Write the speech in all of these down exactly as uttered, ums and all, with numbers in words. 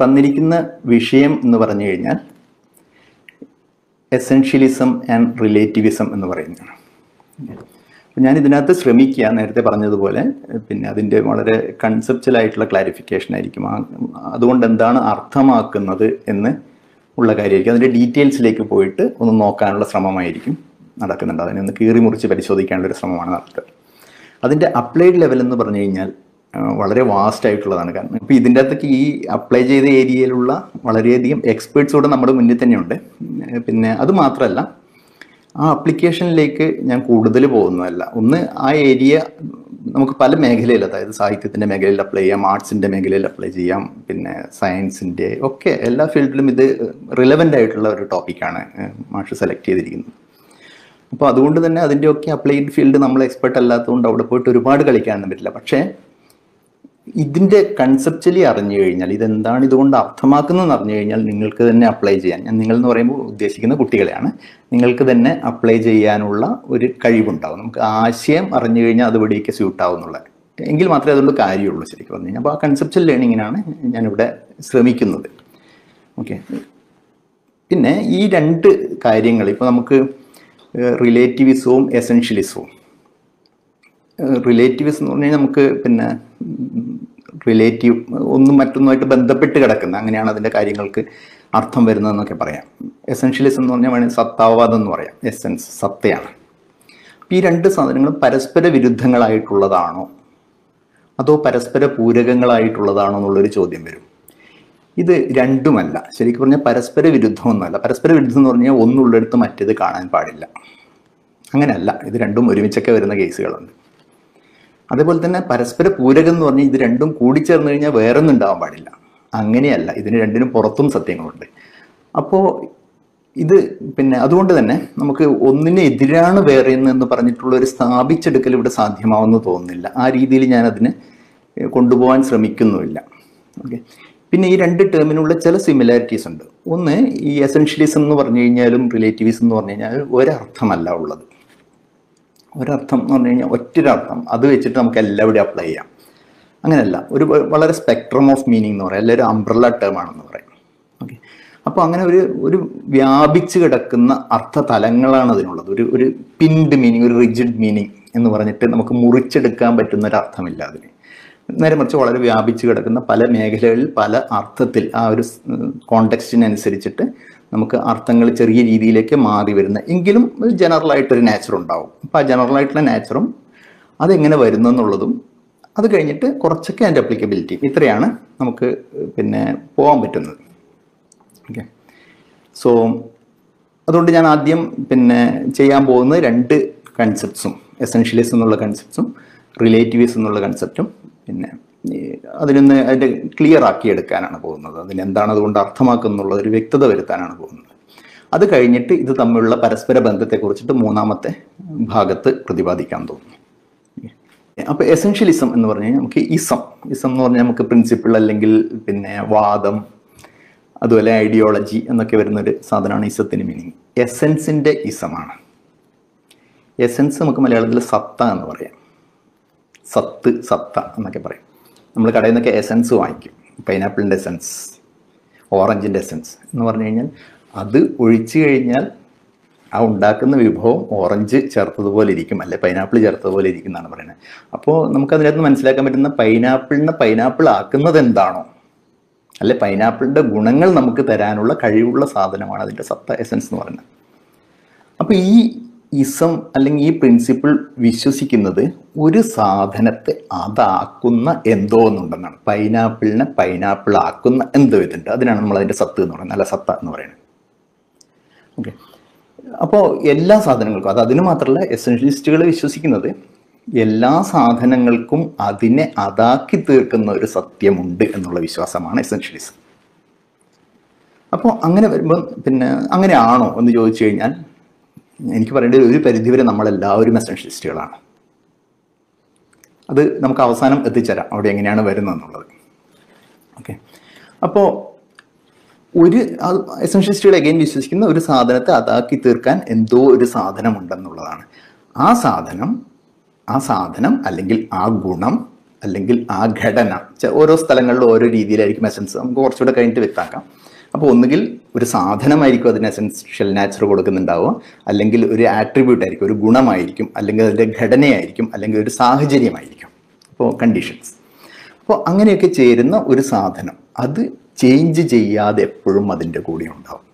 തന്നിരിക്കുന്ന വിഷയം എന്ന് പറഞ്ഞു കഴിഞ്ഞാൽ എസെൻഷ്യലിസം ആൻഡ് റിലേറ്റിവിസം എന്ന് പറയുന്നതാണ്. അപ്പം ഞാൻ ഇതിനകത്ത് ശ്രമിക്കുക, നേരത്തെ പറഞ്ഞതുപോലെ പിന്നെ അതിൻ്റെ വളരെ കൺസെപ്ച്വലായിട്ടുള്ള ക്ലാരിഫിക്കേഷൻ ആയിരിക്കും, അതുകൊണ്ട് എന്താണ് അർത്ഥമാക്കുന്നത് എന്ന് ഉള്ള കാര്യമായിരിക്കും. അതിൻ്റെ ഡീറ്റെയിൽസിലേക്ക് പോയിട്ട് ഒന്ന് നോക്കാനുള്ള ശ്രമമായിരിക്കും നടക്കുന്നുണ്ട്. അതിനൊന്ന് കീറി മുറിച്ച് പരിശോധിക്കാനുള്ളൊരു ശ്രമമാണ് നടക്കുന്നത്. അതിൻ്റെ അപ്ലൈഡ് ലെവൽ എന്ന് പറഞ്ഞു കഴിഞ്ഞാൽ വളരെ വാസ്റ്റ് ആയിട്ടുള്ളതാണ്. കാരണം ഇപ്പോൾ ഇതിൻ്റെ അകത്തേക്ക് ഈ അപ്ലൈ ചെയ്ത ഏരിയയിലുള്ള വളരെയധികം എക്സ്പേർട്സോടെ നമ്മുടെ മുന്നിൽ തന്നെയുണ്ട്. പിന്നെ അത് മാത്രമല്ല, ആ അപ്ലിക്കേഷനിലേക്ക് ഞാൻ കൂടുതൽ പോകുന്നതല്ല. ഒന്ന്, ആ ഏരിയ നമുക്ക് പല മേഖലയിൽ, അതായത് സാഹിത്യത്തിൻ്റെ മേഖലയിൽ അപ്ലൈ ചെയ്യാം, ആർട്സിൻ്റെ മേഖലയിൽ അപ്ലൈ ചെയ്യാം, പിന്നെ സയൻസിൻ്റെ ഒക്കെ എല്ലാ ഫീൽഡിലും ഇത് റിലവൻ്റ് ആയിട്ടുള്ള ഒരു ടോപ്പിക്കാണ് മാഷ് സെലക്ട് ചെയ്തിരിക്കുന്നത്. അപ്പോൾ അതുകൊണ്ട് തന്നെ അതിൻ്റെയൊക്കെ അപ്ലൈഡ് ഫീൽഡ് നമ്മൾ എക്സ്പെർട്ട് അല്ലാത്തതുകൊണ്ട് അവിടെ പോയിട്ട് ഒരുപാട് കളിക്കാനൊന്നും പറ്റില്ല. പക്ഷേ ഇതിൻ്റെ കൺസെപ്ച്വലി അറിഞ്ഞു കഴിഞ്ഞാൽ, ഇതെന്താണ് ഇതുകൊണ്ട് അർത്ഥമാക്കുന്നതെന്ന് അറിഞ്ഞു കഴിഞ്ഞാൽ നിങ്ങൾക്ക് തന്നെ അപ്ലൈ ചെയ്യാൻ, ഞാൻ നിങ്ങളെന്ന് പറയുമ്പോൾ ഉദ്ദേശിക്കുന്ന കുട്ടികളെയാണ്, നിങ്ങൾക്ക് തന്നെ അപ്ലൈ ചെയ്യാനുള്ള ഒരു കഴിവുണ്ടാവും. നമുക്ക് ആശയം അറിഞ്ഞു കഴിഞ്ഞാൽ അതുപടിയൊക്കെ സ്യൂട്ടാവുന്നുള്ള എങ്കിൽ മാത്രമേ അതുകൊണ്ട് കാര്യമുള്ളൂ ശരിക്കും പറഞ്ഞു കഴിഞ്ഞാൽ. അപ്പോൾ ആ കൺസെപ്ച്വൽ ലേണിങ്ങിനാണ് ഞാനിവിടെ ശ്രമിക്കുന്നത്. ഓക്കെ, പിന്നെ ഈ രണ്ട് കാര്യങ്ങൾ ഇപ്പോൾ നമുക്ക് റിലേറ്റിവിസവും എസെൻഷ്യലിസവും. റിലേറ്റിവിസം എന്ന് പറഞ്ഞു കഴിഞ്ഞാൽ നമുക്ക് പിന്നെ റിലേറ്റീവ് ഒന്നും മറ്റൊന്നുമായിട്ട് ബന്ധപ്പെട്ട് കിടക്കുന്ന, അങ്ങനെയാണ് അതിൻ്റെ കാര്യങ്ങൾക്ക് അർത്ഥം വരുന്നതെന്നൊക്കെ പറയാം. എസെൻഷ്യലിസം എന്ന് പറഞ്ഞാൽ വേണമെങ്കിൽ സത്താവാദം എന്ന് പറയാം. എസെൻസ് സത്തയാണ്. അപ്പം ഈ രണ്ട് സാധനങ്ങളും പരസ്പര വിരുദ്ധങ്ങളായിട്ടുള്ളതാണോ അതോ പരസ്പര പൂരകങ്ങളായിട്ടുള്ളതാണോ എന്നുള്ളൊരു ചോദ്യം വരും. ഇത് രണ്ടുമല്ല, ശരിക്കും പറഞ്ഞാൽ പരസ്പര വിരുദ്ധമൊന്നുമല്ല. പരസ്പര വിരുദ്ധം എന്ന് പറഞ്ഞാൽ ഒന്നുള്ളിടത്ത് മറ്റേത് കാണാൻ പാടില്ല, അങ്ങനെയല്ല. ഇത് രണ്ടും ഒരുമിച്ചൊക്കെ വരുന്ന കേസുകളുണ്ട്. അതേപോലെ തന്നെ പരസ്പര പൂരകം എന്ന് പറഞ്ഞാൽ ഇത് രണ്ടും കൂടിച്ചേർന്ന് കഴിഞ്ഞാൽ വേറൊന്നും ഉണ്ടാവാൻ പാടില്ല, അങ്ങനെയല്ല. ഇതിന് രണ്ടിനും പുറത്തും സത്യങ്ങളുണ്ട്. അപ്പോൾ ഇത് പിന്നെ അതുകൊണ്ട് തന്നെ നമുക്ക് ഒന്നിന് എതിരാണ് വേറെ എന്ന് പറഞ്ഞിട്ടുള്ള ഒരു സ്ഥാപിച്ചെടുക്കൽ ഇവിടെ സാധ്യമാവെന്ന് തോന്നുന്നില്ല. ആ രീതിയിൽ ഞാനതിന് കൊണ്ടുപോകാൻ ശ്രമിക്കുന്നുമില്ല. ഓക്കെ, പിന്നെ ഈ രണ്ട് ടേമിനുള്ള ചില സിമിലാരിറ്റീസ് ഉണ്ട്. ഒന്ന്, ഈ എസെൻഷ്യലിസം എന്ന് പറഞ്ഞു കഴിഞ്ഞാലും റിലേറ്റിവിസം എന്ന് പറഞ്ഞു കഴിഞ്ഞാൽ ഒരർത്ഥമല്ല ഉള്ളത്. ഒരർത്ഥം എന്ന് പറഞ്ഞു കഴിഞ്ഞാൽ ഒറ്റൊരർത്ഥം, അത് വെച്ചിട്ട് നമുക്ക് എല്ലാവിടെയും അപ്ലൈ ചെയ്യാം, അങ്ങനെയല്ല. ഒരു വളരെ സ്പെക്ട്രം ഓഫ് മീനിങ് എന്ന് പറയാം, എല്ലാവരും അംബ്രല്ല ടേമാണെന്ന് പറയും. ഓക്കെ, അപ്പോൾ അങ്ങനെ ഒരു ഒരു വ്യാപിച്ച് കിടക്കുന്ന അർത്ഥ തലങ്ങളാണ് അതിനുള്ളത്. ഒരു ഒരു പിൻഡ് മീനിങ്, ഒരു റിജിഡ് മീനിങ് എന്ന് പറഞ്ഞിട്ട് നമുക്ക് മുറിച്ചെടുക്കാൻ പറ്റുന്ന ഒരു അർത്ഥമില്ല അതിന്. നേരെ മറിച്ച് വളരെ വ്യാപിച്ച് കിടക്കുന്ന പല മേഖലകളിൽ പല അർത്ഥത്തിൽ ആ ഒരു കോണ്ടെക്സ്റ്റിനനുസരിച്ചിട്ട് നമുക്ക് അർത്ഥങ്ങൾ ചെറിയ രീതിയിലേക്ക് മാറി വരുന്ന, എങ്കിലും ജനറലായിട്ടൊരു നാച്ചർ ഉണ്ടാവും. അപ്പോൾ ആ ജനറലായിട്ടുള്ള നാച്ചറും അതെങ്ങനെ വരുന്നു എന്നുള്ളതും അത് കഴിഞ്ഞിട്ട് കുറച്ചൊക്കെ അതിൻ്റെ അപ്ലിക്കബിലിറ്റി, ഇത്രയാണ് നമുക്ക് പിന്നെ പോകാൻ പറ്റുന്നത്. ഓക്കെ, സോ അതുകൊണ്ട് ഞാൻ ആദ്യം പിന്നെ ചെയ്യാൻ പോകുന്ന രണ്ട് കൺസെപ്റ്റ്സും, എസെൻഷ്യലിസം എന്നുള്ള കൺസെപ്റ്റ്സും റിലേറ്റീവിസം എന്നുള്ള കൺസെപ്റ്റും പിന്നെ അതിനൊന്ന് അതിൻ്റെ ക്ലിയർ ആക്കിയെടുക്കാനാണ് പോകുന്നത്. അതിനെന്താണ് അതുകൊണ്ട് അർത്ഥമാക്കുന്നുള്ള ഒരു വ്യക്തത വരുത്താനാണ് പോകുന്നത്. അത് കഴിഞ്ഞിട്ട് ഇത് തമ്മിലുള്ള പരസ്പര ബന്ധത്തെക്കുറിച്ചിട്ട് മൂന്നാമത്തെ ഭാഗത്ത് പ്രതിപാദിക്കാൻ തോന്നുന്നു. അപ്പോൾ എസെൻഷ്യലിസം എന്ന് പറഞ്ഞു കഴിഞ്ഞാൽ നമുക്ക് ഇസം, ഇസം എന്ന് പറഞ്ഞാൽ നമുക്ക് പ്രിൻസിപ്പിൾ അല്ലെങ്കിൽ പിന്നെ വാദം, അതുപോലെ ഐഡിയോളജി എന്നൊക്കെ വരുന്നൊരു സാധനമാണ് ഇസത്തിന് മീനിങ്. എസെൻസിൻ്റെ ഇസമാണ്. എസെൻസ് നമുക്ക് മലയാളത്തിൽ സത്ത എന്ന് പറയാം, സത്ത് സത്ത എന്നൊക്കെ പറയും. നമ്മൾ കടയിൽ നിന്നൊക്കെ എസെൻസ് വാങ്ങിക്കും, പൈനാപ്പിളിൻ്റെ എസെൻസ്, ഓറഞ്ചിൻ്റെ എസെൻസ് എന്ന് പറഞ്ഞു കഴിഞ്ഞാൽ അത് ഒഴിച്ചു കഴിഞ്ഞാൽ ആ ഉണ്ടാക്കുന്ന വിഭവം ഓറഞ്ച് ചേർത്തതുപോലെ ഇരിക്കും, അല്ലെ പൈനാപ്പിൾ ചേർത്തതുപോലെ ഇരിക്കും എന്നാണ് പറയുന്നത്. അപ്പോൾ നമുക്കതിനകത്ത് മനസ്സിലാക്കാൻ പറ്റുന്ന പൈനാപ്പിളിനെ പൈനാപ്പിൾ ആക്കുന്നത് എന്താണോ, അല്ലെ പൈനാപ്പിളിൻ്റെ ഗുണങ്ങൾ നമുക്ക് തരാനുള്ള കഴിവുള്ള സാധനമാണ് അതിൻ്റെ സത്ത, എസെൻസ് എന്ന് പറയുന്നത്. അപ്പോൾ ഈ ഇസം അല്ലെങ്കിൽ ഈ പ്രിൻസിപ്പിൾ വിശ്വസിക്കുന്നത് ഒരു സാധനത്തെ അതാക്കുന്ന എന്തോ എന്നുണ്ടെന്നാണ്. പൈനാപ്പിളിനെ പൈനാപ്പിൾ ആക്കുന്ന എന്തോ ഇതുണ്ട്, അതിനാണ് നമ്മൾ അതിൻ്റെ സത്ത് എന്ന് പറയുന്നത്, അല്ല സത്ത എന്ന് പറയുന്നത്. ഓക്കെ, അപ്പോൾ എല്ലാ സാധനങ്ങൾക്കും അത്, അതിന് മാത്രമല്ല എസെൻഷ്യലിസ്റ്റുകൾ വിശ്വസിക്കുന്നത് എല്ലാ സാധനങ്ങൾക്കും അതിനെ അതാക്കി തീർക്കുന്ന ഒരു സത്യമുണ്ട് എന്നുള്ള വിശ്വാസമാണ് എസെൻഷ്യലിസം. അപ്പോൾ അങ്ങനെ വരുമ്പോൾ പിന്നെ അങ്ങനെയാണോ എന്ന് ചോദിച്ചു കഴിഞ്ഞാൽ എനിക്ക് പറയേണ്ടത് ഒരു പരിധിവരെ നമ്മളെല്ലാവരും എസെൻഷ്യലിസ്റ്റുകളാണ്. അത് നമുക്ക് അവസാനം എത്തിച്ചേരാം, അവിടെ എങ്ങനെയാണ് വരുന്നതെന്നുള്ളത്. ഓക്കെ, അപ്പോൾ ഒരു എസെൻഷ്യലിസ്റ്റുകൾ എഗെയിൻ വിശ്വസിക്കുന്ന ഒരു സാധനത്തെ അതാക്കി തീർക്കാൻ എന്തോ ഒരു സാധനം ഉണ്ടെന്നുള്ളതാണ്. ആ സാധനം ആ സാധനം അല്ലെങ്കിൽ ആ ഗുണം അല്ലെങ്കിൽ ആ ഘടന ഓരോ സ്ഥലങ്ങളിലും ഓരോ രീതിയിലായിരിക്കും എസൻസ്. നമുക്ക് കുറച്ചുകൂടെ കഴിഞ്ഞിട്ട് വ്യക്തമാക്കാം. അപ്പോൾ ഒന്നുകിൽ ഒരു സാധനമായിരിക്കും അതിന് എസൻഷ്യൽ നാച്ചർ കൊടുക്കുന്നുണ്ടാവുക, അല്ലെങ്കിൽ ഒരു ആട്രിബ്യൂട്ട് ആയിരിക്കും, ഒരു ഗുണമായിരിക്കും, അല്ലെങ്കിൽ അതിൻ്റെ ഘടനയായിരിക്കും, അല്ലെങ്കിൽ ഒരു സാഹചര്യമായിരിക്കും. അപ്പോൾ കണ്ടീഷൻസ്. അപ്പോൾ അങ്ങനെയൊക്കെ ചേരുന്ന ഒരു സാധനം അത് ചേഞ്ച് ചെയ്യാതെ എപ്പോഴും അതിൻ്റെ കൂടെ ഉണ്ടാവും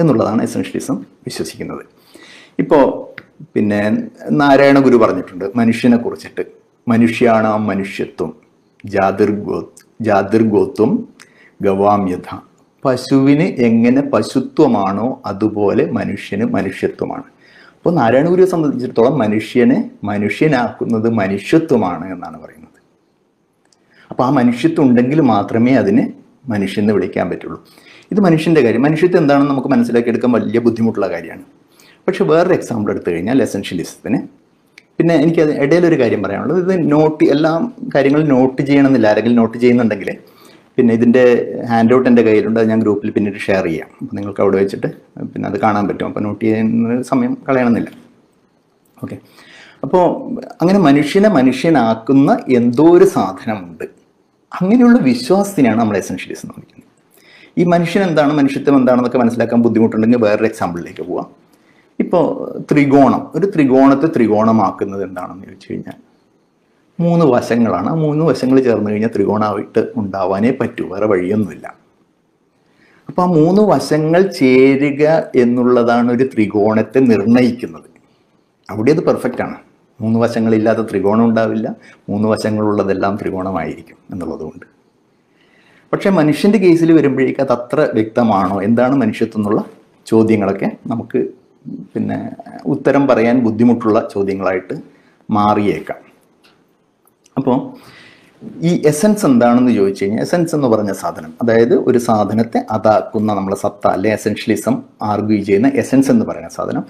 എന്നുള്ളതാണ് എസൻഷ്യലിസം വിശ്വസിക്കുന്നത്. ഇപ്പോൾ പിന്നെ നാരായണ ഗുരു പറഞ്ഞിട്ടുണ്ട് മനുഷ്യനെ കുറിച്ചിട്ട്, മനുഷ്യാണ മനുഷ്യത്വം ജാതിർഗോ ജാതിർഗോത്വം ഗവാമ്യത. പശുവിന് എങ്ങനെ പശുത്വമാണോ അതുപോലെ മനുഷ്യന് മനുഷ്യത്വമാണ്. അപ്പോൾ നാരായണ ഗുരുവിനെ സംബന്ധിച്ചിടത്തോളം മനുഷ്യനെ മനുഷ്യനാക്കുന്നത് മനുഷ്യത്വമാണ് എന്നാണ് പറയുന്നത്. അപ്പോൾ ആ മനുഷ്യത്വം ഉണ്ടെങ്കിൽ മാത്രമേ അതിന് മനുഷ്യനെ വിളിക്കാൻ പറ്റുള്ളൂ. ഇത് മനുഷ്യൻ്റെ കാര്യം. മനുഷ്യത്വം എന്താണെന്ന് നമുക്ക് മനസ്സിലാക്കിയെടുക്കാൻ വലിയ ബുദ്ധിമുട്ടുള്ള കാര്യമാണ്. പക്ഷെ വേറൊരു എക്സാമ്പിൾ എടുത്തു കഴിഞ്ഞാൽ എസൻഷ്യലിസത്തിന് പിന്നെ എനിക്കത് ഇടയിലൊരു കാര്യം പറയാനുള്ളത്, ഇത് നോട്ട് എല്ലാം കാര്യങ്ങളും നോട്ട് ചെയ്യണമെന്നില്ല. ആരെങ്കിലും നോട്ട് ചെയ്യുന്നുണ്ടെങ്കിൽ പിന്നെ ഇതിൻ്റെ ഹാൻഡ് ഔട്ട് എൻ്റെ കയ്യിലുണ്ട്, അത് ഞാൻ ഗ്രൂപ്പിൽ പിന്നീട് ഷെയർ ചെയ്യാം. അപ്പോൾ നിങ്ങൾക്ക് അവിടെ വെച്ചിട്ട് പിന്നെ അത് കാണാൻ പറ്റും. അപ്പോൾ നോട്ട് ചെയ്യുന്ന സമയം കളയണമെന്നില്ല. ഓക്കെ. അപ്പോൾ അങ്ങനെ മനുഷ്യനെ മനുഷ്യനാക്കുന്ന എന്തോ ഒരു സാധനമുണ്ട്. അങ്ങനെയുള്ള വിശ്വാസത്തിനാണ് നമ്മൾ എസൻഷ്യലിസം എന്ന് വിളിക്കുന്നത്. ഈ മനുഷ്യൻ എന്താണ്, മനുഷ്യത്വം എന്താണെന്നൊക്കെ മനസ്സിലാക്കാൻ ബുദ്ധിമുട്ടുണ്ടെങ്കിൽ വേറൊരു എക്സാമ്പിളിലേക്ക് പോവാം. ഇപ്പോൾ ത്രികോണം, ഒരു ത്രികോണത്തെ ത്രികോണമാക്കുന്നത് എന്താണെന്ന് ചോദിച്ചു കഴിഞ്ഞാൽ മൂന്ന് വശങ്ങളാണ്. ആ മൂന്ന് വശങ്ങൾ ചേർന്ന് കഴിഞ്ഞാൽ ത്രികോണമായിട്ട് ഉണ്ടാവാനേ പറ്റൂ, വേറെ വഴിയൊന്നുമില്ല. അപ്പോൾ ആ മൂന്ന് വശങ്ങൾ ചേരുക എന്നുള്ളതാണ് ഒരു ത്രികോണത്തെ നിർണ്ണയിക്കുന്നത്. അവിടെ അത് പെർഫെക്റ്റ് ആണ്. മൂന്ന് വശങ്ങളില്ലാത്ത ത്രികോണം ഉണ്ടാവില്ല, മൂന്ന് വശങ്ങളുള്ളതെല്ലാം ത്രികോണമായിരിക്കും എന്നുള്ളതുകൊണ്ട്. പക്ഷേ മനുഷ്യൻ്റെ കേസിൽ വരുമ്പോഴേക്കും അത് അത്ര വ്യക്തമാണോ, എന്താണ് മനുഷ്യത്വം എന്നുള്ള ചോദ്യങ്ങളൊക്കെ നമുക്ക് പിന്നെ ഉത്തരം പറയാൻ ബുദ്ധിമുട്ടുള്ള ചോദ്യങ്ങളായിട്ട് മാറിയേക്കാം. അപ്പോൾ ഈ എസൻസ് എന്താണെന്ന് ചോദിച്ചു കഴിഞ്ഞാൽ എസൻസ് എന്ന് പറഞ്ഞ സാധനം, അതായത് ഒരു സാധനത്തെ അതാക്കുന്ന നമ്മളെ സത്ത അല്ലെ എസൻഷ്യലിസം ആർഗ്യൂ ചെയ്യുന്ന എസൻസ് എന്ന് പറയുന്ന സാധനം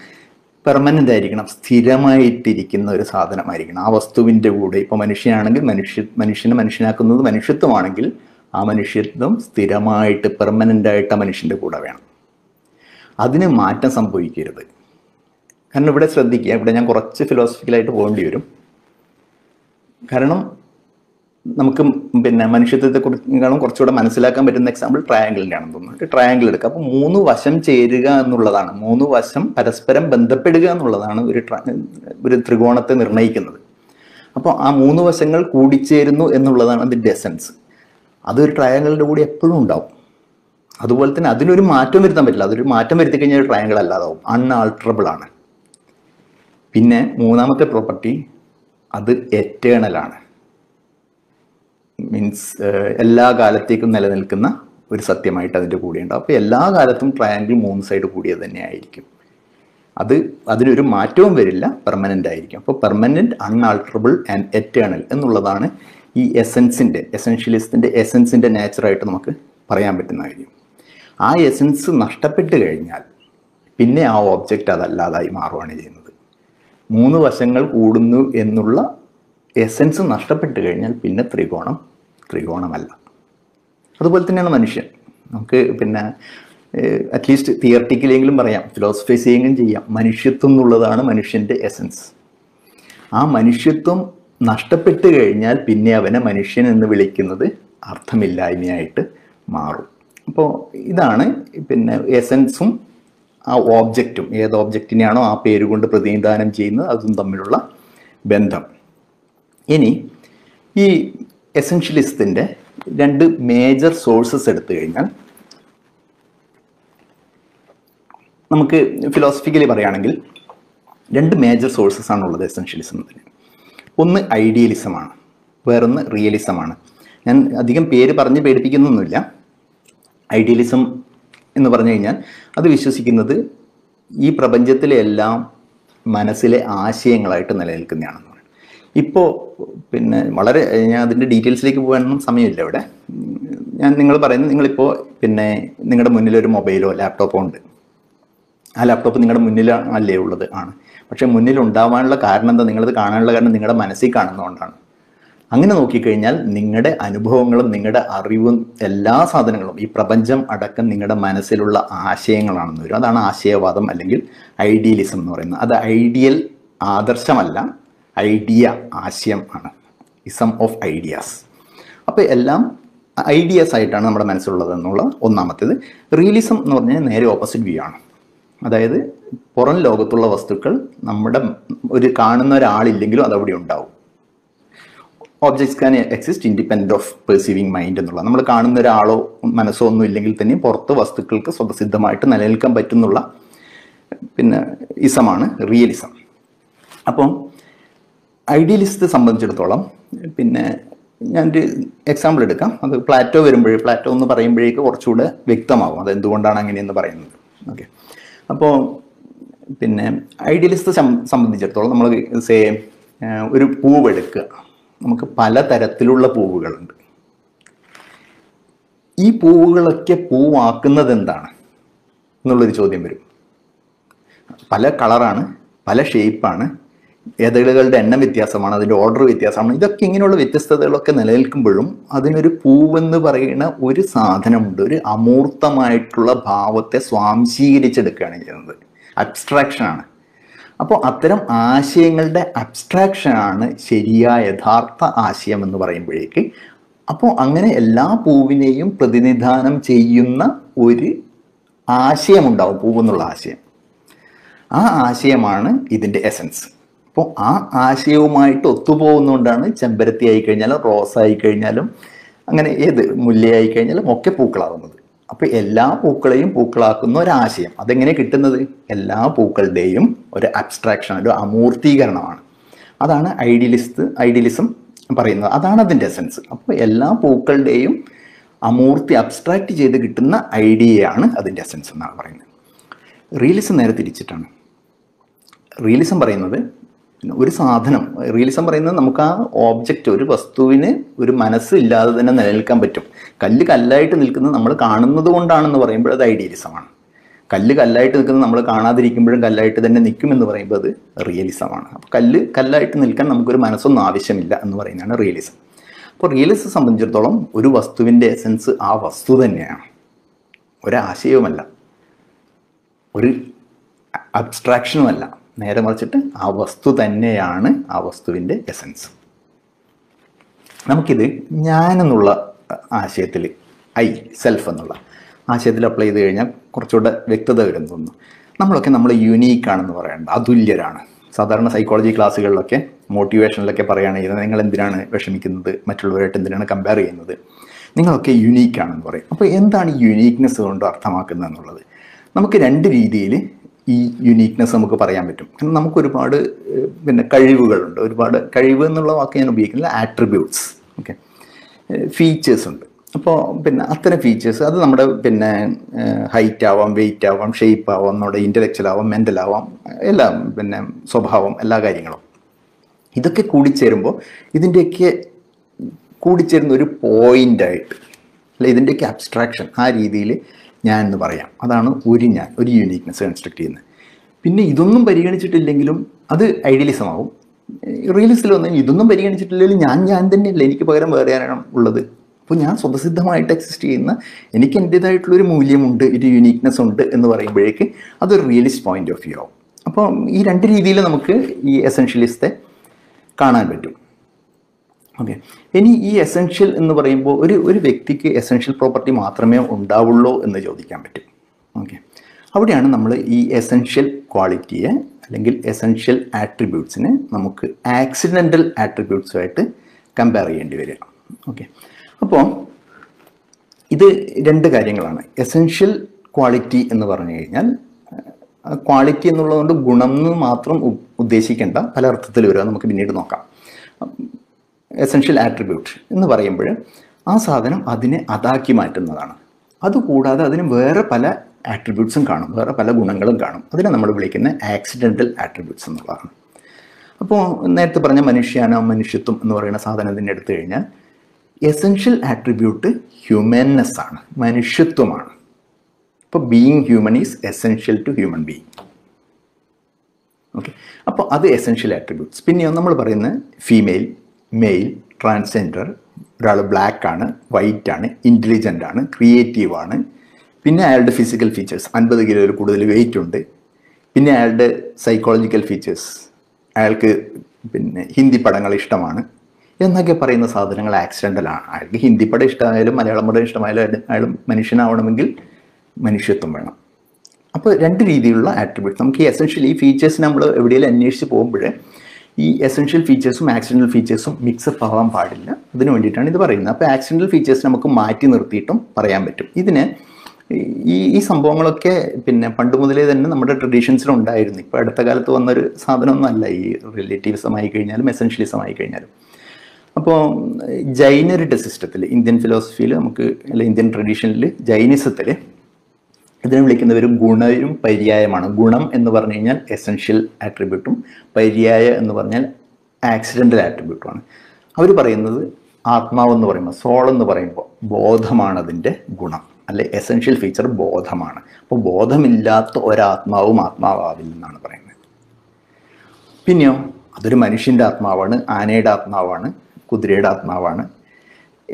പെർമനൻ്റ് ആയിരിക്കണം, സ്ഥിരമായിട്ടിരിക്കുന്ന ഒരു സാധനമായിരിക്കണം. ആ വസ്തുവിൻ്റെ കൂടെ ഇപ്പോൾ മനുഷ്യനാണെങ്കിൽ മനുഷ്യ മനുഷ്യനെ മനുഷ്യനാക്കുന്നത് മനുഷ്യത്വമാണെങ്കിൽ ആ മനുഷ്യത്വം സ്ഥിരമായിട്ട് പെർമനൻ്റായിട്ട് ആ മനുഷ്യൻ്റെ കൂടെ വേണം. അതിന് മാറ്റം സംഭവിക്കരുത്. കാരണം ഇവിടെ ശ്രദ്ധിക്കുക, ഇവിടെ ഞാൻ കുറച്ച് ഫിലോസഫിക്കലായിട്ട് പോകേണ്ടി വരും. കാരണം നമുക്ക് പിന്നെ മനുഷ്യത്വത്തെക്കുറിച്ചും കുറച്ചുകൂടെ മനസ്സിലാക്കാൻ പറ്റുന്ന എക്സാമ്പിൾ ട്രയാങ്കിളിൻ്റെ ആണെന്ന് തോന്നുന്നു. ട്രയാങ്കിൾ എടുക്കുക. അപ്പോൾ മൂന്ന് വശം ചേരുക എന്നുള്ളതാണ്, മൂന്ന് വശം പരസ്പരം ബന്ധപ്പെടുക എന്നുള്ളതാണ് ഒരു ഒരു ത്രികോണത്തെ നിർണ്ണയിക്കുന്നത്. അപ്പോൾ ആ മൂന്ന് വശങ്ങൾ കൂടിച്ചേരുന്നു എന്നുള്ളതാണ് അതിൻ്റെ എസൻസ്. അതൊരു ട്രയാങ്കിളിൻ്റെ കൂടി എപ്പോഴും ഉണ്ടാവും. അതുപോലെ തന്നെ അതിനൊരു മാറ്റം വരുത്താൻ പറ്റില്ല. അതൊരു മാറ്റം വരുത്തി കഴിഞ്ഞാൽ ഒരു ട്രയാങ്കിൾ അല്ലാതാവും, അൺആൾട്ടറബിൾ ആണ്. പിന്നെ മൂന്നാമത്തെ പ്രോപ്പർട്ടി, അത് എറ്റേണലാണ്, മീൻസ് എല്ലാ കാലത്തേക്കും നിലനിൽക്കുന്ന ഒരു സത്യമായിട്ട് അതിൻ്റെ കൂടെ ഉണ്ടാവും. അപ്പോൾ എല്ലാ കാലത്തും ട്രയാങ്കിൾ മൂന്ന് സൈഡ് കൂടിയത് തന്നെ ആയിരിക്കും. അത് അതിനൊരു മാറ്റവും വരില്ല, പെർമനൻ്റ് ആയിരിക്കും. അപ്പോൾ പെർമനൻ്റ്, അൺആൾട്ടറബിൾ ആൻഡ് എറ്റേണൽ എന്നുള്ളതാണ് ഈ എസൻസിൻ്റെ എസൻഷ്യലിസത്തിൻ്റെ എസൻസിൻ്റെ നാച്ചറായിട്ട് നമുക്ക് പറയാൻ പറ്റുന്ന കാര്യം. ആ എസൻസ് നഷ്ടപ്പെട്ട് കഴിഞ്ഞാൽ പിന്നെ ആ ഓബ്ജക്റ്റ് അതല്ലാതായി മാറുകയാണ് ചെയ്യുന്നത്. മൂന്ന് വശങ്ങൾ കൂടുന്നു എന്നുള്ള എസൻസ് നഷ്ടപ്പെട്ട് കഴിഞ്ഞാൽ പിന്നെ ത്രികോണം ത്രികോണമല്ല. അതുപോലെ തന്നെയാണ് മനുഷ്യൻ. നമുക്ക് പിന്നെ അറ്റ്ലീസ്റ്റ് തിയററ്റിക്കലെങ്കിലും പറയാം, ഫിലോസഫൈസെങ്കിലും ചെയ്യാം. മനുഷ്യത്വം എന്നുള്ളതാണ് മനുഷ്യൻ്റെ എസൻസ്. ആ മനുഷ്യത്വം നഷ്ടപ്പെട്ട് കഴിഞ്ഞാൽ പിന്നെ അവനെ മനുഷ്യൻ എന്ന് വിളിക്കുന്നത് അർത്ഥമില്ലായ്മയായിട്ട് മാറും. അപ്പോൾ ഇതാണ് പിന്നെ എസൻസും ആ ഓബ്ജക്റ്റും, ഏത് ഓബ്ജക്റ്റിനെയാണോ ആ പേര് കൊണ്ട് പ്രതിനിധാനം ചെയ്യുന്നത് അതും തമ്മിലുള്ള ബന്ധം. ഇനി ഈ എസൻഷ്യലിസത്തിൻ്റെ രണ്ട് മേജർ സോഴ്സസ് എടുത്തു കഴിഞ്ഞാൽ നമുക്ക് ഫിലോസഫിക്കലി പറയുകയാണെങ്കിൽ രണ്ട് മേജർ സോഴ്സസ് ആണുള്ളത് എസൻഷ്യലിസത്തിന്. ഒന്ന് ഐഡിയലിസമാണ്, വേറൊന്ന് റിയലിസമാണ്. ഞാൻ അധികം പേര് പറഞ്ഞ് പേടിപ്പിക്കുന്നൊന്നുമില്ല. ഐഡിയലിസം എന്ന് പറഞ്ഞു കഴിഞ്ഞാൽ അത് വിശ്വസിക്കുന്നത് ഈ പ്രപഞ്ചത്തിലെ എല്ലാം മനസ്സിലെ ആശയങ്ങളായിട്ട് നിലനിൽക്കുന്നതാണെന്ന് പറയുന്നത്. ഇപ്പോൾ പിന്നെ വളരെ ഞാൻ അതിൻ്റെ ഡീറ്റെയിൽസിലേക്ക് പോകാനൊന്നും സമയമില്ല ഇവിടെ. ഞാൻ നിങ്ങൾ പറയുന്നത്, നിങ്ങളിപ്പോൾ പിന്നെ നിങ്ങളുടെ മുന്നിലൊരു മൊബൈലോ ലാപ്ടോപ്പോ ഉണ്ട്. ആ ലാപ്ടോപ്പ് നിങ്ങളുടെ മുന്നിലല്ലേ ഉള്ളത് ആണ്. പക്ഷേ മുന്നിൽ ഉണ്ടാവാനുള്ള കാരണം എന്താ, നിങ്ങളത് കാണാനുള്ള കാരണം നിങ്ങളുടെ മനസ്സിൽ കാണുന്നതുകൊണ്ടാണ്. അങ്ങനെ നോക്കിക്കഴിഞ്ഞാൽ നിങ്ങളുടെ അനുഭവങ്ങളും നിങ്ങളുടെ അറിവും എല്ലാ സാധനങ്ങളും ഈ പ്രപഞ്ചം അടക്കം നിങ്ങളുടെ മനസ്സിലുള്ള ആശയങ്ങളാണെന്ന് വരും. അതാണ് ആശയവാദം അല്ലെങ്കിൽ ഐഡിയലിസം എന്ന് പറയുന്നത്. അത് ഐഡിയൽ ആദർശമല്ല, ഐഡിയ ആശയം ആണ്. Sum of ideas. അപ്പോൾ എല്ലാം ഐഡിയാസ് ആയിട്ടാണ് നമ്മുടെ മനസ്സിലുള്ളതെന്നുള്ള ഒന്നാമത്തേത്. റിയലിസം എന്ന് പറഞ്ഞാൽ നേരെ ഓപ്പോസിറ്റ് വ്യൂ ആണ്. അതായത് പുറം ലോകത്തുള്ള വസ്തുക്കൾ നമ്മുടെ ഒരു കാണുന്ന ഒരാളില്ലെങ്കിലും അതവിടെ ഉണ്ടാവും. Objects can exist independent of perceiving mind എന്നുള്ള, നമ്മൾ കാണുന്ന ഒരാളോ മനസ്സോ ഒന്നും ഇല്ലെങ്കിൽ തന്നെയും പുറത്ത് വസ്തുക്കൾക്ക് സ്വതസിദ്ധമായിട്ട് നിലനിൽക്കാൻ പറ്റുന്നുള്ള പിന്നെ ഇസമാണ് റിയലിസം. അപ്പം ഐഡിയലിസത്തെ സംബന്ധിച്ചിടത്തോളം പിന്നെ ഞാനൊരു എക്സാമ്പിൾ എടുക്കാം. അത് പ്ലാറ്റോ വരുമ്പോഴേ പ്ലാറ്റോ എന്ന് പറയുമ്പോഴേക്ക് കുറച്ചുകൂടെ വ്യക്തമാകും അത് എന്തുകൊണ്ടാണ് അങ്ങനെയെന്ന് പറയുന്നത്. ഓക്കെ, അപ്പോൾ പിന്നെ ഐഡിയലിസത്തെ സംബന്ധിച്ചിടത്തോളം നമ്മൾ സേ ഒരു പൂവ് എടുക്കുക, നമുക്ക് പലതരത്തിലുള്ള പൂവുകളുണ്ട്. ഈ പൂവുകളൊക്കെ പൂവാക്കുന്നത് എന്താണ് എന്നുള്ളൊരു ചോദ്യം വരും. പല കളറാണ്, പല ഷേപ്പാണ്, ഇതളുകളുടെ എണ്ണം വ്യത്യാസമാണ്, അതിൻ്റെ ഓർഡർ വ്യത്യാസമാണ്. ഇതൊക്കെ ഇങ്ങനെയുള്ള വ്യത്യസ്തതകളൊക്കെ നിലനിൽക്കുമ്പോഴും അതിനൊരു പൂവെന്ന് പറയുന്ന ഒരു സാധനമുണ്ട്. ഒരു അമൂർത്തമായിട്ടുള്ള ഭാവത്തെ സ്വാംശീകരിച്ചെടുക്കുകയാണ് ചെയ്യുന്നത്, അബ്സ്ട്രാക്ഷനാണ്. അപ്പോൾ അത്തരം ആശയങ്ങളുടെ അബ്സ്ട്രാക്ഷനാണ് ശരിയായ യഥാർത്ഥ ആശയം എന്ന് പറയുമ്പോഴേക്ക്. അപ്പോൾ അങ്ങനെ എല്ലാ പൂവിനെയും പ്രതിനിധാനം ചെയ്യുന്ന ഒരു ആശയമുണ്ടാവും, പൂവെന്നുള്ള ആശയം. ആ ആശയമാണ് ഇതിൻ്റെ എസൻസ്. അപ്പോൾ ആ ആശയവുമായിട്ട് ഒത്തുപോകുന്നതുകൊണ്ടാണ് ചെമ്പരത്തി ആയിക്കഴിഞ്ഞാലും റോസ് ആയിക്കഴിഞ്ഞാലും അങ്ങനെ ഏത് മുല്ലയായി കഴിഞ്ഞാലും ഒക്കെ പൂക്കളാവുന്നത്. അപ്പോൾ എല്ലാ പൂക്കളെയും പൂക്കളാക്കുന്ന ഒരാശയം അതെങ്ങനെ കിട്ടുന്നത്? എല്ലാ പൂക്കളുടെയും ഒരു അബ്സ്ട്രാക്ഷൻ, ഒരു അമൂർത്തീകരണമാണ്. അതാണ് ഐഡിയലിസ്റ്റ് ഐഡിയലിസം പറയുന്നത്. അതാണ് അതിൻ്റെ എസൻസ്. അപ്പോൾ എല്ലാ പൂക്കളുടെയും അമൂർത്തി അബ്സ്ട്രാക്റ്റ് ചെയ്ത് കിട്ടുന്ന ഐഡിയയാണ് അതിൻ്റെ എസൻസ് എന്നാണ് പറയുന്നത്. റിയലിസം നേരെ തിരിച്ചിട്ടാണ്. റിയലിസം പറയുന്നത് ഒരു സാധനം, റിയലിസം പറയുന്നത് നമുക്ക് ആ ഓബ്ജക്റ്റ്, ഒരു വസ്തുവിന് ഒരു മനസ്സ് ഇല്ലാതെ തന്നെ നിലനിൽക്കാൻ പറ്റും. കല്ല് കല്ലായിട്ട് നിൽക്കുന്നത് നമ്മൾ കാണുന്നത് കൊണ്ടാണെന്ന് പറയുമ്പോൾ അത് ഐഡിയലിസമാണ്. കല്ല് കല്ലായിട്ട് നിൽക്കുന്നത് നമ്മൾ കാണാതിരിക്കുമ്പോഴും കല്ലായിട്ട് തന്നെ നിൽക്കുമെന്ന് പറയുമ്പോൾ അത് റിയലിസമാണ്. അപ്പോൾ കല്ല് കല്ലായിട്ട് നിൽക്കാൻ നമുക്കൊരു മനസ്സൊന്നും ആവശ്യമില്ല എന്ന് പറയുന്നതാണ് റിയലിസം. അപ്പോൾ റിയലിസം സംബന്ധിച്ചിടത്തോളം ഒരു വസ്തുവിൻ്റെ എസൻസ് ആ വസ്തു തന്നെയാണ്, ഒരാശയവുമല്ല, ഒരു അബ്സ്ട്രാക്ഷനുമല്ല. നേരെ മറിച്ചിട്ട് ആ വസ്തു തന്നെയാണ് ആ വസ്തുവിൻ്റെ എസൻസ്. നമുക്കിത് ഞാനെന്നുള്ള ആശയത്തിൽ, ഐ സെൽഫ് എന്നുള്ള ആശയത്തിൽ അപ്ലൈ ചെയ്ത് കഴിഞ്ഞാൽ കുറച്ചുകൂടെ വ്യക്തത വരും തോന്നുന്നു. നമ്മളൊക്കെ നമ്മൾ യുണീക്കാണെന്ന് പറയേണ്ട, അതുല്യരാണ്. സാധാരണ സൈക്കോളജി ക്ലാസ്സുകളിലൊക്കെ മോട്ടിവേഷനിലൊക്കെ പറയുകയാണെങ്കിൽ നിങ്ങൾ എന്തിനാണ് വിഷമിക്കുന്നത്, മറ്റുള്ളവരായിട്ട് എന്തിനാണ് കമ്പയർ ചെയ്യുന്നത്, നിങ്ങളൊക്കെ യുണീക്കാണെന്ന് പറയും. അപ്പോൾ എന്താണ് യുണീക്നെസ് കൊണ്ട് അർത്ഥമാക്കുന്നത് എന്നുള്ളത് നമുക്ക് രണ്ട് രീതിയിൽ ഈ യുണീക്നെസ് നമുക്ക് പറയാൻ പറ്റും. കാരണം നമുക്കൊരുപാട് പിന്നെ കഴിവുകളുണ്ട്. ഒരുപാട് കഴിവ് എന്നുള്ള വാക്ക് ഞാൻ ഉപയോഗിക്കുന്നില്ല, ആട്രിബ്യൂട്ട്സ്, ഓക്കെ, ഫീച്ചേഴ്സ് ഉണ്ട്. അപ്പോൾ പിന്നെ അത്തരം ഫീച്ചേഴ്സ് അത് നമ്മുടെ പിന്നെ ഹൈറ്റ് ആവാം, വെയിറ്റ് ആവാം, ഷേപ്പ് ആവാം, നമ്മുടെ ഇൻ്റലക്ച്വൽ ആവാം, മെൻ്റൽ ആവാം, എല്ലാം പിന്നെ സ്വഭാവം, എല്ലാ കാര്യങ്ങളും ഇതൊക്കെ കൂടിച്ചേരുമ്പോൾ ഇതിൻ്റെയൊക്കെ കൂടിച്ചേരുന്ന ഒരു പോയിൻ്റായിട്ട്, അല്ല ഇതിൻ്റെയൊക്കെ അബ്സ്ട്രാക്ഷൻ, ആ രീതിയിൽ ഞാൻ എന്ന് പറയാം. അതാണ് ഒരു ഞാൻ, ഒരു യൂണീക്നെസ് കൺസ്ട്രക്ട് ചെയ്യുന്നത്. പിന്നെ ഇതൊന്നും പരിഗണിച്ചിട്ടില്ലെങ്കിലും അത് ഐഡിയലിസം ആവും. റിയലിസ്റ്റിൽ വന്നു ഇതൊന്നും പരിഗണിച്ചിട്ടില്ലെങ്കിലും ഞാൻ ഞാൻ തന്നെയല്ല, എനിക്ക് പകരം വേറെ ആരാണ് ഉള്ളത്. അപ്പോൾ ഞാൻ സ്വതസിദ്ധമായിട്ട് എക്സിസ്റ്റ് ചെയ്യുന്ന, എനിക്ക് എൻ്റേതായിട്ടുള്ളൊരു മൂല്യമുണ്ട്, ഒരു യൂണീക്നെസ് ഉണ്ട് എന്ന് പറയുമ്പോഴേക്ക് അതൊരു റിയലിസ്റ്റ് പോയിൻ്റ് ഓഫ് വ്യൂ ആവും. അപ്പോൾ ഈ രണ്ട് രീതിയിൽ നമുക്ക് ഈ എസൻഷ്യലിസത്തെ കാണാൻ പറ്റും. ഓക്കെ, ഇനി ഈ എസെൻഷ്യൽ എന്ന് പറയുമ്പോൾ ഒരു ഒരു വ്യക്തിക്ക് എസെൻഷ്യൽ പ്രോപ്പർട്ടി മാത്രമേ ഉണ്ടാവുള്ളൂ എന്ന് ചോദിക്കാൻ പറ്റും. ഓക്കെ, അവിടെയാണ് നമ്മൾ ഈ എസെൻഷ്യൽ ക്വാളിറ്റിയെ അല്ലെങ്കിൽ എസെൻഷ്യൽ ആട്രിബ്യൂട്ട്സിനെ നമുക്ക് ആക്സിഡൻ്റൽ ആട്രിബ്യൂട്ട്സുമായിട്ട് കമ്പയർ ചെയ്യേണ്ടി വരിക. ഓക്കെ, അപ്പോൾ ഇത് രണ്ട് കാര്യങ്ങളാണ്. എസെൻഷ്യൽ ക്വാളിറ്റി എന്ന് പറഞ്ഞു കഴിഞ്ഞാൽ ക്വാളിറ്റി എന്നുള്ളതുകൊണ്ട് ഗുണം എന്ന് മാത്രം ഉദ്ദേശിക്കേണ്ട, പല അർത്ഥത്തിൽ വരിക, നമുക്ക് പിന്നീട് നോക്കാം. എസെൻഷ്യൽ ആട്രിബ്യൂട്ട് എന്ന് പറയുമ്പോൾ ആ സാധനം അതിനെ അതാക്കി മാറ്റുന്നതാണ്. അതുകൂടാതെ അതിന് വേറെ പല ആട്രിബ്യൂട്ട്സും കാണും, വേറെ പല ഗുണങ്ങളും കാണും. അതിനെ നമ്മൾ വിളിക്കുന്ന ആക്സിഡൻ്റൽ ആട്രിബ്യൂട്ട്സ് എന്നുള്ളതാണ്. അപ്പോൾ നേരത്തെ പറഞ്ഞ മനുഷ്യാനോ മനുഷ്യത്വം എന്ന് പറയുന്ന സാധനത്തിൻ്റെ എടുത്തു കഴിഞ്ഞാൽ എസെൻഷ്യൽ ആട്രിബ്യൂട്ട് ഹ്യൂമൻനെസ് ആണ്, മനുഷ്യത്വമാണ്. അപ്പോൾ being human is essential to human being. Okay, അപ്പോൾ അത് എസെൻഷ്യൽ ആട്രിബ്യൂട്ട്സ്. പിന്നെയോ നമ്മൾ പറയുന്ന ഫീമെയിൽ, മെയിൽ, ട്രാൻസ്ജെൻഡർ, ഒരാൾ ബ്ലാക്കാണ്, വൈറ്റാണ്, ഇൻ്റലിജൻ്റാണ്, ക്രിയേറ്റീവാണ്, പിന്നെ അയാളുടെ ഫിസിക്കൽ ഫീച്ചേഴ്സ്, അൻപത് കിലോയിൽ കൂടുതൽ വെയിറ്റ് ഉണ്ട്, പിന്നെ അയാളുടെ സൈക്കോളജിക്കൽ ഫീച്ചേഴ്സ്, അയാൾക്ക് പിന്നെ ഹിന്ദി പടങ്ങൾ ഇഷ്ടമാണ്, എന്നൊക്കെ പറയുന്ന സാധനങ്ങൾ ആക്സിഡൻ്റലാണ്. അയാൾക്ക് ഹിന്ദി പടം ഇഷ്ടമായാലും മലയാളം പടം ഇഷ്ടമായാലും അയാൾ മനുഷ്യനാവണമെങ്കിൽ മനുഷ്യത്വം വേണം. അപ്പോൾ രണ്ട് രീതിയിലുള്ള ആട്രിബ്യൂട്ട് നമുക്ക് ഈ എസെൻഷ്യൽ ഈ ഫീച്ചേഴ്സ് നമ്മൾ എവിടെയെങ്കിലും അന്വേഷിച്ച് പോകുമ്പോൾ ഈ എസെൻഷ്യൽ ഫീച്ചേഴ്സും ആക്സിഡൻ്റൽ ഫീച്ചേഴ്സും മിക്സപ്പ് ആവാൻ പാടില്ല. അതിന് വേണ്ടിയിട്ടാണ് ഇത് പറയുന്നത്. അപ്പോൾ ആക്സിഡൻ്റൽ ഫീച്ചേഴ്സ് നമുക്ക് മാറ്റി നിർത്തിയിട്ടും പറയാൻ പറ്റും. ഇതിന് ഈ ഈ സംഭവങ്ങളൊക്കെ പിന്നെ പണ്ട് മുതലേ തന്നെ നമ്മുടെ ട്രഡീഷൻസിലുണ്ടായിരുന്നു. ഇപ്പോൾ അടുത്ത കാലത്ത് വന്നൊരു സാധനമൊന്നുമല്ല ഈ റിലേറ്റീവ്സമായി കഴിഞ്ഞാലും എസെൻഷ്യലിസമായി കഴിഞ്ഞാലും. അപ്പോൾ ജൈനരുടെ സിസ്റ്റത്തിൽ, ഇന്ത്യൻ ഫിലോസഫിയിൽ നമുക്ക് അല്ലെങ്കിൽ ഇന്ത്യൻ ട്രഡീഷനിൽ ജൈനിസത്തിൽ ഇതിനെ വിളിക്കുന്നവർ ഗുണവും പര്യായമാണ്. ഗുണം എന്ന് പറഞ്ഞു കഴിഞ്ഞാൽ എസെൻഷ്യൽ ആട്രിബ്യൂട്ടും പര്യായ എന്ന് പറഞ്ഞാൽ ആക്സിഡൻ്റൽ ആട്രിബ്യൂട്ടുമാണ്. അവർ പറയുന്നത് ആത്മാവെന്ന് പറയുമ്പോൾ സോൾ എന്ന് പറയുമ്പോൾ ബോധമാണ് അതിൻ്റെ ഗുണം, അല്ലെ എസെൻഷ്യൽ ഫീച്ചർ ബോധമാണ്. അപ്പോൾ ബോധമില്ലാത്ത ഒരാത്മാവും ആത്മാവാവില്ലെന്നാണ് പറയുന്നത്. പിന്നെയോ അതൊരു മനുഷ്യൻ്റെ ആത്മാവാണ്, ആനയുടെ ആത്മാവാണ്, കുതിരയുടെ ആത്മാവാണ്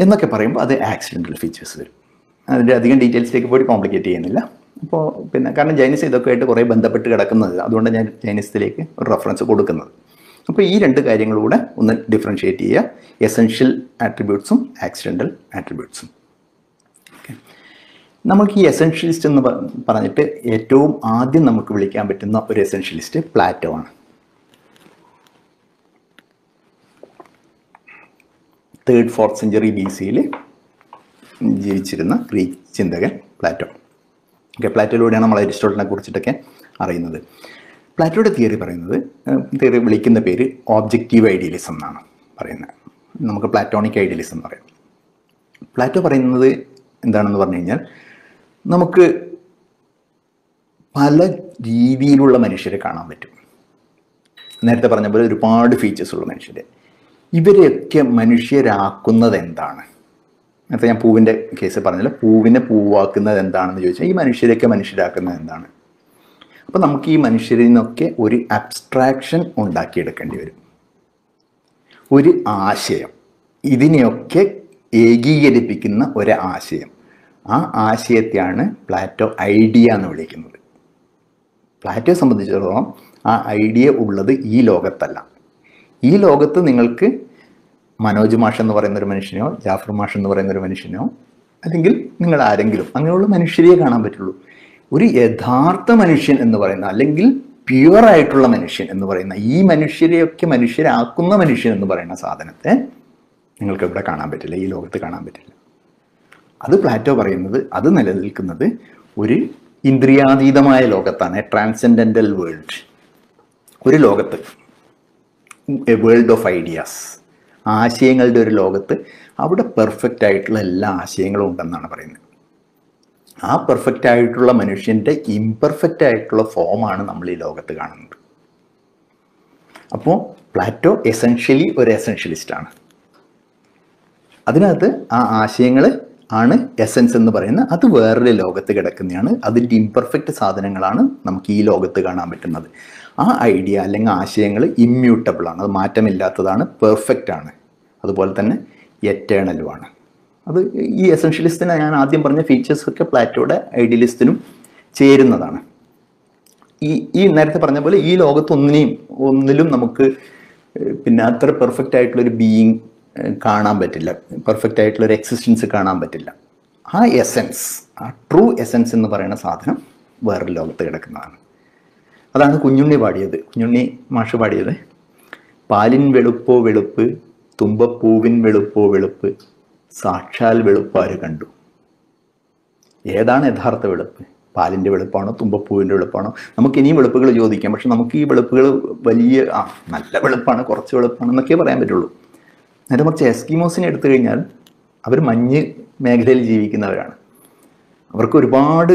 എന്നൊക്കെ പറയുമ്പോൾ അത് ആക്സിഡൻ്റൽ ഫീച്ചേഴ്സ് വരും. അതിൻ്റെ അധികം ഡീറ്റെയിൽസിലേക്ക് പോയി കോംപ്ലിക്കേറ്റ് ചെയ്യുന്നില്ല. അപ്പോൾ പിന്നെ കാരണം ജൈനിസ് ഇതൊക്കെ ആയിട്ട് കുറേ ബന്ധപ്പെട്ട് കിടക്കുന്നത്, അതുകൊണ്ട് ഞാൻ ജൈനിസത്തിലേക്ക് ഒരു റെഫറൻസ് കൊടുക്കുന്നത്. അപ്പോൾ ഈ രണ്ട് കാര്യങ്ങളൂടെ ഒന്ന് ഡിഫറൻഷ്യേറ്റ് ചെയ്യുക, എസെൻഷ്യൽ ആട്രിബ്യൂട്ട്സും ആക്സിഡൻ്റൽ ആട്രിബ്യൂട്ട്സും. നമുക്ക് ഈ എസെൻഷ്യലിസ്റ്റ് എന്ന് പറഞ്ഞിട്ട് ഏറ്റവും ആദ്യം നമുക്ക് വിളിക്കാൻ പറ്റുന്ന ഒരു എസെൻഷ്യലിസ്റ്റ് പ്ലാറ്റോ ആണ്. തേർഡ് ഫോർത്ത് സെഞ്ചുറി ബി സിയിൽ ജീവിച്ചിരുന്ന ഗ്രീക്ക് ചിന്തകൻ പ്ലാറ്റോ. ഓക്കെ, പ്ലാറ്റോയിലൂടെയാണ് നമ്മൾ അരിസ്റ്റോട്ടലിനെ കുറിച്ചിട്ടൊക്കെ അറിയുന്നത്. പ്ലാറ്റോയുടെ തിയറി പറയുന്നത്, തിയറി വിളിക്കുന്ന പേര് ഓബ്ജക്റ്റീവ് ഐഡിയലിസം എന്നാണ് പറയുന്നത്. നമുക്ക് പ്ലാറ്റോണിക് ഐഡിയലിസം എന്ന് പറയാം. പ്ലാറ്റോ പറയുന്നത് എന്താണെന്ന് പറഞ്ഞു കഴിഞ്ഞാൽ നമുക്ക് പല രീതിയിലുള്ള മനുഷ്യരെ കാണാൻ പറ്റും. നേരത്തെ പറഞ്ഞ പോലെ ഒരുപാട് ഫീച്ചേഴ്സുള്ള മനുഷ്യരെ, ഇവരെയൊക്കെ മനുഷ്യരാക്കുന്നത് എന്താണ്? നേരത്തെ ഞാൻ പൂവിൻ്റെ കേസ് പറഞ്ഞല്ലോ, പൂവിനെ പൂവാക്കുന്നത് എന്താണെന്ന് ചോദിച്ചാൽ ഈ മനുഷ്യരെയൊക്കെ മനുഷ്യരാക്കുന്നത് എന്താണ്? അപ്പോൾ നമുക്ക് ഈ മനുഷ്യരിൽ നിന്നൊക്കെ ഒരു അബ്സ്ട്രാക്ഷൻ ഉണ്ടാക്കിയെടുക്കേണ്ടി വരും, ഒരു ആശയം, ഇതിനെയൊക്കെ ഏകീകരിപ്പിക്കുന്ന ഒരു ആശയം. ആ ആശയത്തെയാണ് പ്ലാറ്റോ ഐഡിയ എന്ന് വിളിക്കുന്നത്. പ്ലാറ്റോയെ സംബന്ധിച്ചിടത്തോളം ആ ഐഡിയ ഉള്ളത് ഈ ലോകത്തല്ല. ഈ ലോകത്ത് നിങ്ങൾക്ക് മനോജ് മാഷ് എന്ന് പറയുന്നൊരു മനുഷ്യനോ ജാഫർ മാഷ് എന്ന് പറയുന്നൊരു മനുഷ്യനോ അല്ലെങ്കിൽ നിങ്ങൾ ആരെങ്കിലും അങ്ങനെയുള്ള മനുഷ്യരെയേ കാണാൻ പറ്റുള്ളൂ. ഒരു യഥാർത്ഥ മനുഷ്യൻ എന്ന് പറയുന്ന അല്ലെങ്കിൽ പ്യുവറായിട്ടുള്ള മനുഷ്യൻ എന്ന് പറയുന്ന ഈ മനുഷ്യരെയൊക്കെ മനുഷ്യരാക്കുന്ന മനുഷ്യൻ എന്ന് പറയുന്ന സാധനത്തെ നിങ്ങൾക്ക് ഇവിടെ കാണാൻ പറ്റില്ല, ഈ ലോകത്ത് കാണാൻ പറ്റില്ല. അത് പ്ലാറ്റോ പറയുന്നത് അത് നിലനിൽക്കുന്നത് ഒരു ഇന്ദ്രിയാതീതമായ ലോകത്താണ്, ട്രാൻസെൻഡൻ്റൽ വേൾഡ്, ഒരു ലോകത്ത്, എ വേൾഡ് ഓഫ് ഐഡിയാസ്, ആശയങ്ങളുടെ ഒരു ലോകത്ത്. അവിടെ പെർഫെക്റ്റ് ആയിട്ടുള്ള എല്ലാ ആശയങ്ങളും ഉണ്ടെന്നാണ് പറയുന്നത്. ആ പെർഫെക്റ്റ് ആയിട്ടുള്ള മനുഷ്യൻ്റെ ഇംപെർഫെക്റ്റ് ആയിട്ടുള്ള ഫോമാണ് നമ്മൾ ഈ ലോകത്ത് കാണുന്നത്. അപ്പോൾ പ്ലാറ്റോ എസെൻഷ്യലി ഒരു എസെൻഷ്യലിസ്റ്റാണ്. അതിനകത്ത് ആ ആശയങ്ങൾ ആണ് എസെൻസ് എന്ന് പറയുന്നത്. അത് വേറൊരു ലോകത്ത് കിടക്കുന്നതാണ്, അതിൻ്റെ ഇംപെർഫെക്റ്റ് സാധനങ്ങളാണ് നമുക്ക് ഈ ലോകത്ത് കാണാൻ പറ്റുന്നത്. ആ ഐഡിയ അല്ലെങ്കിൽ ആശയങ്ങൾ ഇമ്മ്യൂട്ടബിളാണ്, അത് മാറ്റമില്ലാത്തതാണ്, പെർഫെക്റ്റാണ്, അതുപോലെ തന്നെ എറ്റേണലുമാണ്. അത് ഈ എസെൻഷ്യലിസ്റ്റിന് ഞാൻ ആദ്യം പറഞ്ഞ ഫീച്ചേഴ്സൊക്കെ പ്ലാറ്റോയുടെ ഐഡിയലിസ്റ്റിനും ചേരുന്നതാണ്. ഈ ഈ നേരത്തെ പറഞ്ഞ പോലെ ഈ ലോകത്ത് ഒന്നിനെയും ഒന്നിലും നമുക്ക് പിന്നെ അത്ര പെർഫെക്റ്റ് ആയിട്ടുള്ളൊരു ബീയിങ് കാണാൻ പറ്റില്ല, പെർഫെക്റ്റ് ആയിട്ടുള്ളൊരു എക്സിസ്റ്റൻസ് കാണാൻ പറ്റില്ല. ആ എസെൻസ്, ആ ട്രൂ എസെൻസ് എന്ന് പറയുന്ന സാധനം വേറൊരു ലോകത്ത് കിടക്കുന്നതാണ്. അതാണ് കുഞ്ഞുണ്ണി പാടിയത്, കുഞ്ഞുണ്ണി മാഷ് പാടിയത്. പാലിൻ വെളുപ്പോ വെളുപ്പ്, തുമ്പപ്പൂവിൻ വെളുപ്പോ വെളുപ്പ്, സാക്ഷാൽ വെളുപ്പാര് കണ്ടു. ഏതാണ് യഥാർത്ഥ വെളുപ്പ്? പാലിൻ്റെ വെളുപ്പാണോ തുമ്പപ്പൂവിൻ്റെ വെളുപ്പാണോ? നമുക്ക് ഇനിയും വെളുപ്പുകൾ ചോദിക്കാം, പക്ഷെ നമുക്ക് ഈ വെളുപ്പുകൾ വലിയ ആ നല്ല വെളുപ്പാണ്, കുറച്ച് വെളുപ്പാണെന്നൊക്കെ പറയാൻ പറ്റുള്ളൂ. നേരെ മറിച്ച് എസ്കിമോസിനെ എടുത്തു കഴിഞ്ഞാൽ അവർ മഞ്ഞ് മേഖലയിൽ ജീവിക്കുന്നവരാണ്. അവർക്ക് ഒരുപാട്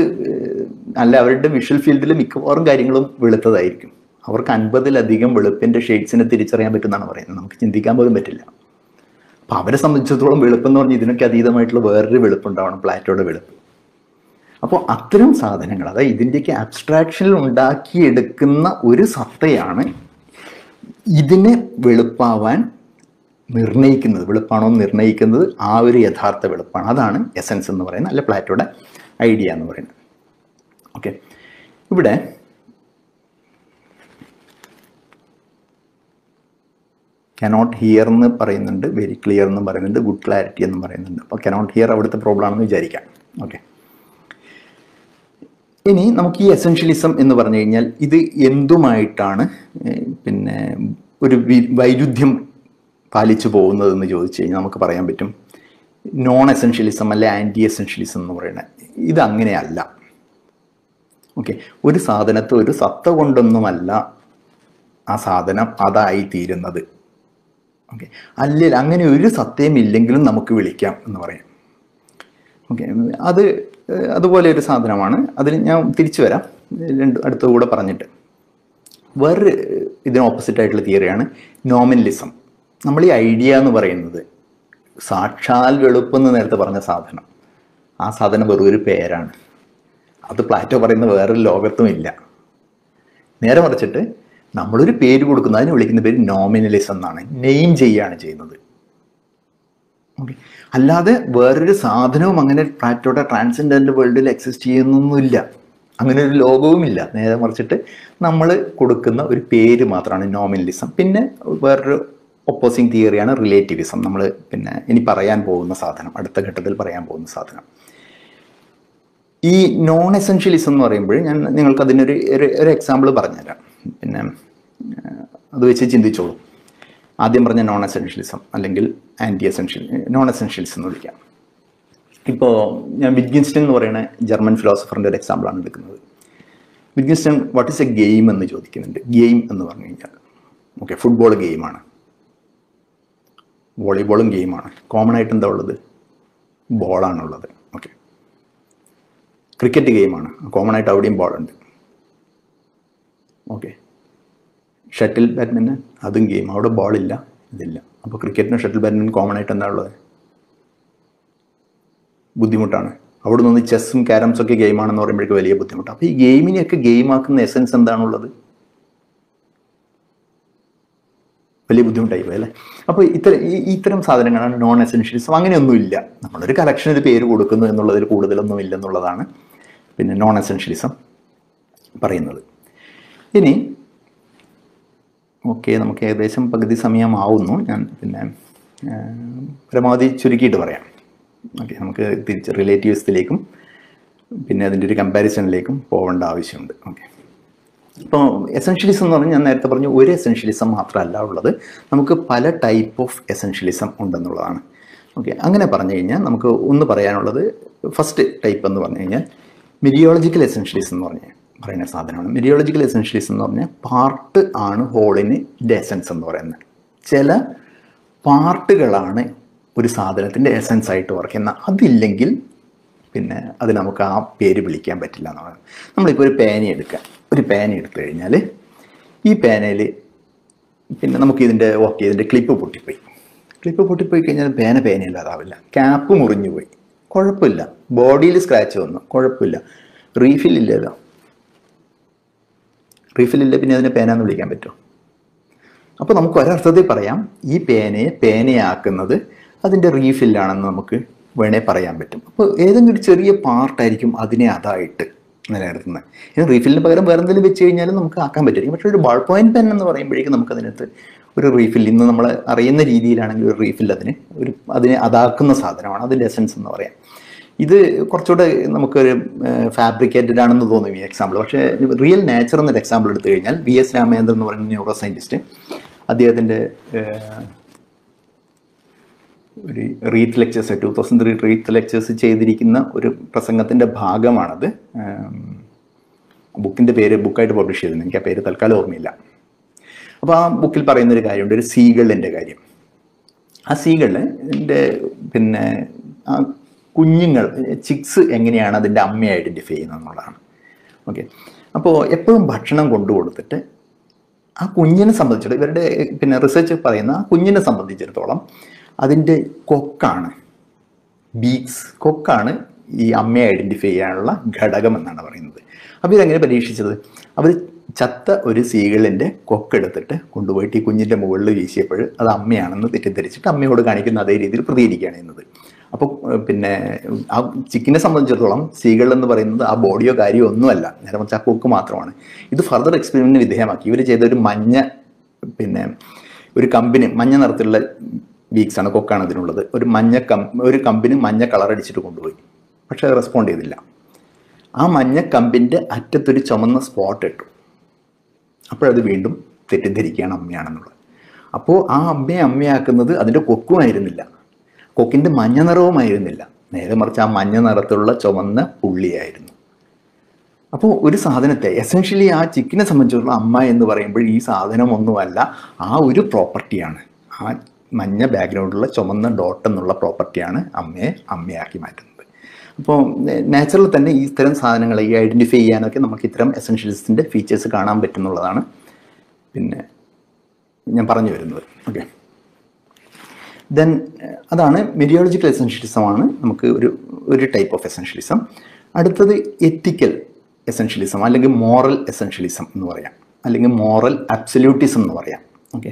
അല്ല, അവരുടെ വിഷ്വൽ ഫീൽഡിൽ മിക്കവാറും കാര്യങ്ങളും വെളുത്തതായിരിക്കും. അവർക്ക് അൻപതിലധികം വെളുപ്പിൻ്റെ ഷെയ്ഡ്സിനെ തിരിച്ചറിയാൻ പറ്റുമെന്നാണ് പറയുന്നത്. നമുക്ക് ചിന്തിക്കാൻ പോലും പറ്റില്ല. അപ്പോൾ അവരെ സംബന്ധിച്ചിടത്തോളം വെളുപ്പെന്ന് പറഞ്ഞാൽ ഇതിനൊക്കെ അതീതമായിട്ടുള്ള വേറൊരു വെളുപ്പുണ്ടാവണം, പ്ലാറ്റോയുടെ വെളുപ്പ്. അപ്പോൾ അത്തരം സാധനങ്ങൾ, അതായത് ഇതിൻ്റെയൊക്കെ അബ്സ്ട്രാക്ഷനിൽ ഉണ്ടാക്കിയെടുക്കുന്ന ഒരു സത്തയാണ് ഇതിനെ വെളുപ്പാവാൻ നിർണ്ണയിക്കുന്നത്, വെളുപ്പാണോ നിർണ്ണയിക്കുന്നത് ആ ഒരു യഥാർത്ഥ വെളുപ്പാണ്. അതാണ് എസെൻസ് എന്ന് പറയുന്നത്, അല്ലെ പ്ലാറ്റോയുടെ ഐഡിയ എന്ന് പറയുന്നത്. ഓക്കെ, ഇവിടെ cannot hear എന്ന് പറയുന്നുണ്ട്, very clear എന്ന് പറയുന്നുണ്ട്, good clarity എന്ന് പറയുന്നുണ്ട്. അപ്പോൾ cannot hear അവിടുത്തെ പ്രോബ്ലം ആണെന്ന് വിചാരിക്കാം. ഓക്കെ, ഇനി നമുക്ക് ഈ എസെൻഷ്യലിസം എന്ന് പറഞ്ഞു കഴിഞ്ഞാൽ ഇത് എന്തുമായിട്ടാണ് പിന്നെ ഒരു വൈരുദ്ധ്യം പാലിച്ചു പോകുന്നതെന്ന് ചോദിച്ചു കഴിഞ്ഞാൽ നമുക്ക് പറയാൻ പറ്റും നോൺ എസെൻഷ്യലിസം അല്ലെ ആൻറ്റി എസെൻഷ്യലിസം എന്ന് പറയുന്നത് ഇത് അങ്ങനെയല്ല. ഓക്കെ, ഒരു സാധനത്തെ ഒരു സത്ത കൊണ്ടൊന്നുമല്ല ആ സാധനം അതായി തീരുന്നത്. ഓക്കെ, അല്ലെ അങ്ങനെ ഒരു സത്തയും ഇല്ലെങ്കിലും നമുക്ക് വിളിക്കാം എന്ന് പറയാം. ഓക്കെ, അത് അതുപോലെ ഒരു സാധനമാണ്. അതിൽ ഞാൻ തിരിച്ചു വരാം രണ്ട് അടുത്ത കൂടെ പറഞ്ഞിട്ട്. വേറൊരു ഇതിന് ഓപ്പോസിറ്റായിട്ടുള്ള തിയറിയാണ് നോമിനലിസം. നമ്മൾ ഈ ഐഡിയ എന്ന് പറയുന്നത് സാക്ഷാൽ വെളുപ്പെന്ന് നേരത്തെ പറഞ്ഞ സാധനം, ആ സാധനം വെറൊരു പേരാണ്. അത് പ്ലാറ്റോ പറയുന്ന വേറൊരു ലോകത്തും ഇല്ല. നേരെ മറിച്ചിട്ട് നമ്മളൊരു പേര് കൊടുക്കുന്ന അതിന് വിളിക്കുന്ന പേര് നോമിനലിസം എന്നാണ്, നെയിം ചെയ്യുകയാണ് ചെയ്യുന്നത്. ഓക്കെ, അല്ലാതെ വേറൊരു സാധനവും അങ്ങനെ പ്ലാറ്റോയുടെ ട്രാൻസെൻഡൻ്റ് വേൾഡിൽ എക്സിസ്റ്റ് ചെയ്യുന്നൊന്നുമില്ല, അങ്ങനെ ഒരു ലോകവുമില്ല. നേരെ മറിച്ചിട്ട് നമ്മൾ കൊടുക്കുന്ന ഒരു പേര് മാത്രമാണ് നോമിനലിസം. പിന്നെ വേറൊരു ഒപ്പോസിങ് തിയറിയാണ് റിലേറ്റിവിസം. നമ്മൾ പിന്നെ ഇനി പറയാൻ പോകുന്ന സാധനം, അടുത്ത ഘട്ടത്തിൽ പറയാൻ പോകുന്ന സാധനം ഈ നോൺ എസെൻഷ്യലിസം എന്ന് പറയുമ്പോൾ ഞാൻ നിങ്ങൾക്ക് അതിനൊരു ഒരു എക്സാമ്പിൾ പറഞ്ഞുതരാം. പിന്നെ അത് വെച്ച് ചിന്തിച്ചോളൂ. ആദ്യം പറഞ്ഞ നോൺ എസെൻഷ്യലിസം അല്ലെങ്കിൽ ആൻറ്റി എസെൻഷ്യൽ നോൺ എസെൻഷ്യലിസം എന്ന് വിളിക്കാം. ഇപ്പോൾ ഞാൻ വിറ്റ്ഗൻസ്റ്റൈൻ എന്ന് പറയുന്ന ജർമ്മൻ ഫിലോസഫറിൻ്റെ ഒരു എക്സാമ്പിളാണ് എടുക്കുന്നത്. Wittgenstein what is a game എന്ന് ചോദിക്കുന്നുണ്ട്. ഗെയിം എന്ന് പറഞ്ഞു കഴിഞ്ഞാൽ ഓക്കെ, ഫുട്ബോൾ ഗെയിമാണ്, വോളിബോളും ഗെയിമാണ്, കോമൺ ആയിട്ട് എന്താ ഉള്ളത്? ബോളാണുള്ളത്. ഓക്കെ, ക്രിക്കറ്റ് ഗെയിമാണ്, കോമൺ ആയിട്ട് അവിടെയും ബോളുണ്ട്. ഓക്കെ, ഷട്ടിൽ ബാഡ്മിൻ്റൺ അതും ഗെയിം, അവിടെ ബോളില്ല ഇതില്ല. അപ്പോൾ ക്രിക്കറ്റിനും ഷട്ടിൽ ബാഡ്മിൻ്റൺ കോമൺ ആയിട്ട് എന്താ ഉള്ളത്? ബുദ്ധിമുട്ടാണ്. അവിടെ നിന്ന് ചെസ്സും ക്യാരംസും ഒക്കെ ഗെയിമാണെന്ന് പറയുമ്പോഴേക്കും വലിയ ബുദ്ധിമുട്ടാണ്. അപ്പോൾ ഈ ഗെയിമിനെയൊക്കെ ഗെയിമാക്കുന്ന എസെൻസ് എന്താണുള്ളത്? വലിയ ബുദ്ധിമുട്ടായി പോയി അല്ലേ. അപ്പോൾ ഇത്തരം ഈ ഇത്തരം സാധനങ്ങളാണ് നോൺ എസെൻഷ്യലിസം. അങ്ങനെയൊന്നുമില്ല, നമ്മളൊരു കളക്ഷനിൽ പേര് കൊടുക്കുന്നു എന്നുള്ളതിൽ കൂടുതലൊന്നും ഇല്ലെന്നുള്ളതാണ് പിന്നെ നോൺ എസെൻഷ്യലിസം പറയുന്നത്. ഇനി ഓക്കെ, നമുക്ക് ഏകദേശം പകുതി സമയമാവുന്നു. ഞാൻ പിന്നെ പരമാവധി ചുരുക്കിയിട്ട് പറയാം. ഓക്കെ, നമുക്ക് തിരിച്ച് റിലേറ്റീവ്സിലേക്കും പിന്നെ അതിൻ്റെ ഒരു കമ്പാരിസണിലേക്കും പോകേണ്ട ആവശ്യമുണ്ട്. ഓക്കെ, ഇപ്പോൾ എസെൻഷ്യലിസം എന്ന് പറഞ്ഞാൽ ഞാൻ നേരത്തെ പറഞ്ഞു ഒരു എസെൻഷ്യലിസം മാത്രമല്ല ഉള്ളത്, നമുക്ക് പല ടൈപ്പ് ഓഫ് എസെൻഷ്യലിസം ഉണ്ടെന്നുള്ളതാണ്. ഓക്കെ, അങ്ങനെ പറഞ്ഞു കഴിഞ്ഞാൽ നമുക്ക് ഒന്ന് പറയാനുള്ളത് ഫസ്റ്റ് ടൈപ്പ് എന്ന് പറഞ്ഞു കഴിഞ്ഞാൽ മെരിയോളജിക്കൽ എസെൻഷ്യലിസം എന്ന് പറഞ്ഞാൽ പറയുന്ന സാധനമാണ്. മെരിയോളജിക്കൽ എസെൻഷ്യലിസം എന്ന് പറഞ്ഞാൽ പാർട്ട് ആണ് ഹോളിന് എസെൻസ് എന്ന് പറയുന്നത്. ചില പാർട്ടുകളാണ് ഒരു സാധനത്തിൻ്റെ എസെൻസ് ആയിട്ട് വർക്ക് ചെയ്യുന്നത്. അതില്ലെങ്കിൽ പിന്നെ അത് നമുക്ക് ആ പേര് വിളിക്കാൻ പറ്റില്ല എന്ന് പറയുന്നത്. നമ്മളിപ്പോൾ ഒരു പേന എടുക്കുക, ഒരു പേന എടുത്തു കഴിഞ്ഞാൽ ഈ പേനയിൽ പിന്നെ നമുക്കിതിൻ്റെ ഓക്കെ ഇതിൻ്റെ ക്ലിപ്പ് പൊട്ടിപ്പോയി. ക്ലിപ്പ് പൊട്ടിപ്പോയി കഴിഞ്ഞാൽ പേന പേനയില്ലാതാവില്ല. ക്യാപ്പ് മുറിഞ്ഞു പോയി, കുഴപ്പമില്ല. ബോഡിയിൽ സ്ക്രാച്ച് വന്നു, കുഴപ്പമില്ല. റീഫില്ലില്ലല്ലോ, റീഫില്ലില്ല, പിന്നെ അതിനെ പേന എന്ന് വിളിക്കാൻ പറ്റുമോ? അപ്പോൾ നമുക്ക് ഒരർത്ഥത്തിൽ പറയാം ഈ പേനയെ പേനയാക്കുന്നത് അതിൻ്റെ റീഫില്ലാണെന്ന് നമുക്ക് വേണേൽ പറയാൻ പറ്റും. അപ്പോൾ ഏതെങ്കിലും ഒരു ചെറിയ പാർട്ടായിരിക്കും അതിനെ അതായിട്ട് നിലനിർത്തുന്നത്. ഇനി റീഫില്ലിന് പകരം വേറെ എന്തെങ്കിലും വെച്ച് കഴിഞ്ഞാലും നമുക്ക് ആക്കാൻ പറ്റും. പക്ഷേ ഒരു ബോൾ പോയിൻറ്റ് പെൻ എന്ന് പറയുമ്പോഴേക്കും നമുക്കതിനകത്ത് ഒരു റീഫിൽ ഇന്ന് നമ്മൾ അറിയുന്ന രീതിയിലാണെങ്കിൽ ഒരു റീഫിൽ അതിന് ഒരു അതിനെ അതാക്കുന്ന സാധനമാണ്, അതിൻ്റെ എസെൻസ് എന്ന് പറയാം. ഇത് കുറച്ചുകൂടെ നമുക്കൊരു ഫാബ്രിക്കേറ്റഡ് ആണെന്ന് തോന്നും ഈ എക്സാമ്പിൾ. പക്ഷേ റിയൽ നേച്ചർ എന്നൊരു എക്സാമ്പിൾ എടുത്തു കഴിഞ്ഞാൽ വി എസ് രാമേന്ദ്രൻ എന്ന് പറയുന്ന ന്യൂറോ സയൻറ്റിസ്റ്റ് അദ്ദേഹത്തിൻ്റെ ഒരു Reith lectures two thousand three Reith lectures ചെയ്തിരിക്കുന്ന ഒരു പ്രസംഗത്തിൻ്റെ ഭാഗമാണത്. ബുക്കിൻ്റെ പേര് ബുക്കായിട്ട് പബ്ലിഷ് ചെയ്തിരുന്നു, എനിക്ക് ആ പേര് തൽക്കാലം ഓർമ്മയില്ല. അപ്പോൾ ആ ബുക്കിൽ പറയുന്നൊരു കാര്യമുണ്ട്, ഒരു സീഗളിൻ്റെ കാര്യം. ആ സീഗളിൻ്റെ പിന്നെ ആ കുഞ്ഞുങ്ങൾ ചിക്സ് എങ്ങനെയാണ് അതിൻ്റെ അമ്മയെ ഐഡൻറ്റിഫൈ ചെയ്യുന്നത് എന്നുള്ളതാണ്. ഓക്കെ, അപ്പോൾ എപ്പോഴും ഭക്ഷണം കൊണ്ടു കൊടുത്തിട്ട് ആ കുഞ്ഞിനെ സംബന്ധിച്ചിടത്തോളം ഇവരുടെ പിന്നെ റിസർച്ച് പറയുന്ന ആ കുഞ്ഞിനെ സംബന്ധിച്ചിടത്തോളം അതിൻ്റെ കൊക്കാണ്, ബീക്സ് കൊക്കാണ് ഈ അമ്മയെ ഐഡൻറ്റിഫൈ ചെയ്യാനുള്ള ഘടകം എന്നാണ് പറയുന്നത്. അപ്പോൾ ഇതെങ്ങനെ പരീക്ഷിച്ചത്? അവർ ചത്ത ഒരു സീഗളിൻ്റെ കൊക്കെടുത്തിട്ട് കൊണ്ടുപോയിട്ട് ഈ കുഞ്ഞിൻ്റെ മുകളിൽ വീശിയപ്പോൾ അത് അമ്മയാണെന്ന് തെറ്റിദ്ധരിച്ചിട്ട് അമ്മയോട് കാണിക്കുന്ന അതേ രീതിയിൽ പ്രതികരിക്കുകയാണ് ചെയ്യുന്നത്. അപ്പോൾ പിന്നെ ആ ചിക്കിനെ സംബന്ധിച്ചിടത്തോളം സീഗൾ എന്ന് പറയുന്നത് ആ ബോഡിയോ കാര്യമോ ഒന്നുമല്ല, നേരെ മറിച്ച് ആ കൊക്ക് മാത്രമാണ്. ഇത് ഫർദർ എക്സ്പെരിമെൻറ്റിന് വിധേയമാക്കി ഇവർ ചെയ്ത ഒരു മഞ്ഞ പിന്നെ ഒരു കമ്പിന് മഞ്ഞ നിറത്തിലുള്ള വീക്സ് ആണ് കൊക്കാണ് അതിനുള്ളത്. ഒരു മഞ്ഞ കം ഒരു കമ്പിന് മഞ്ഞ കളർ അടിച്ചിട്ട് കൊണ്ടുപോയി, പക്ഷെ അത് റെസ്പോണ്ട് ചെയ്തില്ല. ആ മഞ്ഞ കമ്പിൻ്റെ അറ്റത്തൊരു ചുമന്ന സ്പോട്ട് ഇട്ടു. അപ്പോഴത് വീണ്ടും തെറ്റിദ്ധരിക്കുകയാണ് അമ്മയാണെന്നുള്ളത്. അപ്പോൾ ആ അമ്മയെ അമ്മയാക്കുന്നത് അതിൻ്റെ കൊക്കുമായിരുന്നില്ല, കൊക്കിൻ്റെ മഞ്ഞ നിറവുമായിരുന്നില്ല, നേരെ മറിച്ച് ആ മഞ്ഞ നിറത്തിലുള്ള ചുമന്ന പുള്ളിയായിരുന്നു. അപ്പോൾ ഒരു സാധനത്തെ എസെൻഷ്യലി ആ ചിക്കിനെ സംബന്ധിച്ചുള്ള അമ്മ എന്ന് പറയുമ്പോൾ ഈ സാധനമൊന്നുമല്ല, ആ ഒരു പ്രോപ്പർട്ടിയാണ്, ആ മഞ്ഞ ബാക്ക്ഗ്രൗണ്ടിലുള്ള ചുമന്ന ഡോട്ട് എന്നുള്ള പ്രോപ്പർട്ടിയാണ് അമ്മയെ അമ്മയാക്കി മാറ്റുന്നത്. അപ്പോൾ നാച്ചുറൽ തന്നെ ഈ ഇത്തരം സാധനങ്ങളെ ഈ ഐഡൻറ്റിഫൈ ചെയ്യാനൊക്കെ നമുക്ക് ഇത്തരം എസെൻഷ്യലിസ്റ്റിൻ്റെ ഫീച്ചേഴ്സ് കാണാൻ പറ്റുന്നുള്ളതാണ് പിന്നെ ഞാൻ പറഞ്ഞു വരുന്നത്. ഓക്കെ, ദെൻ അതാണ് മെരിയോളജിക്കൽ എസെൻഷ്യലിസമാണ് നമുക്ക് ഒരു ഒരു ടൈപ്പ് ഓഫ് എസെൻഷ്യലിസം. അടുത്തത് എത്തിക്കൽ എസെൻഷ്യലിസം അല്ലെങ്കിൽ മോറൽ എസെൻഷ്യലിസം എന്ന് പറയാം, അല്ലെങ്കിൽ മോറൽ അബ്സല്യൂട്ടിസം എന്ന് പറയാം. ഓക്കെ,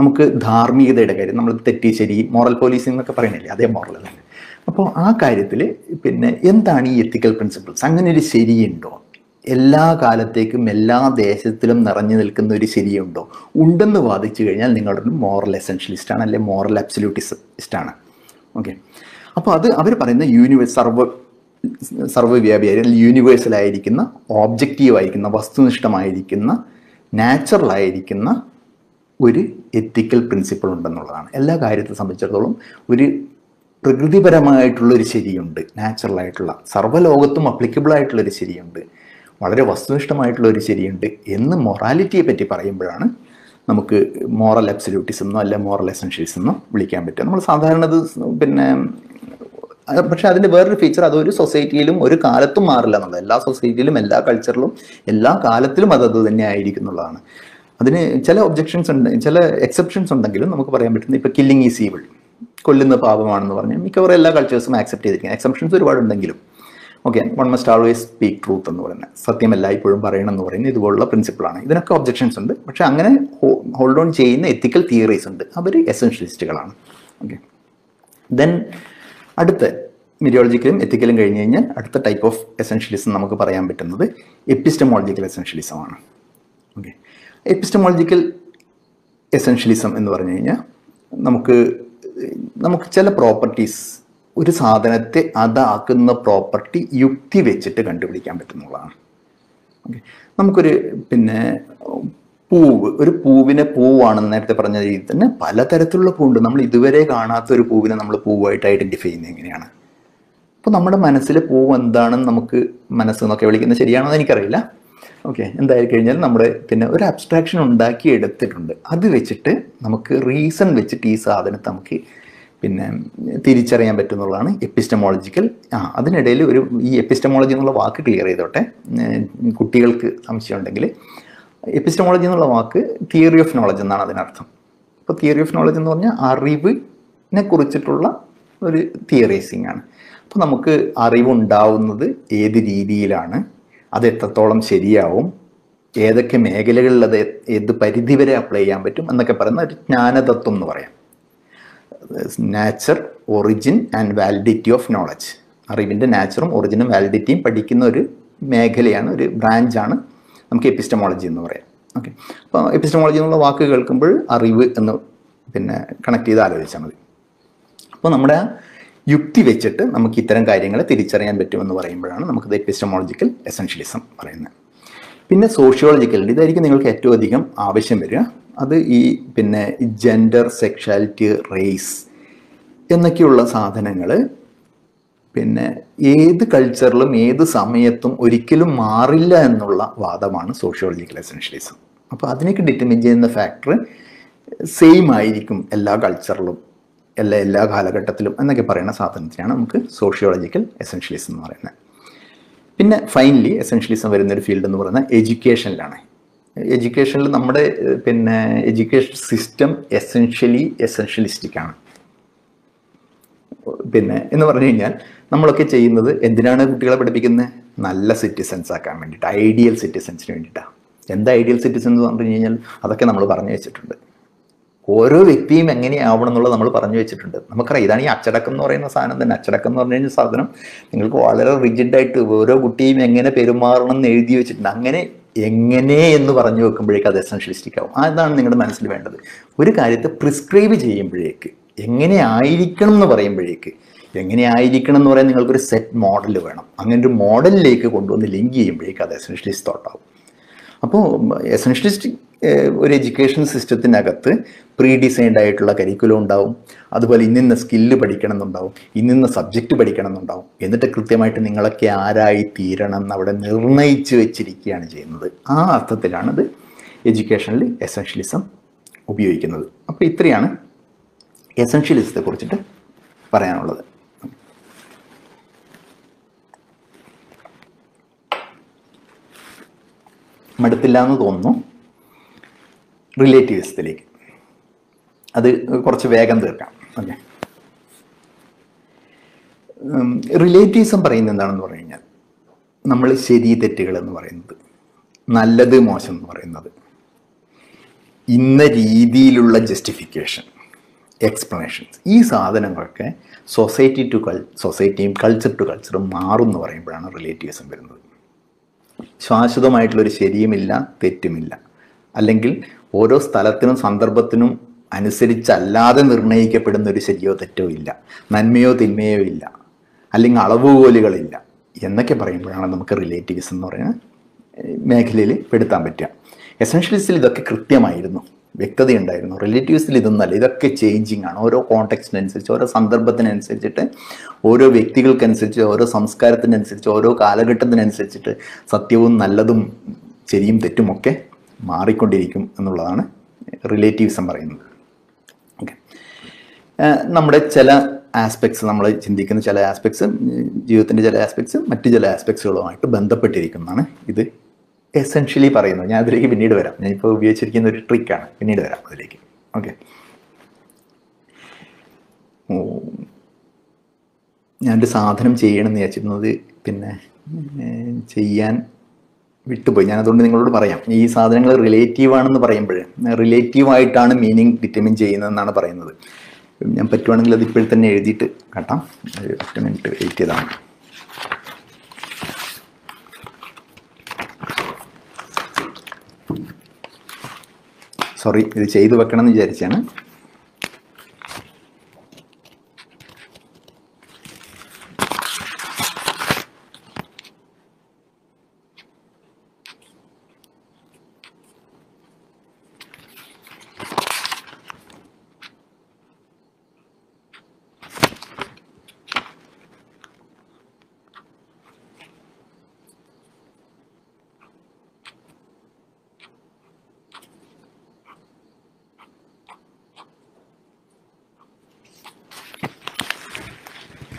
നമുക്ക് ധാർമ്മികതയുടെ കാര്യം നമ്മൾ തെറ്റി ശരി മോറൽ പോലീസിംഗ് എന്നൊക്കെ പറയുന്നില്ലേ, അതേ മോറൽ തന്നെ. അപ്പോൾ ആ കാര്യത്തിൽ പിന്നെ എന്താണ് ഈ എത്തിക്കൽ പ്രിൻസിപ്പിൾസ്? അങ്ങനെ ഒരു ശരിയുണ്ടോ? എല്ലാ കാലത്തേക്കും എല്ലാ ദേശത്തിലും നിറഞ്ഞു നിൽക്കുന്ന ഒരു ശരിയുണ്ടോ? ഉണ്ടെന്ന് വാദിച്ചു കഴിഞ്ഞാൽ നിങ്ങളൊരു മോറൽ എസെൻഷ്യലിസ്റ്റാണ്, അല്ലെങ്കിൽ മോറൽ അബ്സല്യൂട്ടിസ്റ്റാണ്. ഓക്കെ, അപ്പോൾ അത് അവർ പറയുന്ന യൂണിവേഴ്സ് സർവ സർവ്വവ്യാപിയായ അല്ലെങ്കിൽ യൂണിവേഴ്സലായിരിക്കുന്ന, ഓബ്ജക്റ്റീവായിരിക്കുന്ന, വസ്തുനിഷ്ഠമായിരിക്കുന്ന, നാച്ചുറലായിരിക്കുന്ന ഒരു എത്തിക്കൽ പ്രിൻസിപ്പിൾ ഉണ്ടെന്നുള്ളതാണ്. എല്ലാ കാര്യത്തെ സംബന്ധിച്ചിടത്തോളം ഒരു പ്രകൃതിപരമായിട്ടുള്ളൊരു ശരിയുണ്ട്, നാച്ചുറലായിട്ടുള്ള സർവ്വലോകത്തും അപ്ലിക്കബിൾ ആയിട്ടുള്ളൊരു ശരിയുണ്ട്, വളരെ വസ്തുനിഷ്ഠമായിട്ടുള്ളൊരു ശരിയുണ്ട് എന്ന് മൊറാലിറ്റിയെ പറ്റി പറയുമ്പോഴാണ് നമുക്ക് മോറൽ അബ്സല്യൂട്ടിസം എന്നോ അല്ല മോറൽ എസെൻഷ്യലിസം എന്നോ വിളിക്കാൻ പറ്റുക. നമ്മൾ സാധാരണ അത് പിന്നെ പക്ഷേ അതിൻ്റെ വേറൊരു ഫീച്ചർ, അതൊരു സൊസൈറ്റിയിലും ഒരു കാലത്തും മാറില്ല എന്നുള്ളത്. എല്ലാ സൊസൈറ്റിയിലും എല്ലാ കൾച്ചറിലും എല്ലാ കാലത്തിലും അതത് തന്നെ ആയിരിക്കുന്നുള്ളതാണ്. അതിന് ചില ഒബ്ജെക്ഷൻസ് ഉണ്ട്, ചില എക്സെപ്ഷൻസ് ഉണ്ടെങ്കിലും നമുക്ക് പറയാൻ പറ്റുന്നത് ഇപ്പോൾ കില്ലിങ് ഈസ് ഈവിൾ, കൊല്ലുന്ന പാപമാണെന്ന് പറഞ്ഞാൽ മിക്കവാറും എല്ലാ കൾച്ചേഴ്സും ആക്സെപ്റ്റ് ചെയ്തിരിക്കുന്നത്. എക്സെപ്ഷൻസ് ഒരുപാടുണ്ടെങ്കിലും okay, one must always speak truth എന്ന് പറയുന്നത്, സത്യം എല്ലായ്പ്പോഴും പറയണം എന്ന് പറയുന്നത് ഇതുപോലുള്ള പ്രിൻസിപ്പിളാണ്. ഇതിനൊക്കെ ഒബ്ജെക്ഷൻസ് ഉണ്ട്, പക്ഷേ അങ്ങനെ ഹോൾഡ് ഓൺ ചെയ്യുന്ന എത്തിക്കൽ തിയറീസ് ഉണ്ട്, അവർ എസെൻഷ്യലിസ്റ്റുകളാണ്. ഓക്കെ, ദെൻ അടുത്ത മെരിയോളജിക്കലും എത്തിക്കലും കഴിഞ്ഞ് കഴിഞ്ഞാൽ അടുത്ത ടൈപ്പ് ഓഫ് എസെൻഷ്യലിസം നമുക്ക് പറയാൻ പറ്റുന്നത് എപ്പിസ്റ്റമോളജിക്കൽ എസെൻഷ്യലിസമാണ്. ഓക്കെ, എപ്പിസ്റ്റമോളജിക്കൽ എസെൻഷ്യലിസം എന്ന് പറഞ്ഞു കഴിഞ്ഞാൽ നമുക്ക് നമുക്ക് ചില പ്രോപ്പർട്ടീസ്, ഒരു സാധനത്തെ അതാക്കുന്ന പ്രോപ്പർട്ടി യുക്തി വെച്ചിട്ട് കണ്ടുപിടിക്കാൻ പറ്റുന്നുള്ളതാണ്. ഓക്കെ, നമുക്കൊരു പിന്നെ പൂവ്, ഒരു പൂവിനെ പൂവാണെന്ന് നേരത്തെ പറഞ്ഞ രീതിയിൽ തന്നെ പലതരത്തിലുള്ള പൂവുണ്ട്. നമ്മൾ ഇതുവരെ കാണാത്ത ഒരു പൂവിനെ നമ്മൾ പൂവായിട്ട് ഐഡൻറ്റിഫൈ ചെയ്യുന്നത് എങ്ങനെയാണ്? അപ്പോൾ നമ്മുടെ മനസ്സിലെ പൂവ് എന്താണെന്ന് നമുക്ക് മനസ്സ് എന്നൊക്കെ വിളിക്കുന്നത് ശരിയാണോ എന്ന് എനിക്കറിയില്ല. ഓക്കെ, എന്തായി കഴിഞ്ഞാൽ നമ്മുടെ പിന്നെ ഒരു അബ്സ്ട്രാക്ഷൻ ഉണ്ടാക്കി എടുത്തിട്ടുണ്ട്, അത് വെച്ചിട്ട് നമുക്ക് റീസൺ വെച്ചിട്ട് ഈ സാധനത്തെ നമുക്ക് പിന്നെ തിരിച്ചറിയാൻ പറ്റുന്നുള്ളതാണ് എപ്പിസ്റ്റമോളജിക്കൽ. ആ അതിനിടയിൽ ഒരു ഈ എപ്പിസ്റ്റമോളജി എന്നുള്ള വാക്ക് ക്ലിയർ ചെയ്തോട്ടെ കുട്ടികൾക്ക് സംശയം ഉണ്ടെങ്കിൽ. എപ്പിസ്റ്റമോളജി എന്നുള്ള വാക്ക് തിയറി ഓഫ് നോളജ് എന്നാണ് അതിനർത്ഥം. അപ്പോൾ തിയറി ഓഫ് നോളജ് എന്ന് പറഞ്ഞാൽ അറിവിനെ കുറിച്ചിട്ടുള്ള ഒരു തിയറൈസിങ് ആണ്. അപ്പോൾ നമുക്ക് അറിവുണ്ടാവുന്നത് ഏത് രീതിയിലാണ്, അത് എത്രത്തോളം ശരിയാവും, ഏതൊക്കെ മേഖലകളിൽ അത് ഏത് പരിധിവരെ അപ്ലൈ ചെയ്യാൻ പറ്റും എന്നൊക്കെ പറയുന്ന ഒരു ജ്ഞാനതത്വം എന്ന് പറയാം. Nature, origin and validity of knowledge. അറിവിൻ്റെ നാച്ചറും ഒറിജിനും വാലിഡിറ്റിയും പഠിക്കുന്ന ഒരു മേഖലയാണ്, ഒരു ബ്രാഞ്ചാണ് നമുക്ക് എപ്പിസ്റ്റമോളജി എന്ന് പറയാം. ഓക്കെ, അപ്പോൾ എപ്പിസ്റ്റമോളജി എന്നുള്ള വാക്ക് കേൾക്കുമ്പോൾ അറിവ് എന്ന് പിന്നെ കണക്ട് ചെയ്ത് ആലോചിച്ചാൽ മതി. അപ്പോൾ നമ്മുടെ യുക്തി വെച്ചിട്ട് നമുക്ക് ഇത്തരം കാര്യങ്ങളെ തിരിച്ചറിയാൻ പറ്റുമെന്ന് പറയുമ്പോഴാണ് നമുക്കത് എപ്പിസ്റ്റമോളജിക്കൽ എസെൻഷ്യലിസം പറയുന്നത്. പിന്നെ സോഷ്യോളജിക്കൽ, ഇതായിരിക്കും നിങ്ങൾക്ക് ഏറ്റവും അധികം ആവശ്യം വരിക. അത് ഈ പിന്നെ ജെൻഡർ, സെക്ഷാലിറ്റി, റേസ് എന്നൊക്കെയുള്ള സാധനങ്ങൾ പിന്നെ ഏത് കൾച്ചറിലും ഏത് സമയത്തും ഒരിക്കലും മാറില്ല എന്നുള്ള വാദമാണ് സോഷ്യോളജിക്കൽ എസെൻഷ്യലിസം. അപ്പോൾ അതിനൊക്കെ ഡിറ്റർമിൻ ചെയ്യുന്ന ഫാക്ടർ സെയിം ആയിരിക്കും എല്ലാ കൾച്ചറിലും എല്ലാ എല്ലാ കാലഘട്ടത്തിലും എന്നൊക്കെ പറയുന്ന സാധനത്തിനാണ് നമുക്ക് സോഷ്യോളജിക്കൽ എസെൻഷ്യലിസം എന്ന് പറയുന്നത്. പിന്നെ ഫൈനലി എസെൻഷ്യലിസം വരുന്നൊരു ഫീൽഡ് എന്ന് പറയുന്നത് എഡ്യൂക്കേഷനിലാണ്. എഡ്യൂക്കേഷനിൽ നമ്മുടെ പിന്നെ എഡ്യൂക്കേഷൻ സിസ്റ്റം എസെൻഷ്യലി എസെൻഷ്യലിസ്റ്റിക്കാണ്. പിന്നെ എന്ന് പറഞ്ഞു കഴിഞ്ഞാൽ നമ്മളൊക്കെ ചെയ്യുന്നത് എന്തിനാണ് കുട്ടികളെ പഠിപ്പിക്കുന്നത്? നല്ല സിറ്റിസൻസ് ആക്കാൻ വേണ്ടിയിട്ട്, ഐഡിയൽ സിറ്റിസൻസിന് വേണ്ടിയിട്ടാണ്. എന്താ ഐഡിയൽ സിറ്റിസൻസ് എന്ന് പറഞ്ഞു കഴിഞ്ഞാൽ അതൊക്കെ നമ്മൾ പറഞ്ഞു വെച്ചിട്ടുണ്ട്. ഓരോ വ്യക്തിയും എങ്ങനെയാവണം എന്നുള്ളത് നമ്മൾ പറഞ്ഞു വെച്ചിട്ടുണ്ട്. നമുക്കറിയാം, ഇതാണ് ഈ അച്ചടക്കം എന്ന് പറയുന്ന സാധനം തന്നെ. അച്ചടക്കം എന്ന് പറഞ്ഞു കഴിഞ്ഞാൽ സാധനം നിങ്ങൾക്ക് വളരെ റിജിഡായിട്ട് ഓരോ കുട്ടിയും എങ്ങനെ പെരുമാറണം എന്ന് എഴുതി വെച്ചിട്ടുണ്ട്. അങ്ങനെ എങ്ങനെ എന്ന് പറഞ്ഞു വെക്കുമ്പോഴേക്ക് അത് എസൻഷ്യലിസ്റ്റിക് ആവും. അതാണ് നിങ്ങളുടെ മനസ്സിൽ വേണ്ടത്. ഒരു കാര്യത്തെ പ്രിസ്ക്രൈബ് ചെയ്യുമ്പോഴേക്ക് എങ്ങനെ ആയിരിക്കണം എന്ന് പറയുമ്പോഴേക്ക് എങ്ങനെ ആയിരിക്കണം എന്ന് പറയാൻ നിങ്ങൾക്കൊരു സെറ്റ് മോഡൽ വേണം. അങ്ങനെ ഒരു മോഡലിലേക്ക് കൊണ്ടുവന്ന് ലിങ്ക് ചെയ്യുമ്പോഴേക്ക് അത് എസൻഷ്യലിസ്റ്റ് തോട്ടാവും. അപ്പോൾ എസൻഷ്യലിസ്റ്റ് ഒരു എഡ്യൂക്കേഷൻ സിസ്റ്റത്തിനകത്ത് പ്രീ ഡിസൈൻഡ് ആയിട്ടുള്ള കരിക്കുലം ഉണ്ടാവും. അതുപോലെ ഇന്നിന്ന സ്കില്ല് പഠിക്കണം എന്നുണ്ടാവും, ഇന്നിന്ന സബ്ജക്റ്റ് പഠിക്കണം എന്നുണ്ടാവും. എന്നിട്ട് കൃത്യമായിട്ട് നിങ്ങളൊക്കെ ആരായി തീരണം എന്ന് അവിടെ നിർണയിച്ച് വെച്ചിരിക്കുകയാണ് ചെയ്യുന്നത്. ആ അർത്ഥത്തിലാണത് എഡ്യൂക്കേഷനിൽ എസൻഷ്യലിസം ഉപയോഗിക്കുന്നത്. അപ്പോൾ ഇത്രയാണ് എസൻഷ്യലിസത്തെ കുറിച്ചിട്ട് പറയാനുള്ളത്. മടുത്തില്ല എന്ന് തോന്നുന്നു. റിലേറ്റിവിസത്തിലേക്ക് അത് കുറച്ച് വേഗം തീർക്കാം. ഓക്കെ, റിലേറ്റിവിസം പറയുന്നത് എന്താണെന്ന് പറഞ്ഞു കഴിഞ്ഞാൽ നമ്മൾ ശരി തെറ്റുകൾ എന്ന് പറയുന്നത്, നല്ലത് മോശം എന്ന് പറയുന്നത്, ഇന്ന രീതിയിലുള്ള ജസ്റ്റിഫിക്കേഷൻ എക്സ്പ്ലനേഷൻസ്, ഈ സാധനങ്ങളൊക്കെ സൊസൈറ്റി ടു കൾച്ചർ സൊസൈറ്റിയും കൾച്ചർ ടു കൾച്ചറും മാറും എന്ന് പറയുമ്പോഴാണ് റിലേറ്റിവിസം വരുന്നത്. ശാശ്വതമായിട്ടുള്ളൊരു ശരിയുമില്ല തെറ്റുമില്ല, അല്ലെങ്കിൽ ഓരോ സ്ഥലത്തിനും സന്ദർഭത്തിനും അനുസരിച്ചല്ലാതെ നിർണ്ണയിക്കപ്പെടുന്ന ഒരു ശരിയോ തെറ്റോ ഇല്ല, നന്മയോ തിന്മയോ ഇല്ല, അല്ലെങ്കിൽ അളവുകോലുകളില്ല എന്നൊക്കെ പറയുമ്പോഴാണ് നമുക്ക് റിലേറ്റിവിസം എന്ന് പറയുന്ന മേഖലയിൽ പെടുത്താൻ പറ്റുക. എസൻഷ്യലിസ്റ്റിൽ ഇതൊക്കെ കൃത്യമായിരുന്നു, വ്യക്തതയുണ്ടായിരുന്നു. റിലേറ്റിവ്സിൽ ഇതൊന്നല്ല, ഇതൊക്കെ ചേഞ്ചിങ് ആണ്. ഓരോ കോണ്ടെക്സ്റ്റിനനുസരിച്ച്, ഓരോ സന്ദർഭത്തിനനുസരിച്ചിട്ട്, ഓരോ വ്യക്തികൾക്കനുസരിച്ച്, ഓരോ സംസ്കാരത്തിനനുസരിച്ച്, ഓരോ കാലഘട്ടത്തിനനുസരിച്ചിട്ട് സത്യവും നല്ലതും ശരിയും തെറ്റുമൊക്കെ മാറിക്കൊണ്ടിരിക്കും എന്നുള്ളതാണ് റിലേറ്റിവിസം പറയുന്നത്. ഓക്കെ, നമ്മുടെ ചില ആസ്പെക്ട്സ്, നമ്മൾ ചിന്തിക്കുന്ന ചില ആസ്പെക്ട്സ്, ജീവിതത്തിൻ്റെ ചില ആസ്പെക്ട്സ് മറ്റു ചില ആസ്പെക്ട്സുകളുമായിട്ട് ബന്ധപ്പെട്ടിരിക്കുന്നതാണ് ഇത് എസെൻഷ്യലി പറയുന്നത്. ഞാൻ അതിലേക്ക് പിന്നീട് വരാം. ഞാനിപ്പോൾ ഉപയോഗിച്ചിരിക്കുന്ന ഒരു ട്രിക്കാണ്, പിന്നീട് വരാം അതിലേക്ക്. ഓക്കെ, ഞാനൊരു സാധനം ചെയ്യണമെന്ന് വിചാരിച്ചിരുന്നത് പിന്നെ ചെയ്യാൻ വിട്ടുപോയി. ഞാനതുകൊണ്ട് നിങ്ങളോട് പറയാം, ഈ സാധനങ്ങൾ റിലേറ്റീവാണെന്ന് പറയുമ്പോൾ റിലേറ്റീവായിട്ടാണ് മീനിങ് ഡിറ്റർമിൻ ചെയ്യുന്നതെന്നാണ് പറയുന്നത്. ഞാൻ പറ്റുവാണെങ്കിൽ അത് ഇപ്പോഴും തന്നെ എഴുതിയിട്ട് കേട്ടാം. ഒറ്റ മിനിറ്റ് വെയിറ്റ് ചെയ്താണ്. സോറി, ഇത് ചെയ്തു വെക്കണം എന്ന് വിചാരിച്ചാണ്.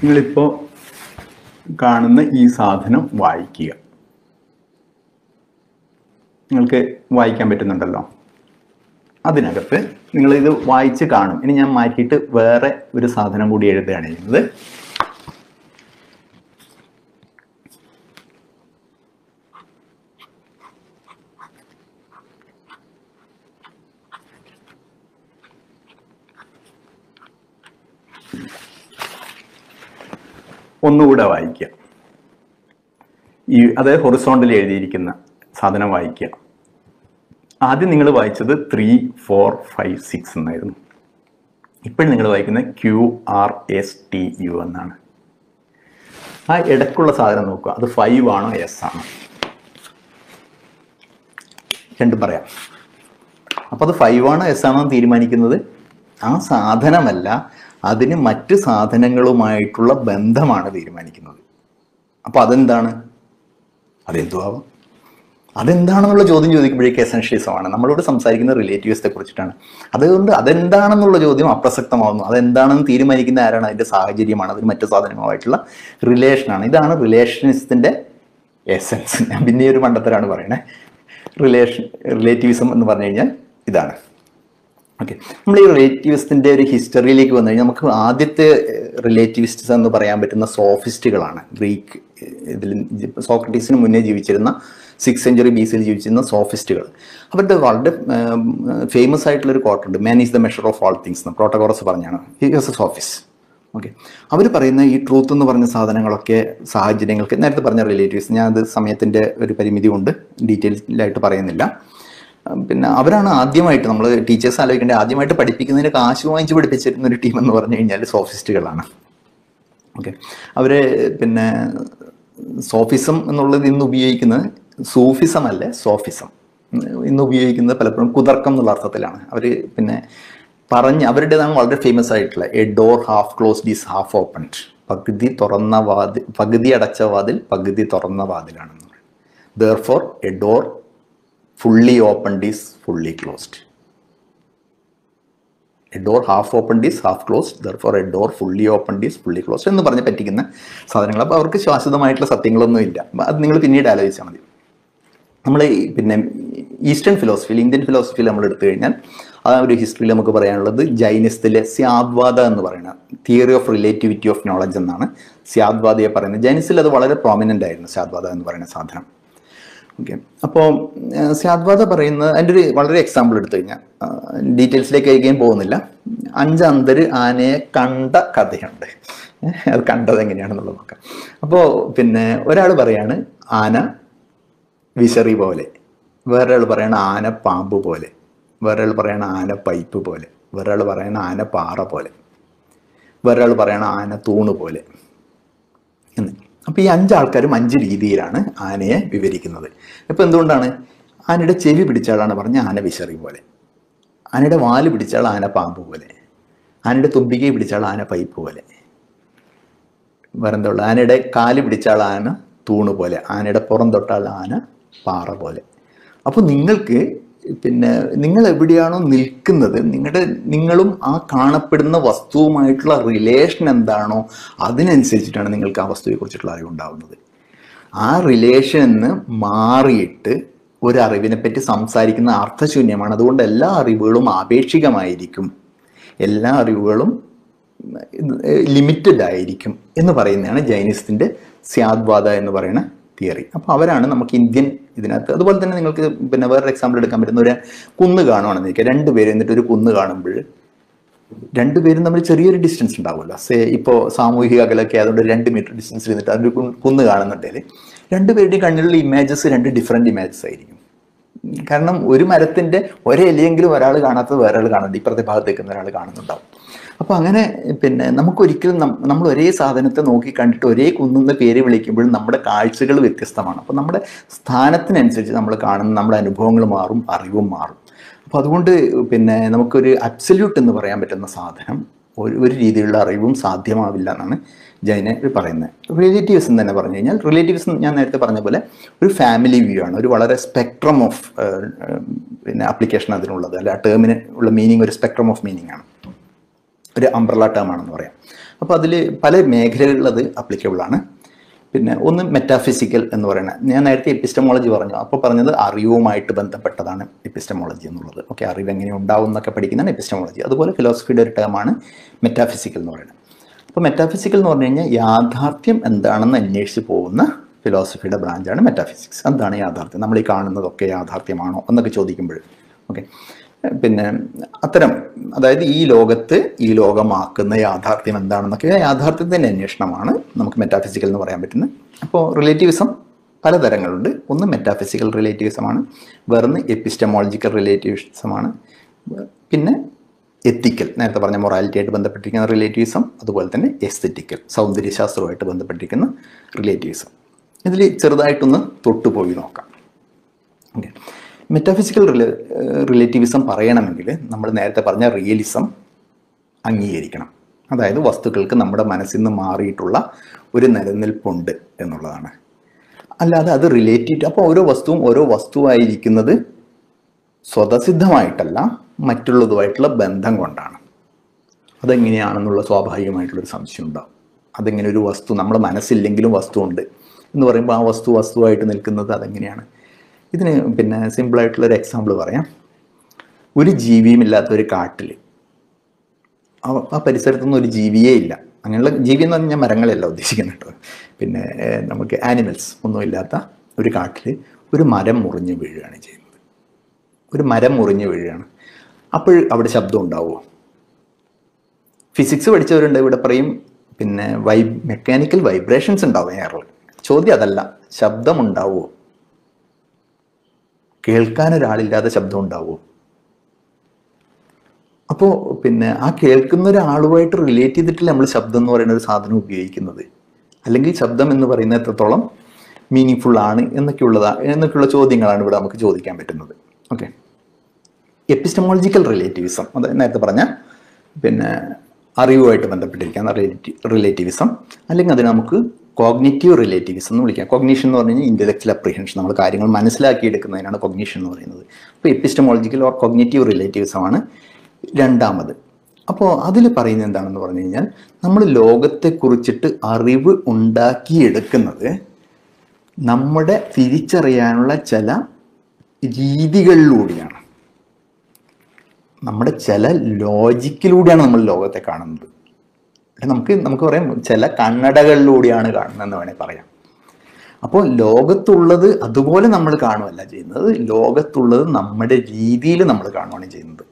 നിങ്ങളിപ്പോൾ കാണുന്ന ഈ സാധനം വായിക്കുക. നിങ്ങൾക്ക് വായിക്കാൻ പറ്റുന്നുണ്ടല്ലോ. അതിനകത്ത് നിങ്ങളിത് വായിച്ച് കാണും. ഇനി ഞാൻ മാറ്റിയിട്ട് വേറെ ഒരു സാധനം കൂടി എഴുതുകയാണ് ചെയ്യുന്നത്. ഒന്നുകൂടെ വായിക്കുക. ഈ അതായത് ഹൊറിസോണ്ടൽ എഴുതിയിരിക്കുന്ന സാധനം വായിക്കുക. ആദ്യം നിങ്ങൾ വായിച്ചത് ത്രീ ഫോർ ഫൈവ് സിക്സ് എന്നായിരുന്നു. ഇപ്പോഴും നിങ്ങൾ വായിക്കുന്നത് Q R S T U എന്നാണ്. ആ ഇടയ്ക്കുള്ള സാധനം നോക്കുക, അത് ഫൈവ് ആണോ എസ് ആണോ, രണ്ടും പറയാം. അപ്പോൾ അത് ഫൈവ് ആണോ എസ് ആണോ തീരുമാനിക്കുന്നത് ആ സാധനമല്ല, അതിന് മറ്റ് സാധനങ്ങളുമായിട്ടുള്ള ബന്ധമാണ് തീരുമാനിക്കുന്നത്. അപ്പോൾ അതെന്താണ്, അതെന്തു ആവാം, അതെന്താണെന്നുള്ള ചോദ്യം ചോദിക്കുമ്പോഴേക്ക് എസൻഷ്യലിസമാണ്. നമ്മളോട് സംസാരിക്കുന്ന റിലേറ്റീവ്സിനെ കുറിച്ചിട്ടാണ്. അതുകൊണ്ട് അതെന്താണെന്നുള്ള ചോദ്യം അപ്രസക്തമാവുന്നു. അതെന്താണെന്ന് തീരുമാനിക്കുന്ന ആരാണ്, അതിൻ്റെ സാഹചര്യമാണ്, അതിന് മറ്റ് സാധനങ്ങളുമായിട്ടുള്ള റിലേഷനാണ്. ഇതാണ് റിലേഷനിസത്തിൻ്റെ എസൻസ്. ഞാൻ പിന്നെ ഒരു മണ്ടത്തരാണ് പറയണേ. റിലേഷൻ റിലേറ്റീവിസം എന്ന് പറഞ്ഞു കഴിഞ്ഞാൽ ഇതാണ്. ഓക്കെ, നമ്മൾ ഈ റിലേറ്റീവിസത്തിൻ്റെ ഒരു ഹിസ്റ്ററിയിലേക്ക് വന്നു കഴിഞ്ഞാൽ നമുക്ക് ആദ്യത്തെ റിലേറ്റീവിസ്റ്റ്സ് എന്ന് പറയാൻ പറ്റുന്ന സോഫിസ്റ്റുകളാണ്. ഗ്രീക്ക് ഇതിൽ സോക്രട്ടീസിന് മുന്നേ ജീവിച്ചിരുന്ന സിക്സ് സെഞ്ച്വറി ബി സിയിൽ ജീവിച്ചിരുന്ന സോഫിസ്റ്റുകൾ. അവരുടെ വളരെ ഫേമസ് ആയിട്ടുള്ളൊരു കോട്ടുണ്ട്, man is the measure of all things എന്ന് പ്രോട്ടഗോറസ് പറഞ്ഞാണ്. He is a sophist. Okay. Our Parana, you truth on the Varna Southern Loke, Sahajangle, not the Parana relatives, near the Samet and Perimitund, details like to Paranilla. Abrana Adiamite, teachers are like an Adimite to party picking in a car, she wants to pitch it in the team and Varna India, sophistical. Okay. Our Pena Sophism and all in Nubiakina, Sophism, Sophism. In Nubiakin, the Pelopon Kudarkam, the Larthalana. Our Pena. Paranya already famous title, a door half closed is half opened. Pagdi Torana Vadil, Pagdi Adacha Vadil, Pagdi Torana Vadil. Therefore, a door fully opened is fully closed. A door half opened is half closed, therefore, a door fully opened is fully closed. And the Parana Petikina, Southern Club, or Kishasa the Mitla Satingal Noida, but Ningle Pinid Alay Samadi. Eastern philosophy, Indian philosophy, history of the theory of relativity of knowledge. Syadvada is a prominent Syadvada. Okay. So, Syadvada is an example. Details like again, Anjandari Ane Kanda Kadihande. Kanda is an Ana Vishari Bole. Where Ana Pambu Bole. Veral Parana and a pipe pole, Veral Parana and a parapole, Veral Parana and a tunopole. A Pianjalkar Manjiri Dirana, Ane, Viverikinole. A Pendundane, I need a chevy pitcher and a barna and a vishery volley. I need a wally pitcher and a pampu volley. I need a tubiki pitcher and a pipe volley. Verandol, I need a kali pitcher and a tunopole. I need a porondotala and a parapole. Upon Ningle. Ningle Evidiano Nilkunda, Ningalum are Karnapidna was two mitla relation and Dano, Adin and Sitan Ningle Kavas to Cochitarion down. Our relation married would arrive in a petty samsarik in the Arthasunim and don't allow rivulum apechigam idicum, ella rivulum limited idicum in the Varena, Jainist in the Syadvada in the Varena. Theory. Now, we have Indian. That's why we have to do another example. We have to do two രണ്ട് പേരും നമ്മൾ ചെറിയൊരു distance ഉണ്ടാവുമല്ലോ say ഇപ്പോ സാമൂഹികകലയൊക്കെ അതുകൊണ്ട് രണ്ട് metre distance ഇരുന്നിട്ട് അതിൽ കുന്ന് കാണുന്നുണ്ടല്ലേ രണ്ട് പേരുടെ കണ്ണിലുള്ള ഇമേജസ് രണ്ട് ഡിഫറൻറ് ഇമേജസ് ആയിരിക്കും കാരണം ഒരു മരത്തിന്റെ ഒരേ ഇലയെങ്കിലും ഒരാൾ കാണാത്തത് വേറൊരാൾ കാണുന്നുണ്ട് ഇപ്പുറത്തെ ഭാഗത്ത് നിൽക്കുന്ന ഒരാൾ കാണുന്നുണ്ടാവും അപ്പോൾ അങ്ങനെ പിന്നെ നമുക്ക് ഒരിക്കലും നമ്മൾ ഒരേ സാധനത്തെ നോക്കി കണ്ടിട്ട് ഒരേ കുന്നിന്റെ പേര് വിളിക്കുമ്പോൾ നമ്മുടെ കാഴ്ചകൾ വ്യത്യസ്തമാണ് അപ്പോൾ നമ്മുടെ സ്ഥാനത്തിനനുസരിച്ച് നമ്മൾ കാണുന്ന നമ്മുടെ അനുഭവങ്ങൾ മാറും അറിവും മാറും അപ്പോൾ അതുകൊണ്ട് പിന്നെ നമുക്ക് ഒരു അബ്സല്യൂട്ട് എന്ന് പറയാൻ പറ്റുന്ന സാധനം ഒരു രീതിയിലുള്ള അറിവും സാധ്യമാവില്ല എന്നാണ് ജൈനർ പറയുന്നത് റിലേറ്റീവ്സ് എന്ന് തന്നെ പറഞ്ഞു കഴിഞ്ഞാൽ റിലേറ്റീവ്സ് ഞാൻ നേരത്തെ പറഞ്ഞ പോലെ ഒരു ഫാമിലി വ്യൂ ആണ് ഒരു വളരെ സ്പെക്ട്രം ഓഫ് പിന്നെ ആപ്ലിക്കേഷൻ അതിനുള്ളത് അല്ല ടേമിന് ഉള്ള മീനിങ് ഒരു സ്പെക്ട്രം ഓഫ് മീനിങ് ആണ് ഒരു അംബ്രല ടേം ആണെന്ന് പറയാം അപ്പോൾ അതിൽ പല മേഖലകളിൽ അത് അപ്ലിക്കബിൾ ആണ് പിന്നെ ഒന്ന് മെറ്റാഫിസിക്കൽ എന്ന് പറയുന്നത് ഞാൻ നേരത്തെ എപ്പിസ്റ്റമോളജി പറഞ്ഞു അപ്പോൾ പറഞ്ഞത് അറിവുമായിട്ട് ബന്ധപ്പെട്ടതാണ് എപ്പിസ്റ്റമോളജി എന്നുള്ളത് ഓക്കെ അറിവ് എങ്ങനെ ഉണ്ടാവും എന്നൊക്കെ പഠിക്കുന്നതാണ് എപ്പിസ്റ്റമോളജി അതുപോലെ ഫിലോസഫിയുടെ ഒരു ടേമാണ് മെറ്റാഫിസിക്കൽ എന്ന് പറയുന്നത് അപ്പോൾ മെറ്റാഫിസിക്കൽ എന്ന് പറഞ്ഞു കഴിഞ്ഞാൽ യാഥാർത്ഥ്യം എന്താണെന്ന് അന്വേഷിച്ച് പോകുന്ന ഫിലോസഫിയുടെ ബ്രാഞ്ചാണ് മെറ്റാഫിസിക്സ് എന്താണ് യാഥാർത്ഥ്യം നമ്മൾ ഈ കാണുന്നതൊക്കെ യാഥാർത്ഥ്യമാണോ എന്നൊക്കെ ചോദിക്കുമ്പോൾ ഓക്കെ പിന്നെ അത്തരം അതായത് ഈ ലോകത്ത് ഈ ലോകമാക്കുന്ന യാഥാർത്ഥ്യം എന്താണെന്നൊക്കെ യാഥാർത്ഥ്യത്തിൻ്റെ അന്വേഷണമാണ് നമുക്ക് മെറ്റാഫിസിക്കൽ എന്ന് പറയാൻ പറ്റുന്നത് അപ്പോൾ റിലേറ്റിവിസം പലതരങ്ങളുണ്ട് ഒന്ന് മെറ്റാഫിസിക്കൽ റിലേറ്റിവിസമാണ് വേറൊന്ന് എപ്പിസ്റ്റമോളജിക്കൽ റിലേറ്റിവിസമാണ് പിന്നെ എത്തിക്കൽ നേരത്തെ പറഞ്ഞ മൊറാലിറ്റിയായിട്ട് ബന്ധപ്പെട്ടിരിക്കുന്ന റിലേറ്റിവിസം അതുപോലെ തന്നെ എസ്തെറ്റിക്കൽ സൗന്ദര്യശാസ്ത്രവുമായിട്ട് ബന്ധപ്പെട്ടിരിക്കുന്ന റിലേറ്റിവിസം ഇതിൽ ചെറുതായിട്ടൊന്ന് തൊട്ടുപോയി നോക്കാം ഓക്കെ മെറ്റാഫിസിക്കൽ റിലേറ്റിവിസം പറയണമെങ്കിൽ നമ്മൾ നേരത്തെ പറഞ്ഞ റിയലിസം അംഗീകരിക്കണം അതായത് വസ്തുക്കൾക്ക് നമ്മുടെ മനസ്സിൽ നിന്ന് മാറിയിട്ടുള്ള ഒരു നിലനിൽപ്പുണ്ട് എന്നുള്ളതാണ് അല്ലാതെ അത് റിലേറ്റീവ് അപ്പോൾ ഓരോ വസ്തുവും ഓരോ വസ്തുവായിരിക്കുന്നത് സ്വതസിദ്ധമായിട്ടല്ല മറ്റുള്ളതുമായിട്ടുള്ള ബന്ധം കൊണ്ടാണ് അതെങ്ങനെയാണെന്നുള്ള സ്വാഭാവികമായിട്ടുള്ളൊരു സംശയം ഉണ്ടാവും അതെങ്ങനെ ഒരു വസ്തു നമ്മുടെ മനസ്സില്ലെങ്കിലും വസ്തു ഉണ്ട് എന്ന് പറയുമ്പോൾ ആ വസ്തു വസ്തുവായിട്ട് നിൽക്കുന്നത് അതെങ്ങനെയാണ് ഇതിന് പിന്നെ സിമ്പിളായിട്ടുള്ളൊരു എക്സാമ്പിൾ പറയാം ഒരു ജീവിയുമില്ലാത്തൊരു കാട്ടിൽ ആ പരിസരത്തൊന്നും ഒരു ജീവിയേ ഇല്ല അങ്ങനെയുള്ള ജീവി എന്ന് പറഞ്ഞാൽ മരങ്ങളല്ല ഉദ്ദേശിക്കുന്നത് കേട്ടോ പിന്നെ നമുക്ക് ആനിമൽസ് ഒന്നുമില്ലാത്ത ഒരു കാട്ടിൽ ഒരു മരം മുറിഞ്ഞ് വീഴുകയാണ് ചെയ്യുന്നത് ഒരു മരം മുറിഞ്ഞ് വീഴുകയാണ് അപ്പോൾ അവിടെ ശബ്ദം ഉണ്ടാവുമോ ഫിസിക്സ് പഠിച്ചവരുണ്ട് ഇവിടെ പറയും, പിന്നെ വൈ മെക്കാനിക്കൽ വൈബ്രേഷൻസ് ഉണ്ടാവും എയറിൽ. ചോദ്യം അതല്ല, ശബ്ദമുണ്ടാവുമോ? കേൾക്കാനൊരാളില്ലാതെ ശബ്ദം ഉണ്ടാവുമോ? അപ്പോൾ പിന്നെ ആ കേൾക്കുന്ന ഒരാളുമായിട്ട് റിലേറ്റ് ചെയ്തിട്ടില്ല നമ്മൾ ശബ്ദം എന്ന് പറയുന്ന ഒരു സാധനം ഉപയോഗിക്കുന്നത്, അല്ലെങ്കിൽ ശബ്ദം എന്ന് പറയുന്നത് എത്രത്തോളം മീനിങ് ഫുൾ ആണ് എന്നൊക്കെയുള്ളതാ എന്നൊക്കെയുള്ള ചോദ്യങ്ങളാണ് ഇവിടെ നമുക്ക് ചോദിക്കാൻ പറ്റുന്നത്. ഓക്കെ, എപ്പിസ്റ്റമോളജിക്കൽ റിലേറ്റിവിസം, അത് നേരത്തെ പറഞ്ഞ പിന്നെ അറിവുമായിട്ട് ബന്ധപ്പെട്ടിരിക്കുന്ന റിലേറ്റിവിസം, അല്ലെങ്കിൽ അതിന് നമുക്ക് കോഗ്നേറ്റീവ് റിലേറ്റിവിസം എന്ന് വിളിക്കാം. കോഗ്നീഷൻ എന്ന് പറഞ്ഞു കഴിഞ്ഞാൽ ഇൻ്റലക്ച്വൽ അപ്രിഹെൻഷൻ, നമ്മൾ കാര്യങ്ങൾ മനസ്സിലാക്കിയെടുക്കുന്നതിനാണ് കോഗ്നീഷൻ എന്ന് പറയുന്നത്. അപ്പോൾ എപ്പിസ്റ്റമോളജിക്കൽ ഓർ കോഗ്നേറ്റീവ് റിലേറ്റിവിസമാണ് രണ്ടാമത്. അപ്പോൾ അതിൽ പറയുന്നത് എന്താണെന്ന് പറഞ്ഞു കഴിഞ്ഞാൽ, നമ്മൾ ലോകത്തെക്കുറിച്ചിട്ട് അറിവ് ഉണ്ടാക്കിയെടുക്കുന്നത് നമ്മുടെ തിരിച്ചറിയാനുള്ള ചില രീതികളിലൂടെയാണ്, നമ്മുടെ ചില ലോജിക്കിലൂടെയാണ് നമ്മൾ ലോകത്തെ കാണുന്നത്. നമുക്ക് നമുക്ക് പറയാം ചില കണ്ണടകളിലൂടെയാണ് കാണുന്നതെന്ന് വേണമെങ്കിൽ പറയാം. അപ്പോൾ ലോകത്തുള്ളത് അതുപോലെ നമ്മൾ കാണുകയല്ല ചെയ്യുന്നത്, ലോകത്തുള്ളത് നമ്മുടെ രീതിയിൽ നമ്മൾ കാണുകയാണ് ചെയ്യുന്നത്.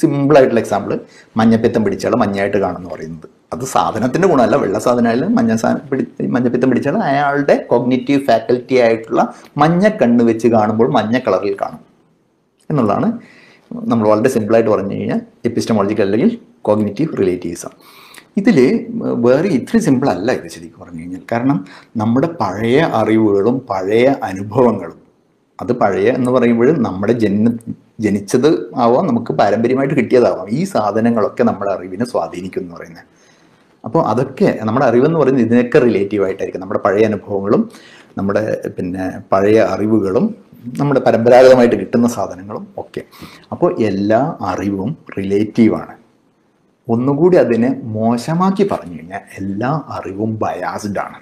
സിമ്പിളായിട്ടുള്ള എക്സാമ്പിൾ, മഞ്ഞപ്പിത്തം പിടിച്ചാൽ മഞ്ഞയായിട്ട് കാണുമെന്ന് പറയുന്നത്, അത് സാധനത്തിൻ്റെ ഗുണമല്ല, വെള്ള സാധനമായാലും മഞ്ഞ സാധനം പിടി മഞ്ഞപ്പിത്തം പിടിച്ചാൽ അയാളുടെ കോഗ്നിറ്റീവ് ഫാക്കൽറ്റി ആയിട്ടുള്ള മഞ്ഞ കണ്ണ് വെച്ച് കാണുമ്പോൾ മഞ്ഞ കളറിൽ കാണും എന്നുള്ളതാണ് നമ്മൾ വളരെ സിമ്പിളായിട്ട് പറഞ്ഞു കഴിഞ്ഞാൽ എപ്പിസ്റ്റമോളജിക്കൽ അല്ലെങ്കിൽ കോഗ്നിറ്റീവ് റിലേറ്റിവിസം. ഇതിൽ വേറെ ഇത്തിരി സിമ്പിളല്ല ഇത് ശരിക്കും പറഞ്ഞു കഴിഞ്ഞാൽ, കാരണം നമ്മുടെ പഴയ അറിവുകളും പഴയ അനുഭവങ്ങളും, അത് പഴയ എന്ന് പറയുമ്പോൾ നമ്മുടെ ജന ജനിച്ചത് ആവാം, നമുക്ക് പാരമ്പര്യമായിട്ട് കിട്ടിയതാവാം, ഈ സാധനങ്ങളൊക്കെ നമ്മുടെ അറിവിനെ സ്വാധീനിക്കും എന്ന് പറയുന്നത്. അപ്പോൾ അതൊക്കെ നമ്മുടെ അറിവെന്ന് പറയുന്നത് ഇതിനൊക്കെ റിലേറ്റീവായിട്ടായിരിക്കും, നമ്മുടെ പഴയ അനുഭവങ്ങളും നമ്മുടെ പിന്നെ പഴയ അറിവുകളും നമ്മുടെ പരമ്പരാഗതമായിട്ട് കിട്ടുന്ന സാധനങ്ങളും ഒക്കെ. അപ്പോൾ എല്ലാ അറിവും റിലേറ്റീവാണ്. ഒന്നുകൂടി അതിനെ മോശമാക്കി പറഞ്ഞു കഴിഞ്ഞാൽ എല്ലാ അറിവും ബയാസ്ഡാണ്,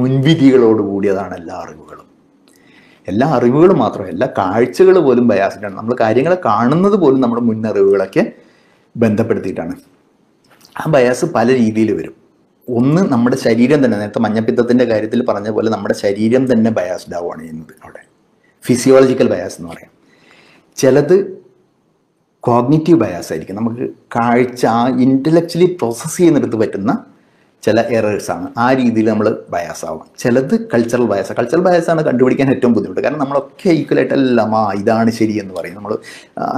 മുൻവിധികളോട് കൂടിയതാണ് എല്ലാ അറിവുകളും. എല്ലാ അറിവുകളും മാത്രമല്ല, എല്ലാ കാഴ്ചകൾ പോലും ബയാസ്ഡാണ്. നമ്മൾ കാര്യങ്ങളെ കാണുന്നത് പോലും നമ്മുടെ മുന്നറിവുകളൊക്കെ ബന്ധപ്പെടുത്തിയിട്ടാണ്. ആ ബയാസ് പല രീതിയിൽ വരും. ഒന്ന്, നമ്മുടെ ശരീരം തന്നെ, നേരത്തെ മഞ്ഞപ്പിത്തത്തിൻ്റെ കാര്യത്തിൽ പറഞ്ഞ പോലെ നമ്മുടെ ശരീരം തന്നെ ബയാസ്ഡ് ആവുകയാണ് ചെയ്യുന്നത്, അവിടെ ഫിസിയോളജിക്കൽ ബയാസ് എന്ന് പറയാം. ചിലത് കോഗ്നിറ്റീവ് ബയാസ് ആയിരിക്കും, നമുക്ക് കാഴ്ച ഇൻ്റലക്ച്വലി പ്രോസസ്സ് ചെയ്യുന്നിടത്ത് പറ്റുന്ന ചില എറേഴ്സാണ്, ആ രീതിയിൽ നമ്മൾ ബയാസ് ആവാം. ചിലത് കൾച്ചറൽ ബയാസ്, കൾച്ചറൽ ബയാസാണ് കണ്ടുപിടിക്കാൻ ഏറ്റവും ബുദ്ധിമുട്ട്, കാരണം നമ്മളൊക്കെ ഈക്വലായിട്ടല്ല മാ ഇതാണ് ശരിയെന്ന് പറയും. നമ്മൾ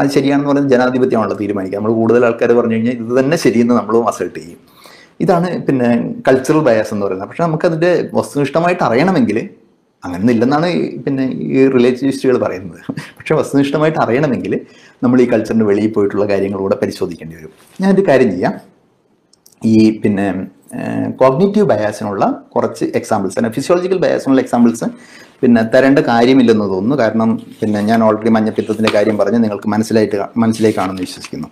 അത് ശരിയാണെന്ന് പറയുന്നത് ജനാധിപത്യമാണല്ലോ തീരുമാനിക്കുക, നമ്മൾ കൂടുതൽ ആൾക്കാർ പറഞ്ഞു കഴിഞ്ഞാൽ ഇത് തന്നെ ശരിയെന്ന് നമ്മളും അസൾട്ട് ചെയ്യും. ഇതാണ് പിന്നെ കൾച്ചറൽ ബയാസ് എന്ന് പറയുന്നത്. പക്ഷേ നമുക്കതിൻ്റെ വസ്തുനിഷ്ഠമായിട്ട് അറിയണമെങ്കിൽ അങ്ങനെയൊന്നും ഇല്ലെന്നാണ് പിന്നെ ഈ റിലേറ്റിവിസ്റ്റുകൾ പറയുന്നത്. പക്ഷേ വസ്തുനിഷ്ഠമായിട്ട് അറിയണമെങ്കിൽ നമ്മൾ ഈ കൾച്ചറിന് വെളിയിൽ പോയിട്ടുള്ള കാര്യങ്ങളൂടെ പരിശോധിക്കേണ്ടി വരും. ഞാനൊരു കാര്യം ചെയ്യാം, ഈ പിന്നെ കോഗ്നിറ്റീവ് ബയാസിനുള്ള കുറച്ച് എക്സാമ്പിൾസ് തന്നെ, ഫിസിയോളജിക്കൽ ബയാസിനുള്ള എക്സാമ്പിൾസ് പിന്നെ തരേണ്ട കാര്യമില്ലെന്ന് തോന്നുന്നു, കാരണം പിന്നെ ഞാൻ ഓൾറെഡി മഞ്ഞപ്പിത്തത്തിൻ്റെ കാര്യം പറഞ്ഞ് നിങ്ങൾക്ക് മനസ്സിലായിട്ട് മനസ്സിലായി കാണുമെന്ന് വിശ്വസിക്കുന്നു.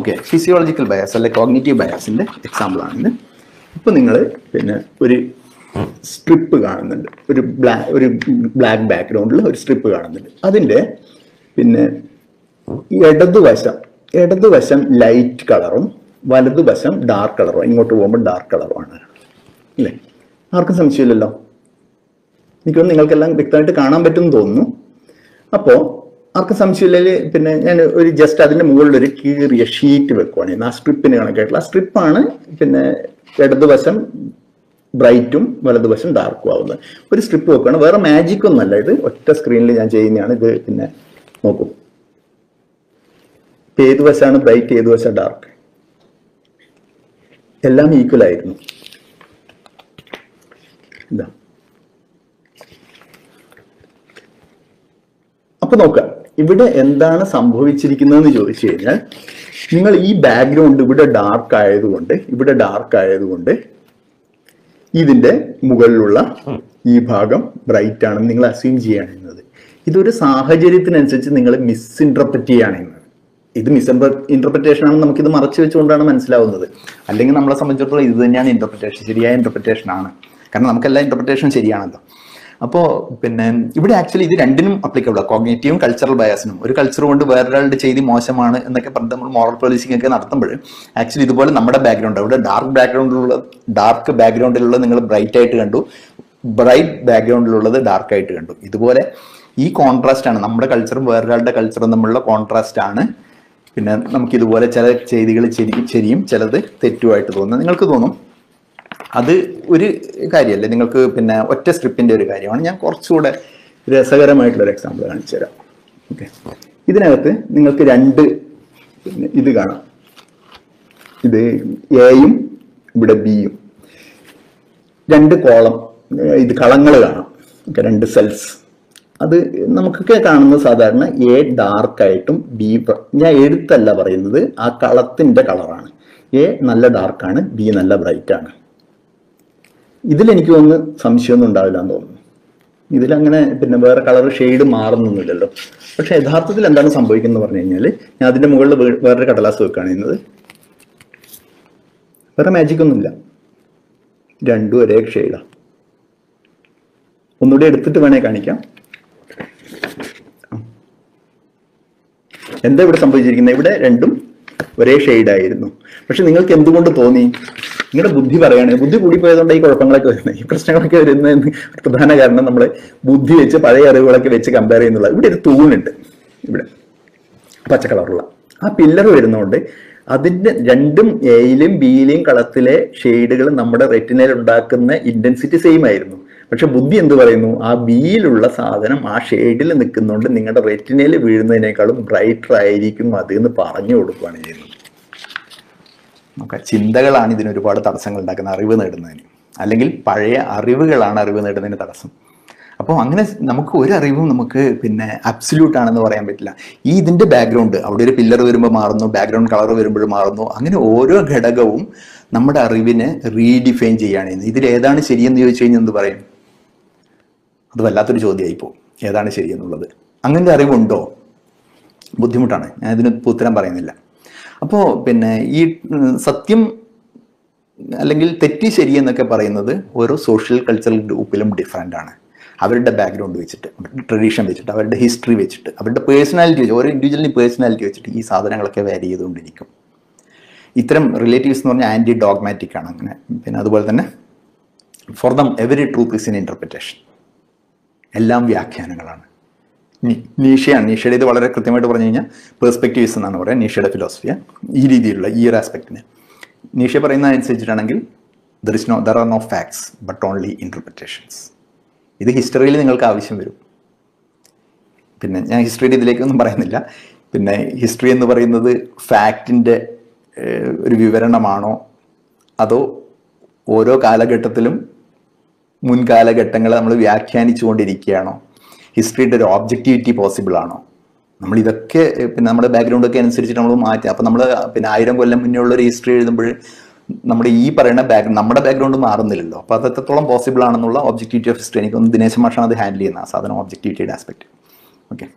ഓക്കെ, ഫിസിയോളജിക്കൽ ബയാസ് അല്ലെ കോഗ്നിറ്റീവ് ബയാസിൻ്റെ എക്സാമ്പിളാണിത്. ഇപ്പോൾ നിങ്ങൾ പിന്നെ ഒരു സ്ട്രിപ്പ് കാണുന്നുണ്ട്, ഒരു ബ്ലാ ഒരു ബ്ലാക്ക് ബാക്ക്ഗ്രൗണ്ടിൽ ഒരു സ്ട്രിപ്പ് കാണുന്നുണ്ട്. അതിൻ്റെ പിന്നെ ഇടതുവശം ഇടതുവശം ലൈറ്റ് കളറും വലതുവശം ഡാർക്ക് കളറും, ഇങ്ങോട്ട് പോകുമ്പോൾ ഡാർക്ക് കളറുമാണ്, അല്ലേ? ആർക്കും സംശയമില്ലല്ലോ, എനിക്കൊന്നും നിങ്ങൾക്കെല്ലാം വ്യക്തമായിട്ട് കാണാൻ പറ്റുമെന്ന് തോന്നുന്നു. അപ്പോൾ ആർക്കും സംശയമില്ലെങ്കിൽ പിന്നെ ഞാൻ ഒരു ജസ്റ്റ് അതിൻ്റെ മുകളിലൊരു കീറിയ ഷീറ്റ് വെക്കുവാണെങ്കിൽ ആ സ്ട്രിപ്പിന് കണക്കായിട്ടുള്ള ആ സ്ട്രിപ്പാണ് പിന്നെ ഇടതുവശം ബ്രൈറ്റും വലതുവശം ഡാർക്കും ആവുന്നത്. ഒരു സ്ട്രിപ്പ് വെക്കുകയാണ്, വേറെ മാജിക് ഒന്നും അല്ല, ഇത് ഒറ്റ സ്ക്രീനിൽ ഞാൻ ചെയ്യുന്നതാണ് ഇത്. പിന്നെ നോക്കൂ, ഏത് വശമാണ് ബ്രൈറ്റ്, ഏത് വശം ഡാർക്ക്, എല്ലാം ഈക്വൽ ആയിരുന്നു. എന്താ അപ്പൊ നോക്കാം ഇവിടെ എന്താണ് സംഭവിച്ചിരിക്കുന്നതെന്ന് ചോദിച്ചു കഴിഞ്ഞാൽ, നിങ്ങൾ ഈ ബാക്ക്ഗ്രൗണ്ട് ഇവിടെ ഡാർക്ക് ആയതുകൊണ്ട് ഇവിടെ ഡാർക്ക് ആയതുകൊണ്ട് ഇതിന്റെ മുകളിലുള്ള ഈ ഭാഗം ബ്രൈറ്റ് ആണെന്ന് നിങ്ങൾ അസ്യൂം ചെയ്യാണ് ചെയ്യുന്നത്. ഇതൊരു സാഹചര്യത്തിനനുസരിച്ച് നിങ്ങൾ മിസ്ഇൻറ്റർപ്രറ്റ് ചെയ്യാണ് ചെയ്യുന്നത്. ഇത് മിസ് ഇന്റർപ്രിറ്റേഷൻ ആണ്, നമുക്കിത് മറച്ചു വെച്ചുകൊണ്ടാണ് മനസ്സിലാവുന്നത്. അല്ലെങ്കിൽ നമ്മളെ സംബന്ധിച്ചിടത്തോളം ഇത് തന്നെയാണ് ഇന്റർപ്രിറ്റേഷൻ, ശരിയായ ഇന്റർപ്രിറ്റേഷൻ ആണ്, കാരണം നമുക്കെല്ലാ ഇന്റർപ്രിറ്റേഷൻ ശരിയാണല്ലോ. അപ്പോൾ പിന്നെ ഇവിടെ ആക്ച്വലി ഇത് രണ്ടിനും അപ്ലിക്കബിളാണ്, കോഗ്നേറ്റീവും കൾച്ചറൽ ബയാസിനും. ഒരു കൾച്ചർ കൊണ്ട് വേറൊരാളുടെ ചെയ്തി മോശമാണ് എന്നൊക്കെ പറഞ്ഞ് നമ്മൾ മോറൽ പോലീസിംഗ് ഒക്കെ നടത്തുമ്പോൾ ആക്ച്വലി ഇതുപോലെ നമ്മുടെ ബാക്ക്ഗ്രൗണ്ട്, ഇവിടെ ഡാർക്ക് ബാക്ക്ഗ്രൗണ്ടിലുള്ള ഡാർക്ക് ബാക്ക്ഗ്രൗണ്ടിലുള്ള നിങ്ങൾ ബ്രൈറ്റ് ആയിട്ട് കണ്ടു, ബ്രൈറ്റ് ബാക്ക്ഗ്രൗണ്ടിലുള്ളത് ഡാർക്ക് ആയിട്ട് കണ്ടു. ഇതുപോലെ ഈ കോൺട്രാസ്റ്റ് ആണ് നമ്മുടെ കൾച്ചറും വേറൊരാളുടെ കൾച്ചറും തമ്മിലുള്ള കോൺട്രാസ്റ്റ് ആണ് പിന്നെ നമുക്കിതുപോലെ ചില ചെയ്തികൾ ശരിക്കും ശരിയും ചിലത് തെറ്റുമായിട്ട് തോന്നുന്നത് നിങ്ങൾക്ക് തോന്നും. അത് ഒരു കാര്യമല്ലേ നിങ്ങൾക്ക്. പിന്നെ ഒറ്റ സ്ക്രിപ്റ്റിൻ്റെ ഒരു കാര്യമാണ്. ഞാൻ കുറച്ചുകൂടെ രസകരമായിട്ടുള്ളൊരു എക്സാമ്പിൾ കാണിച്ചു തരാം. ഓക്കെ, ഇതിനകത്ത് നിങ്ങൾക്ക് രണ്ട് ഇത് കാണാം. ഇത് എയും ഇവിടെ ബിയും, രണ്ട് കോളം, ഇത് കളങ്ങൾ കാണാം. ഓക്കെ, രണ്ട് സെൽസ്. അത് നമുക്കൊക്കെ കാണുന്നത് സാധാരണ എ ഡാർക്കായിട്ടും ബി, ഞാൻ എഴുത്തല്ല പറയുന്നത്, ആ കളത്തിൻ്റെ കളറാണ്. എ നല്ല ഡാർക്കാണ്, ബി നല്ല ബ്രൈറ്റാണ്. ഇതിലെനിക്ക് തോന്നുന്നു സംശയമൊന്നും ഉണ്ടാവില്ല എന്ന് തോന്നുന്നു. ഇതിലങ്ങനെ പിന്നെ വേറെ കളർ ഷെയ്ഡ് മാറുന്നൊന്നുമില്ലല്ലോ. പക്ഷെ യഥാർത്ഥത്തിൽ എന്താണ് സംഭവിക്കുന്നത് പറഞ്ഞു കഴിഞ്ഞാൽ, ഞാൻ അതിൻ്റെ മുകളിൽ വേറൊരു കടലാസ് വെക്കുകയാണ് ചെയ്യുന്നത്. വേറെ മാജിക്കൊന്നുമില്ല, രണ്ടും ഒരേ ഷെയ്ഡാണ്. ഒന്നുകൂടി എടുത്തിട്ട് വേണേ കാണിക്കാം എന്താ ഇവിടെ സംഭവിച്ചിരിക്കുന്നത്. ഇവിടെ രണ്ടും ഒരേ ഷെയ്ഡായിരുന്നു. പക്ഷെ നിങ്ങൾക്ക് എന്തുകൊണ്ട് തോന്നി? നിങ്ങളുടെ ബുദ്ധി പറയുകയാണ്. ബുദ്ധി കൂടിപ്പോയതുകൊണ്ട് ഈ കുഴപ്പങ്ങളൊക്കെ വരുന്നത്, ഈ പ്രശ്നങ്ങളൊക്കെ വരുന്നതെന്ന് പ്രധാന കാരണം നമ്മൾ ബുദ്ധി വെച്ച് പഴയ അറിവുകളൊക്കെ വെച്ച് കമ്പയർ ചെയ്യുന്നുള്ള. ഇവിടെ ഒരു തൂണുണ്ട്, ഇവിടെ പച്ച കളറുള്ള ആ പില്ലർ വരുന്നതുകൊണ്ട് അതിൻ്റെ രണ്ടും എയിലും ബിയിലെയും കളത്തിലെ ഷെയ്ഡുകൾ നമ്മുടെ റെറ്റിനയിൽ ഉണ്ടാക്കുന്ന ഇൻറ്റൻസിറ്റി സെയിം ആയിരുന്നു. പക്ഷെ ബുദ്ധി എന്ത് പറയുന്നു? ആ ബിയിലുള്ള സാധനം ആ ഷെയ്ഡിൽ നിൽക്കുന്നതുകൊണ്ട് നിങ്ങളുടെ റെറ്റിനയിൽ വീഴുന്നതിനേക്കാളും ബ്രൈറ്റർ ആയിരിക്കും അത് എന്ന് പറഞ്ഞു കൊടുക്കുകയാണ് ചെയ്യുന്നത്. നമുക്ക് ചിന്തകളാണ് ഇതിന് ഒരുപാട് തടസ്സങ്ങൾ ഉണ്ടാക്കുന്നത് അറിവ് നേടുന്നതിന്, അല്ലെങ്കിൽ പഴയ അറിവുകളാണ് അറിവ് നേടുന്നതിന് തടസ്സം. അപ്പോൾ അങ്ങനെ നമുക്ക് ഒരു അറിവും നമുക്ക് പിന്നെ അബ്സല്യൂട്ടാണെന്ന് പറയാൻ പറ്റില്ല. ഈ ഇതിൻ്റെ ബാക്ക്ഗ്രൗണ്ട്, അവിടെ ഒരു പില്ലർ വരുമ്പോൾ മാറുന്നു, ബാക്ക്ഗ്രൗണ്ട് കളർ വരുമ്പോൾ മാറുന്നു, അങ്ങനെ ഓരോ ഘടകവും നമ്മുടെ അറിവിനെ റീഡിഫൈൻ ചെയ്യുകയാണ് ചെയ്യുന്നത്. ഇതിലേതാണ് ശരിയെന്ന് ചോദിച്ചു കഴിഞ്ഞാൽ എന്ത് പറയും? അത് വല്ലാത്തൊരു ചോദ്യമായി പോകും, ഏതാണ് ശരിയെന്നുള്ളത്. അങ്ങനത്തെ അറിവുണ്ടോ? ബുദ്ധിമുട്ടാണ്, ഞാൻ ഇതിന് ഉത്തരം പറയുന്നില്ല. അപ്പോൾ പിന്നെ ഈ സത്യം അല്ലെങ്കിൽ തെറ്റി ശരി എന്നൊക്കെ പറയുന്നത് ഓരോ സോഷ്യൽ കൾച്ചറൽ ഗ്രൂപ്പിലും ഡിഫറെൻ്റ് ആണ്. അവരുടെ ബാക്ക്ഗ്രൗണ്ട് വെച്ചിട്ട്, അവരുടെ ട്രഡീഷൻ വെച്ചിട്ട്, അവരുടെ ഹിസ്റ്ററി വെച്ചിട്ട്, അവരുടെ പേഴ്സണാലിറ്റി വെച്ച്, ഓരോ ഇൻഡിവിജ്വലിൻ്റെ പേഴ്സണാലിറ്റി വെച്ചിട്ട് ഈ സാധനങ്ങളൊക്കെ വാരി ചെയ്തുകൊണ്ടിരിക്കും. ഇത്തരം റിലേറ്റീവ്സ് എന്ന് പറഞ്ഞാൽ ആൻറ്റി ഡോഗ്മാറ്റിക് ആണ്. അങ്ങനെ പിന്നെ അതുപോലെ തന്നെ for them every truth is in interpretation. എല്ലാം വ്യാഖ്യാനങ്ങളാണ്. നീഷയാണ്, നീഷയുടെ ഇത് വളരെ കൃത്യമായിട്ട് പറഞ്ഞു കഴിഞ്ഞാൽ പെർസ്പെക്റ്റീവ്സ് എന്നാണ് പറയുക. നീഷയുടെ ഫിലോസഫിയ ഈ രീതിയിലുള്ള ഈ ഒരു ആസ്പെക്റ്റിന് നീഷ പറയുന്ന അനുസരിച്ചിട്ടാണെങ്കിൽ there is no there are no facts but only interpretations. ഇത് ഹിസ്റ്ററിയിൽ നിങ്ങൾക്ക് ആവശ്യം വരും. പിന്നെ ഞാൻ ഹിസ്റ്ററിയുടെ ഇതിലേക്കൊന്നും പറയുന്നില്ല. പിന്നെ ഹിസ്റ്ററി എന്ന് പറയുന്നത് ഫാക്റ്റിൻ്റെ ഒരു വിവരണമാണോ, അതോ ഓരോ കാലഘട്ടത്തിലും മുൻകാലഘട്ടങ്ങളെ നമ്മൾ വ്യാഖ്യാനിച്ചു കൊണ്ടിരിക്കുകയാണോ? ഹിസ്റ്ററിയുടെ ഒരു ഓബ്ജക്റ്റിവിറ്റി പോസിബിൾ ആണോ? നമ്മൾ ഇതൊക്കെ പിന്നെ നമ്മുടെ ബാക്ക്ഗ്രൗണ്ടൊക്കെ അനുസരിച്ചിട്ട് നമ്മൾ മാറ്റി. അപ്പോൾ നമ്മൾ പിന്നെ ആയിരം കൊല്ലം മുന്നേ ഉള്ളൊരു ഹിസ്റ്ററി എഴുതുമ്പോൾ നമ്മുടെ ഈ പറയുന്ന ബാക്ക്ഗ്രൗണ്ട്, നമ്മുടെ ബാക്ക്ഗ്രൗണ്ട് മാറുന്നില്ലല്ലോ. അപ്പോൾ അത് എത്രത്തോളം പോസിബിൾ ആണെന്നുള്ള ഒബ്ജക്റ്റിവിറ്റി ഓഫ് ഹിസ്റ്ററി എനിക്ക് ഒന്ന് ദിനേശ് മാഷാണ് അത് ഹാൻഡിൽ ചെയ്യുന്ന ആ സാധനം, ഒബ്ജക്റ്റിവിറ്റിയുടെ ആസ്പെക്റ്റ്. ഓക്കെ,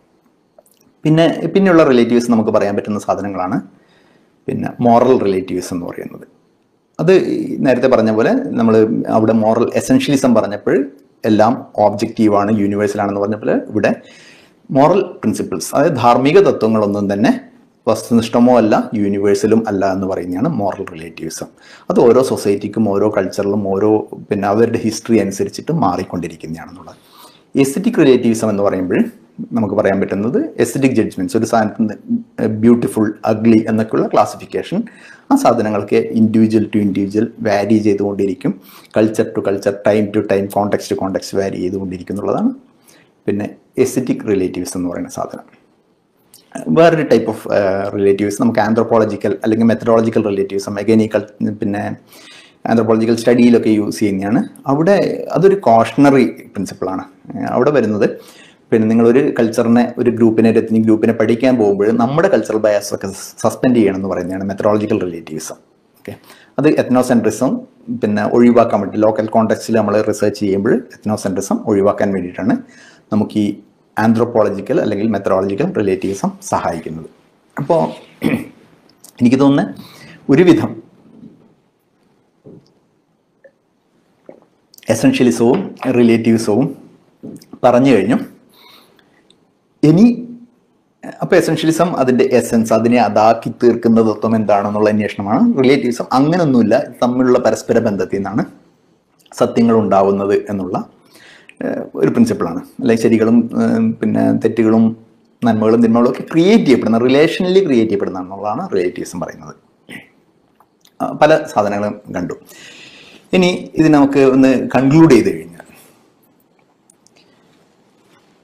പിന്നെ പിന്നെയുള്ള റിലേറ്റീവ്സ് നമുക്ക് പറയാൻ പറ്റുന്ന സാധനങ്ങളാണ് പിന്നെ മോറൽ റിലേറ്റീവ്സ് എന്ന് പറയുന്നത്. അത് നേരത്തെ പറഞ്ഞ പോലെ നമ്മൾ അവിടെ മോറൽ എസെൻഷ്യലിസം പറഞ്ഞപ്പോൾ എല്ലാം ഓബ്ജക്റ്റീവാണ്, യൂണിവേഴ്സലാണെന്ന് പറഞ്ഞപ്പോൾ ഇവിടെ മോറൽ പ്രിൻസിപ്പിൾസ്, അതായത് ധാർമ്മിക തത്വങ്ങളൊന്നും തന്നെ വസ്തുനിഷ്ഠമോ അല്ല യൂണിവേഴ്സലും അല്ല എന്ന് പറയുന്നതാണ് മോറൽ റിലേറ്റീവ്സം. അത് ഓരോ സൊസൈറ്റിക്കും ഓരോ കൾച്ചറിലും ഓരോ പിന്നെ അവരുടെ ഹിസ്റ്ററി അനുസരിച്ചിട്ട് മാറിക്കൊണ്ടിരിക്കുന്നതാണെന്നുള്ളത്. എസ്തെറ്റിക് റിലേറ്റീവിസം എന്ന് പറയുമ്പോൾ നമുക്ക് പറയാൻ പറ്റുന്നത് എസ്തെറ്റിക് ജഡ്ജ്മെൻറ്റ്സ്, ഒരു സാധനത്തിന് ബ്യൂട്ടിഫുൾ, അഗ്ലി എന്നൊക്കെയുള്ള ക്ലാസിഫിക്കേഷൻ. ആ സാധനങ്ങൾക്ക് ഇൻഡിവിജ്വൽ ടു ഇൻഡിവിജ്വൽ വാരി ചെയ്തുകൊണ്ടിരിക്കും, culture to culture, time to time, context to context vary ചെയ്തുകൊണ്ടിരിക്കും എന്നുള്ളതാണ് പിന്നെ എസ്തെറ്റിക് റിലേറ്റീവ്സ് എന്ന് പറയുന്ന സാധനം. വേറൊരു ടൈപ്പ് ഓഫ് റിലേറ്റീവ്സ് നമുക്ക് ആന്ത്രോപോളജിക്കൽ അല്ലെങ്കിൽ മെത്തഡോളജിക്കൽ റിലേറ്റീവ്സും മെക്കാനിക്കൽ പിന്നെ ആന്ത്രോപോളജിക്കൽ സ്റ്റഡിയിലൊക്കെ യൂസ് ചെയ്യുന്നതാണ്. അവിടെ അതൊരു കോഷണറി പ്രിൻസിപ്പിളാണ്. അവിടെ വരുന്നത് പിന്നെ നിങ്ങളൊരു കൾച്ചറിനെ, ഒരു ഗ്രൂപ്പിനെ, ഒരു എത്നിക് ഗ്രൂപ്പിനെ പഠിക്കാൻ പോകുമ്പോൾ നമ്മുടെ കൾച്ചറൽ ബയാസൊക്കെ സസ്പെൻഡ് ചെയ്യണം എന്ന് പറയുന്നതാണ് മെത്തഡോളജിക്കൽ റിലേറ്റീവ്സം. ഓക്കെ, അത് എത്നോസെൻട്രിസം പിന്നെ ഒഴിവാക്കാൻ വേണ്ടി ലോക്കൽ കോണ്ടെക്സ്റ്റിൽ നമ്മൾ റിസർച്ച് ചെയ്യുമ്പോൾ എത്നോസെൻട്രിസം ഒഴിവാക്കാൻ വേണ്ടിയിട്ടാണ് നമുക്ക് ഈ ആന്ത്രോപോളജിക്കൽ അല്ലെങ്കിൽ മെത്തഡോളജിക്കൽ റിലേറ്റീവ്സം സഹായിക്കുന്നത്. അപ്പോൾ എനിക്ക് തോന്നുന്നത് ഒരുവിധം എസെൻഷ്യലിസവും റിലേറ്റീവ്സവും പറഞ്ഞു കഴിഞ്ഞു. ഇനി അപ്പോൾ എസെൻഷ്യലിസം, അതിൻ്റെ എസെൻസ്, അതിനെ അതാക്കി തീർക്കുന്ന തത്വം എന്താണെന്നുള്ള അന്വേഷണമാണ്. റിലേറ്റീവ്സം അങ്ങനെയൊന്നുമില്ല, തമ്മിലുള്ള പരസ്പര ബന്ധത്തിൽ നിന്നാണ് സത്യങ്ങൾ ഉണ്ടാവുന്നത് എന്നുള്ള ഒരു പ്രിൻസിപ്പിളാണ്. അല്ലെങ്കിൽ ശരികളും പിന്നെ തെറ്റുകളും നന്മകളും തിന്മകളും ഒക്കെ ക്രിയേറ്റ് ചെയ്യപ്പെടുന്ന റിലേഷനലി ക്രിയേറ്റ് ചെയ്യപ്പെടുന്ന എന്നുള്ളതാണ് റിലേറ്റീവ്സം പറയുന്നത്. പല സാധനങ്ങളും കണ്ടു. ഇനി ഇത് നമുക്ക് ഒന്ന് കൺക്ലൂഡ് ചെയ്ത് കഴിഞ്ഞാൽ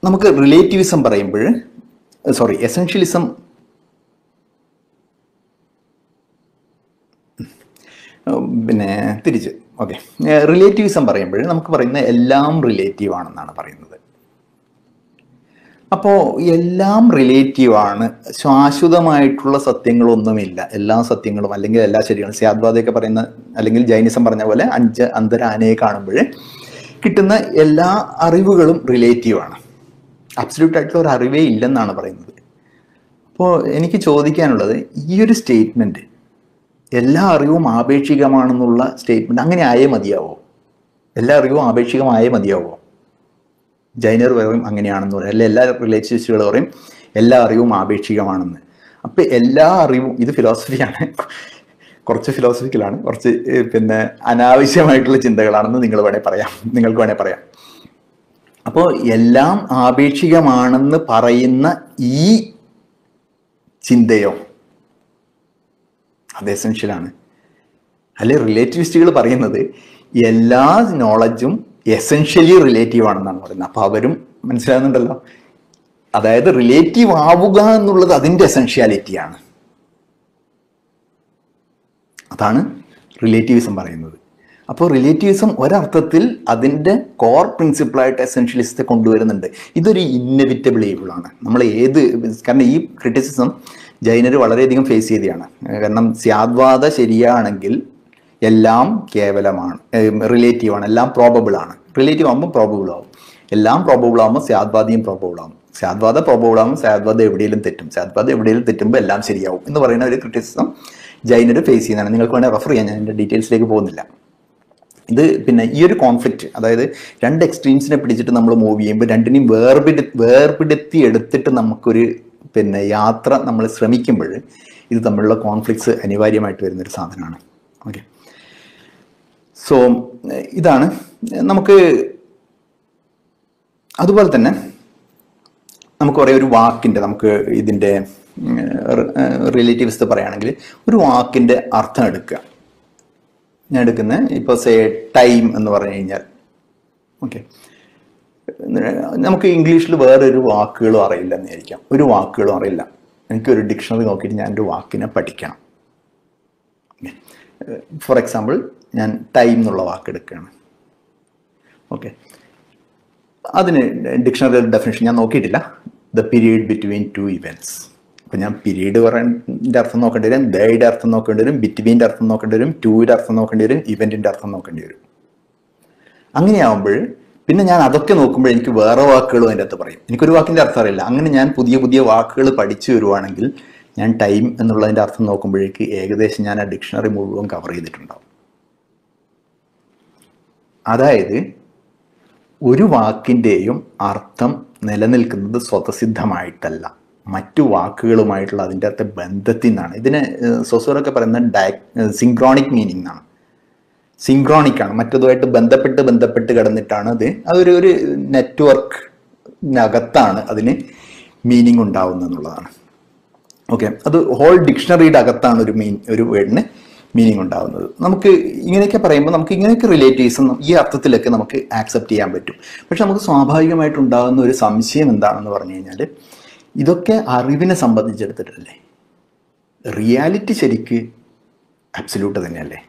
നമുക്ക് റിലേറ്റീവിസം പറയുമ്പോൾ സോറി എസെൻഷ്യലിസം പിന്നെ തിരിച്ച് ഓക്കെ റിലേറ്റീവിസം പറയുമ്പോൾ നമുക്ക് പറയുന്ന എല്ലാം റിലേറ്റീവ് ആണെന്നാണ് പറയുന്നത്. അപ്പോൾ എല്ലാം റിലേറ്റീവാണ്, ശാശ്വതമായിട്ടുള്ള സത്യങ്ങളൊന്നുമില്ല, എല്ലാ സത്യങ്ങളും അല്ലെങ്കിൽ എല്ലാ ശരികളും സ്യാദ്വാദിയൊക്കെ പറയുന്ന അല്ലെങ്കിൽ ജൈനിസം പറഞ്ഞ പോലെ അഞ്ച് അന്തരാനയെ കാണുമ്പോൾ കിട്ടുന്ന എല്ലാ അറിവുകളും റിലേറ്റീവാണ്. അബ്സല്യൂട്ട് ആയിട്ടുള്ള ഒരു അറിവേ ഇല്ലെന്നാണ് പറയുന്നത്. അപ്പോൾ എനിക്ക് ചോദിക്കാനുള്ളത് ഈ ഒരു സ്റ്റേറ്റ്മെൻറ്റ് എല്ലാ അറിവും ആപേക്ഷികമാണെന്നുള്ള സ്റ്റേറ്റ്മെൻറ്റ് അങ്ങനെ ആയേ മതിയാവോ? എല്ലാ അറിവും ആപേക്ഷികമായേ മതിയാവോ? ജൈനർ പറയും അങ്ങനെയാണെന്ന് പറയും, അല്ലെ എല്ലാ റിലേറ്റീവ്സുകൾ പറയും എല്ലാ അറിവും ആപേക്ഷികമാണെന്ന്. അപ്പം എല്ലാ അറിവും ഇത് ഫിലോസഫിയാണ്, കുറച്ച് ഫിലോസഫിക്കലാണ്, കുറച്ച് പിന്നെ അനാവശ്യമായിട്ടുള്ള ചിന്തകളാണെന്ന് നിങ്ങൾ വേണേൽ പറയാം, നിങ്ങൾക്ക് വേണേൽ പറയാം. അപ്പോൾ എല്ലാം ആപേക്ഷികമാണെന്ന് പറയുന്ന ഈ ചിന്തയോ അത് എസെൻഷ്യലാണ്. അല്ലെ റിലേറ്റീവിസ്റ്റുകൾ പറയുന്നത് എല്ലാ നോളജും എസെൻഷ്യലി റിലേറ്റീവ് ആണെന്നാണ് പറയുന്നത്. അപ്പോൾ അവരും മനസ്സിലാകുന്നുണ്ടല്ലോ, അതായത് റിലേറ്റീവ് ആവുക എന്നുള്ളത് അതിൻ്റെ എസെൻഷ്യാലിറ്റിയാണ്. അതാണ് റിലേറ്റീവിസം പറയുന്നത്. അപ്പോൾ റിലേറ്റീവിസം ഒരർത്ഥത്തിൽ അതിൻ്റെ കോർ പ്രിൻസിപ്പിളായിട്ട് എസെൻഷ്യലിസത്തെ കൊണ്ടുവരുന്നുണ്ട്. ഇതൊരു ഇന്നെവിറ്റബിൾ ഈവിളാണ്. നമ്മൾ ഏത് കാരണം ഈ ക്രിറ്റിസിസം ജൈനർ വളരെയധികം ഫേസ് ചെയ്തതാണ്. കാരണം സ്യാദ്വാദ ശരിയാണെങ്കിൽ എല്ലാം കേവലമാണ്, റിലേറ്റീവാണ്, എല്ലാം പ്രോബബിളാണ്. റിലേറ്റീവ് ആകുമ്പോൾ പ്രോബബിളാവും, എല്ലാം പ്രോബബിളാകുമ്പോൾ സ്യാദ്വാദിയും പ്രോബബിളാവും. സ്യാദ്വാദ പ്രോബബിളാകുമ്പോൾ സ്യാദ്വാദ എവിടെയെങ്കിലും തെറ്റും, സ്യാദ്വാദ എവിടെയെങ്കിലും തെറ്റുമ്പോൾ എല്ലാം ശരിയാവും എന്ന് പറയുന്ന ഒരു ക്രിറ്റിസിസം ജൈനർ ഫേസ് ചെയ്യുന്നതാണ്. നിങ്ങൾക്ക് വേണമെങ്കിൽ റെഫർ ചെയ്യാം, ഞാൻ എൻ്റെ ഡീറ്റെയിൽസിലേക്ക് പോകുന്നില്ല. ഇത് പിന്നെ ഈ ഒരു കോൺഫ്ലിക്റ്റ്, അതായത് രണ്ട് എക്സ്ട്രീംസിനെ പിടിച്ചിട്ട് നമ്മൾ മൂവ് ചെയ്യുമ്പോൾ രണ്ടിനെയും വേർപെടു വേർപെടുത്തി എടുത്തിട്ട് നമുക്കൊരു പിന്നെ യാത്ര നമ്മൾ ശ്രമിക്കുമ്പോൾ ഇത് തമ്മിലുള്ള കോൺഫ്ലിക്ട്സ് അനിവാര്യമായിട്ട് വരുന്നൊരു സാധനമാണ്. ഓക്കെ, സോ ഇതാണ് നമുക്ക്. അതുപോലെ തന്നെ നമുക്ക് കുറേ ഒരു വാക്കിൻ്റെ നമുക്ക് ഇതിൻ്റെ റിലേറ്റീവ്സ് പറയുകയാണെങ്കിൽ ഒരു വാക്കിൻ്റെ അർത്ഥം എടുക്കുക. ഞാൻ എടുക്കുന്ന ഇപ്പോൾ സേ ടൈം എന്ന് പറഞ്ഞു കഴിഞ്ഞാൽ ഓക്കെ നമുക്ക് ഇംഗ്ലീഷിൽ വേറൊരു വാക്കുകളും അറിയില്ല എന്നായിരിക്കാം, ഒരു വാക്കുകളും അറിയില്ല. എനിക്കൊരു ഡിക്ഷണറി നോക്കിയിട്ട് ഞാനൊരു വാക്കിനെ പഠിക്കണം. ഫോർ എക്സാമ്പിൾ ഞാൻ ടൈം എന്നുള്ള വാക്കെടുക്കുകയാണ്. ഓക്കെ, അതിന് ഡിക്ഷണറി ഡെഫിനേഷൻ ഞാൻ നോക്കിയിട്ടില്ല. The period between two events. അപ്പോൾ ഞാൻ പീരീഡ് പറയേണ്ട അർത്ഥം നോക്കേണ്ടി വരും, ദയുടെ അർത്ഥം നോക്കേണ്ടി വരും, ബിറ്റ്വീൻ്റെ അർത്ഥം നോക്കേണ്ടി വരും, ടൂയുടെ അർത്ഥം നോക്കേണ്ടി വരും, ഇവൻറ്റിൻ്റെ അർത്ഥം നോക്കേണ്ടി വരും. അങ്ങനെയാവുമ്പോൾ പിന്നെ ഞാൻ അതൊക്കെ നോക്കുമ്പോൾ എനിക്ക് വേറെ വാക്കുകളും അതിൻ്റെ അകത്ത് പറയും. എനിക്കൊരു വാക്കിൻ്റെ അർത്ഥം അറിയില്ല, അങ്ങനെ ഞാൻ പുതിയ പുതിയ വാക്കുകൾ പഠിച്ചു വരുവാണെങ്കിൽ ഞാൻ ടൈം എന്നുള്ളതിൻ്റെ അർത്ഥം നോക്കുമ്പോഴേക്ക് ഏകദേശം ഞാൻ ആ ഡിക്ഷണറി മുഴുവൻ കവർ ചെയ്തിട്ടുണ്ടാവും. അതായത് ഒരു വാക്കിൻ്റെയും അർത്ഥം നിലനിൽക്കുന്നത് സ്വതസിദ്ധമായിട്ടല്ല, മറ്റു വാക്കുകളുമായിട്ടുള്ള അതിൻ്റെ അർത്ഥ ബന്ധത്തിൽ നിന്നാണ്. ഇതിനെ സൊസൂറൊക്കെ പറയുന്ന ഡയ സിൻക്രോണിക് മീനിങ് എന്നാണ്. സിൻക്രോണിക്കാണ്, മറ്റതുമായിട്ട് ബന്ധപ്പെട്ട് ബന്ധപ്പെട്ട് കിടന്നിട്ടാണ് അത് അതൊരു ഒരു നെറ്റ്വർക്കിനകത്താണ് അതിന് മീനിങ് ഉണ്ടാവുന്നത് എന്നുള്ളതാണ്. ഓക്കെ, അത് ഹോൾ ഡിക്ഷണറിയുടെ അകത്താണ് ഒരു മീൻ ഒരു വേർഡിന് മീനിങ് ഉണ്ടാകുന്നത്. നമുക്ക് ഇങ്ങനെയൊക്കെ പറയുമ്പോൾ നമുക്ക് ഇങ്ങനെയൊക്കെ റിലേറ്റീവ്സ് ഈ അർത്ഥത്തിലൊക്കെ നമുക്ക് ആക്സെപ്റ്റ് ചെയ്യാൻ പറ്റും. പക്ഷെ നമുക്ക് സ്വാഭാവികമായിട്ടുണ്ടാകുന്ന ഒരു സംശയം എന്താണെന്ന് പറഞ്ഞു കഴിഞ്ഞാൽ ഇതൊക്കെ അറിവിനെ സംബന്ധിച്ചെടുത്തിട്ടല്ലേ, റിയാലിറ്റി ശരിക്ക് അബ്സല്യൂട്ട് തന്നെയല്ലേ?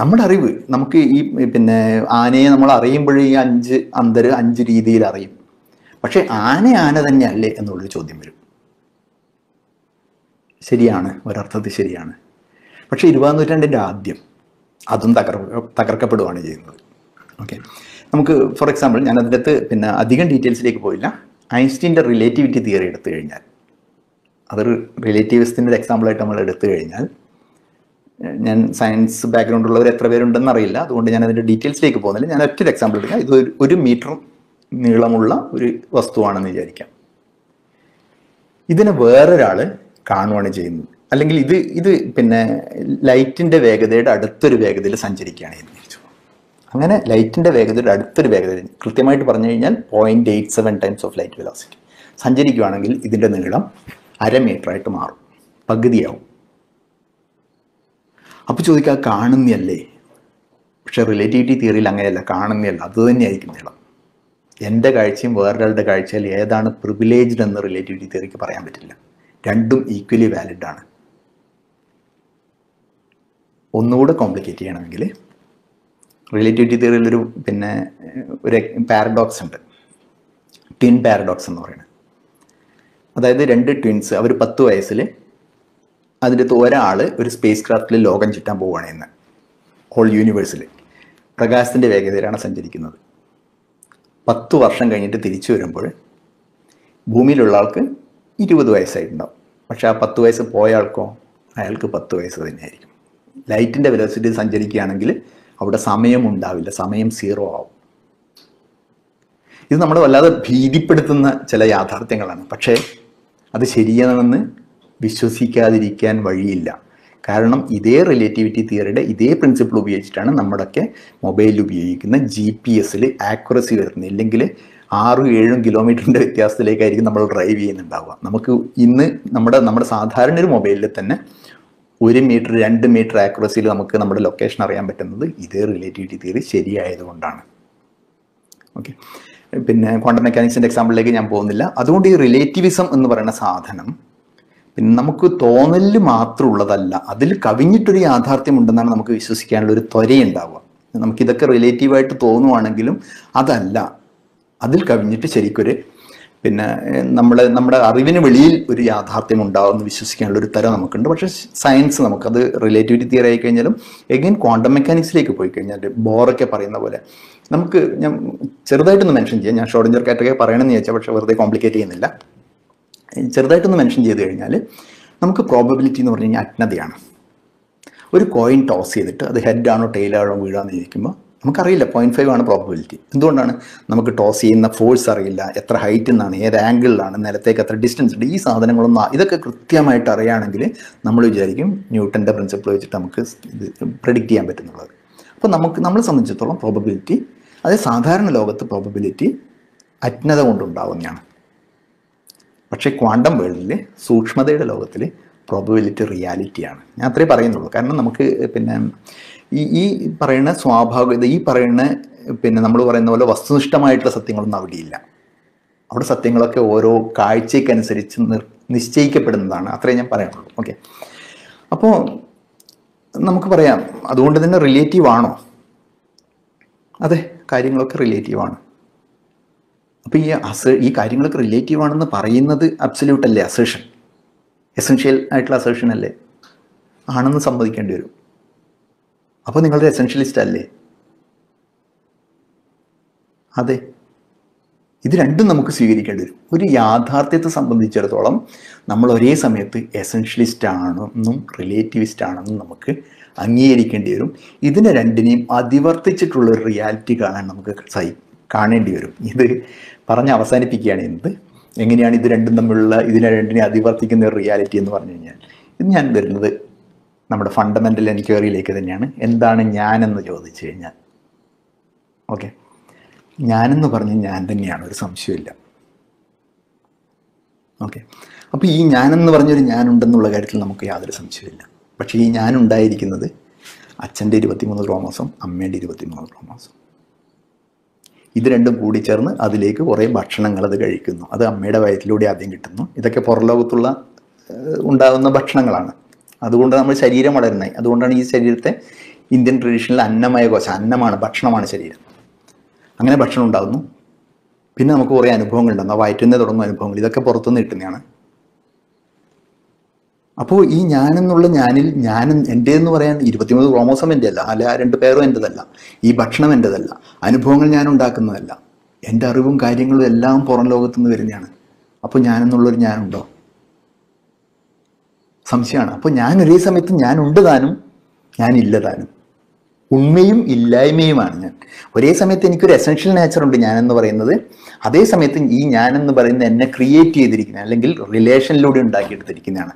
നമ്മുടെ അറിവ് നമുക്ക് ഈ പിന്നെ ആനയെ നമ്മൾ അറിയുമ്പോഴേ ഈ അഞ്ച് അന്തര് അഞ്ച് രീതിയിൽ അറിയും. പക്ഷേ ആന ആന തന്നെയല്ലേ എന്നുള്ളൊരു ചോദ്യം വരും. ശരിയാണ്, ഒരർത്ഥത്തിൽ ശരിയാണ്. പക്ഷേ ഇരുപതാം നൂറ്റാണ്ടിൻ്റെ ആദ്യം അതും തകർ തകർക്കപ്പെടുകയാണ് ചെയ്യുന്നത്. ഓക്കെ, നമുക്ക് ഫോർ എക്സാമ്പിൾ ഞാൻ അതിൻ്റെ അകത്ത് പിന്നെ അധികം ഡീറ്റെയിൽസിലേക്ക് പോയില്ല. ഐൻസ്റ്റീൻ്റെ റിലേറ്റിവിറ്റി തിയറി എടുത്തു കഴിഞ്ഞാൽ, അതൊരു റിലേറ്റീവിസത്തിൻ്റെ ഒരു എക്സാമ്പിളായിട്ട് നമ്മൾ എടുത്തു കഴിഞ്ഞാൽ, ഞാൻ സയൻസ് ബാക്ക്ഗ്രൗണ്ടുള്ളവർ എത്ര പേരുണ്ടെന്ന് അറിയില്ല, അതുകൊണ്ട് ഞാൻ അതിൻ്റെ ഡീറ്റെയിൽസിലേക്ക് പോകുന്നില്ല. ഞാൻ ഒറ്റ എക്സാമ്പിൾ എടുക്കാം. ഇത് ഒരു മീറ്റർ നീളമുള്ള ഒരു വസ്തുവാണെന്ന് വിചാരിക്കാം. ഇതിനെ വേറൊരാൾ കാണുവാണ് ചെയ്യുന്നത്, അല്ലെങ്കിൽ ഇത് ഇത് പിന്നെ ലൈറ്റിൻ്റെ വേഗതയുടെ അടുത്തൊരു വേഗതയിൽ സഞ്ചരിക്കുകയാണ് എന്ന് വിചാരിച്ചു. അങ്ങനെ ലൈറ്റിൻ്റെ വേഗതയുടെ അടുത്തൊരു വേഗത, കൃത്യമായിട്ട് പറഞ്ഞു കഴിഞ്ഞാൽ point eight seven times of light velocity, സഞ്ചരിക്കുകയാണെങ്കിൽ ഇതിൻ്റെ നീളം അര മീറ്ററായിട്ട് മാറും, പകുതിയാവും. അപ്പോൾ ചോദിക്കുക കാണുന്നയല്ലേ? പക്ഷേ റിലേറ്റിവിറ്റി തിയറിയിൽ അങ്ങനെയല്ല, കാണുന്നയല്ല, അതുതന്നെയായിരിക്കും നീളം. എൻ്റെ കാഴ്ചയും വേറൊരാളുടെ കാഴ്ചയിൽ ഏതാണ് പ്രിവിലേജ്ഡ് എന്ന് റിലേറ്റിവിറ്റി തിയറിക്ക് പറയാൻ പറ്റില്ല. രണ്ടും ഈക്വലി വാലിഡാണ്. ഒന്നുകൂടെ കോംപ്ലിക്കേറ്റ് ചെയ്യണമെങ്കിൽ റിലേറ്റിവിറ്റി തിയറിയിലൊരു പിന്നെ ഒരു പാരഡോക്സ് ഉണ്ട്, ട്വിൻ പാരഡോക്സ് എന്ന് പറയുന്നത്. അതായത് രണ്ട് ട്വിൻസ് അവർ പത്ത് വയസ്സിൽ അതിൻ്റെ ഒരാൾ ഒരു സ്പേസ് ക്രാഫ്റ്റിൽ ലോകം ചുറ്റാൻ പോവുകയാണ് എന്ന്, ഹോൾ യൂണിവേഴ്സിൽ പ്രകാശത്തിൻ്റെ വേഗതയിലാണ് സഞ്ചരിക്കുന്നത്. പത്ത് വർഷം കഴിഞ്ഞിട്ട് തിരിച്ചു വരുമ്പോൾ ഭൂമിയിലുള്ള ആൾക്ക് ഇരുപത് വയസ്സായിട്ടുണ്ടാവും. പക്ഷേ ആ പത്ത് വയസ്സ് പോയ ആൾക്കോ, അയാൾക്ക് പത്ത് വയസ്സ് തന്നെയായിരിക്കും. ലൈറ്റിൻ്റെ വെലോസിറ്റി സഞ്ചരിക്കുകയാണെങ്കിൽ അവിടെ സമയം ഉണ്ടാവില്ല, സമയം സീറോ ആവും. ഇത് നമ്മളെ വല്ലാതെ ഭീതിപ്പെടുത്തുന്ന ചില യാഥാർത്ഥ്യങ്ങളാണ്. പക്ഷേ അത് ശരിയാണെന്ന് വിശ്വസിക്കാതിരിക്കാൻ വഴിയില്ല. കാരണം ഇതേ റിലേറ്റിവിറ്റി തിയറിയുടെ ഇതേ പ്രിൻസിപ്പിൾ ഉപയോഗിച്ചിട്ടാണ് നമ്മളൊക്കെ മൊബൈൽ ഉപയോഗിക്കുന്ന ജി പി എസിൽ ആക്യുറസി വരുന്നത്. ഇല്ലെങ്കിൽ ആറും ഏഴും കിലോമീറ്ററിൻ്റെ വ്യത്യാസത്തിലേക്കായിരിക്കും നമ്മൾ ഡ്രൈവ് ചെയ്യുന്നുണ്ടാവുക. നമുക്ക് ഇന്ന് നമ്മുടെ നമ്മുടെ സാധാരണ ഒരു മൊബൈലിൽ തന്നെ ഒരു മീറ്റർ രണ്ട് മീറ്റർ ആക്യുറസിയിൽ നമുക്ക് നമ്മുടെ ലൊക്കേഷൻ അറിയാൻ പറ്റുന്നത് ഇതേ റിലേറ്റിവിറ്റി തിയറി ശരിയായതുകൊണ്ടാണ്. ഓക്കെ, പിന്നെ ക്വാണ്ടം മെക്കാനിക്സിൻ്റെ എക്സാമ്പിളിലേക്ക് ഞാൻ പോകുന്നില്ല. അതുകൊണ്ട് ഈ റിലേറ്റിവിസം എന്ന് പറയുന്ന സാധനം പിന്നെ നമുക്ക് തോന്നലിൽ മാത്രം ഉള്ളതല്ല, അതിൽ കവിഞ്ഞിട്ടൊരു യാഥാർത്ഥ്യം ഉണ്ടെന്നാണ് നമുക്ക് വിശ്വസിക്കാനുള്ള ഒരു ത്വരയുണ്ടാവുക. നമുക്കിതൊക്കെ റിലേറ്റീവായിട്ട് തോന്നുവാണെങ്കിലും അതല്ല, അതിൽ കവിഞ്ഞിട്ട് ശരിക്കൊരു പിന്നെ നമ്മൾ നമ്മുടെ അറിവിന് വെളിയിൽ ഒരു യാഥാർത്ഥ്യം ഉണ്ടാവുമെന്ന് വിശ്വസിക്കാനുള്ള ഒരു തരം നമുക്കുണ്ട്. പക്ഷേ സയൻസ് നമുക്കത് റിലേറ്റിവിറ്റി തിയറി ആയി കഴിഞ്ഞാലും എഗെയിൻ ക്വാണ്ടം മെക്കാനിക്സിലേക്ക് പോയി കഴിഞ്ഞാൽ ബോറൊക്കെ പറയുന്ന പോലെ നമുക്ക് ഞാൻ ചെറുതായിട്ടൊന്ന് മെൻഷൻ ചെയ്യാം. ഞാൻ ഷ്രോഡിഞ്ചർ കാറ്റൊക്കെ പറയണമെന്ന് ചോദിച്ചാൽ പക്ഷേ വെറുതെ കോംപ്ലിക്കേറ്റ് ചെയ്യുന്നില്ല. ചെറുതായിട്ടൊന്ന് മെൻഷൻ ചെയ്ത് കഴിഞ്ഞാൽ നമുക്ക് പ്രോബബിലിറ്റി എന്ന് പറഞ്ഞു കഴിഞ്ഞാൽ അജ്ഞതയാണ്. ഒരു കോയിൻ ടോസ് ചെയ്തിട്ട് അത് ഹെഡാണോ ടെയിലാണോ വീഴാന്ന് ചോദിക്കുമ്പോൾ നമുക്കറിയില്ല. പോയിൻറ്റ് ഫൈവ് ആണ് പ്രോബബിലിറ്റി. എന്തുകൊണ്ടാണ്? നമുക്ക് ടോസ് ചെയ്യുന്ന ഫോഴ്സ് അറിയില്ല, എത്ര ഹൈറ്റിൽ നിന്നാണ്, ഏത് ആംഗിളിലാണ്, നിലത്തേക്ക് എത്ര ഡിസ്റ്റൻസ് ഉണ്ട്, ഈ സാധനങ്ങളൊന്നും ഇതൊക്കെ കൃത്യമായിട്ട് അറിയാണെങ്കിൽ നമ്മൾ വിചാരിക്കും ന്യൂട്ടൻ്റെ പ്രിൻസിപ്പിൾ വെച്ചിട്ട് നമുക്ക് ഇത് പ്രെഡിക്റ്റ് ചെയ്യാൻ പറ്റുന്നുള്ളത്. അപ്പോൾ നമുക്ക് നമ്മളെ സംബന്ധിച്ചിടത്തോളം പ്രോബബിലിറ്റി, അതായത് സാധാരണ ലോകത്ത് പ്രോബബിലിറ്റി അജ്ഞത കൊണ്ടുണ്ടാവുന്നതാണ്. പക്ഷേ ക്വാണ്ടം വേൾഡിൽ, സൂക്ഷ്മതയുടെ ലോകത്തിൽ പ്രോബബിലിറ്റി റിയാലിറ്റിയാണ്. ഞാൻ അത്രേ പറയുന്നുള്ളൂ. കാരണം നമുക്ക് പിന്നെ ഈ ഈ പറയുന്ന സ്വാഭാവികത, ഈ പറയുന്ന പിന്നെ നമ്മൾ പറയുന്ന പോലെ വസ്തുനിഷ്ഠമായിട്ടുള്ള സത്യങ്ങളൊന്നും അവിടെയില്ല. അവിടെ സത്യങ്ങളൊക്കെ ഓരോ കാഴ്ചയ്ക്കനുസരിച്ച് നിർ നിശ്ചയിക്കപ്പെടുന്നതാണ്. അത്രേ ഞാൻ പറയാനുള്ളൂ. ഓക്കെ, അപ്പോൾ നമുക്ക് പറയാം അതുകൊണ്ട് തന്നെ റിലേറ്റീവാണോ? അതെ, കാര്യങ്ങളൊക്കെ റിലേറ്റീവാണ്. അപ്പോൾ ഈ അസ ഈ കാര്യങ്ങളൊക്കെ റിലേറ്റീവാണെന്ന് പറയുന്നത് അബ്സല്യൂട്ടല്ലേ, അസേഷൻ, എസെൻഷ്യൽ ആയിട്ടുള്ള അസേഷൻ അല്ലേ? ആണെന്ന് സമ്മതിക്കേണ്ടി വരും. അപ്പോൾ നിങ്ങളൊരു എസെൻഷ്യലിസ്റ്റ് അല്ലേ? അതെ. ഇത് രണ്ടും നമുക്ക് സ്വീകരിക്കേണ്ടി വരും. ഒരു യാഥാർത്ഥ്യത്തെ സംബന്ധിച്ചിടത്തോളം നമ്മൾ ഒരേ സമയത്ത് എസെൻഷ്യലിസ്റ്റ് ആണെന്നും റിലേറ്റിവിസ്റ്റ് ആണെന്നും നമുക്ക് അംഗീകരിക്കേണ്ടി വരും. ഇതിനെ രണ്ടിനെയും അതിവർത്തിച്ചിട്ടുള്ള ഒരു റിയാലിറ്റി കാണാൻ നമുക്ക് കാണേണ്ടി വരും. ഇത് പറഞ്ഞ് അവസാനിപ്പിക്കുകയാണ് ഇന്നത്. എങ്ങനെയാണ് ഇത് രണ്ടും തമ്മിലുള്ള ഇതിനെ രണ്ടിനെ അതിവർത്തിക്കുന്ന ഒരു റിയാലിറ്റി എന്ന് പറഞ്ഞു കഴിഞ്ഞാൽ ഇത് ഞാൻ വരുന്നത് നമ്മുടെ ഫണ്ടമെൻ്റൽ എൻക്വയറിയിലേക്ക് തന്നെയാണ്. എന്താണ് ഞാനെന്ന് ചോദിച്ചു കഴിഞ്ഞാൽ, ഓക്കെ, ഞാനെന്ന് പറഞ്ഞ് ഞാൻ തന്നെയാണ്, ഒരു സംശയമില്ല. ഓക്കെ, അപ്പോൾ ഈ ഞാനെന്ന് പറഞ്ഞൊരു ഞാനുണ്ടെന്നുള്ള കാര്യത്തിൽ നമുക്ക് യാതൊരു സംശയമില്ല. പക്ഷേ ഈ ഞാനുണ്ടായിരിക്കുന്നത് അച്ഛൻ്റെ ഇരുപത്തിമൂന്ന് ക്രോമോസോം, അമ്മേൻ്റെ ഇരുപത്തിമൂന്ന് ക്രോമോസോം, ഇത് രണ്ടും കൂടി ചേർന്ന് അതിലേക്ക് കുറേ ഭക്ഷണങ്ങൾ അത് കഴിക്കുന്നു. അത് അമ്മയുടെ വയറ്റിലൂടെ ആദ്യം കിട്ടുന്നു. ഇതൊക്കെ പുറലോകത്തുള്ള ഉണ്ടാകുന്ന ഭക്ഷണങ്ങളാണ്. അതുകൊണ്ട് നമ്മൾ ശരീരം വളരുന്നത്, അതുകൊണ്ടാണ് ഈ ശരീരത്തെ ഇന്ത്യൻ ട്രഡീഷനിൽ അന്നമയ കോശ, അന്നമാണ് ഭക്ഷണമാണ് ശരീരം. അങ്ങനെ ഭക്ഷണം ഉണ്ടാകുന്നു. പിന്നെ നമുക്ക് കുറേ അനുഭവങ്ങൾ ഉണ്ടാകുന്നു, വയറ്റുന്നേ തുടങ്ങുന്ന അനുഭവങ്ങൾ, ഇതൊക്കെ പുറത്തുനിന്ന് കിട്ടുന്നതാണ്. അപ്പോൾ ഈ ഞാനെന്നുള്ള ഞാനിൽ ഞാൻ എൻ്റെ എന്ന് പറയാൻ ഇരുപത്തിമൂന്ന് ക്രോമോസോം എൻ്റെ അല്ല, അല്ല ആ രണ്ട് പേരും എൻ്റെതല്ല, ഈ ഭക്ഷണം എൻ്റെതല്ല, അനുഭവങ്ങൾ ഞാൻ ഉണ്ടാക്കുന്നതല്ല, എൻ്റെ അറിവും കാര്യങ്ങളും എല്ലാം പുറം ലോകത്തു നിന്ന് വരുന്നതാണ്. അപ്പോൾ ഞാനെന്നുള്ളൊരു ഞാനുണ്ടോ? സംശയമാണ്. അപ്പോൾ ഞാൻ ഒരേ സമയത്ത് ഞാനുണ്ട് താനും ഞാനില്ല താനും, ഉണ്മയും ഇല്ലായ്മയുമാണ് ഞാൻ. ഒരേ സമയത്ത് എനിക്കൊരു എസെൻഷ്യൽ നേച്ചറുണ്ട് ഞാനെന്ന് പറയുന്നത്. അതേ സമയത്ത് ഈ ഞാനെന്ന് പറയുന്നത് എന്നെ ക്രിയേറ്റ് ചെയ്തിരിക്കുന്ന അല്ലെങ്കിൽ റിലേഷനിലൂടെ ഉണ്ടാക്കിയെടുത്തിരിക്കുന്നതാണ്.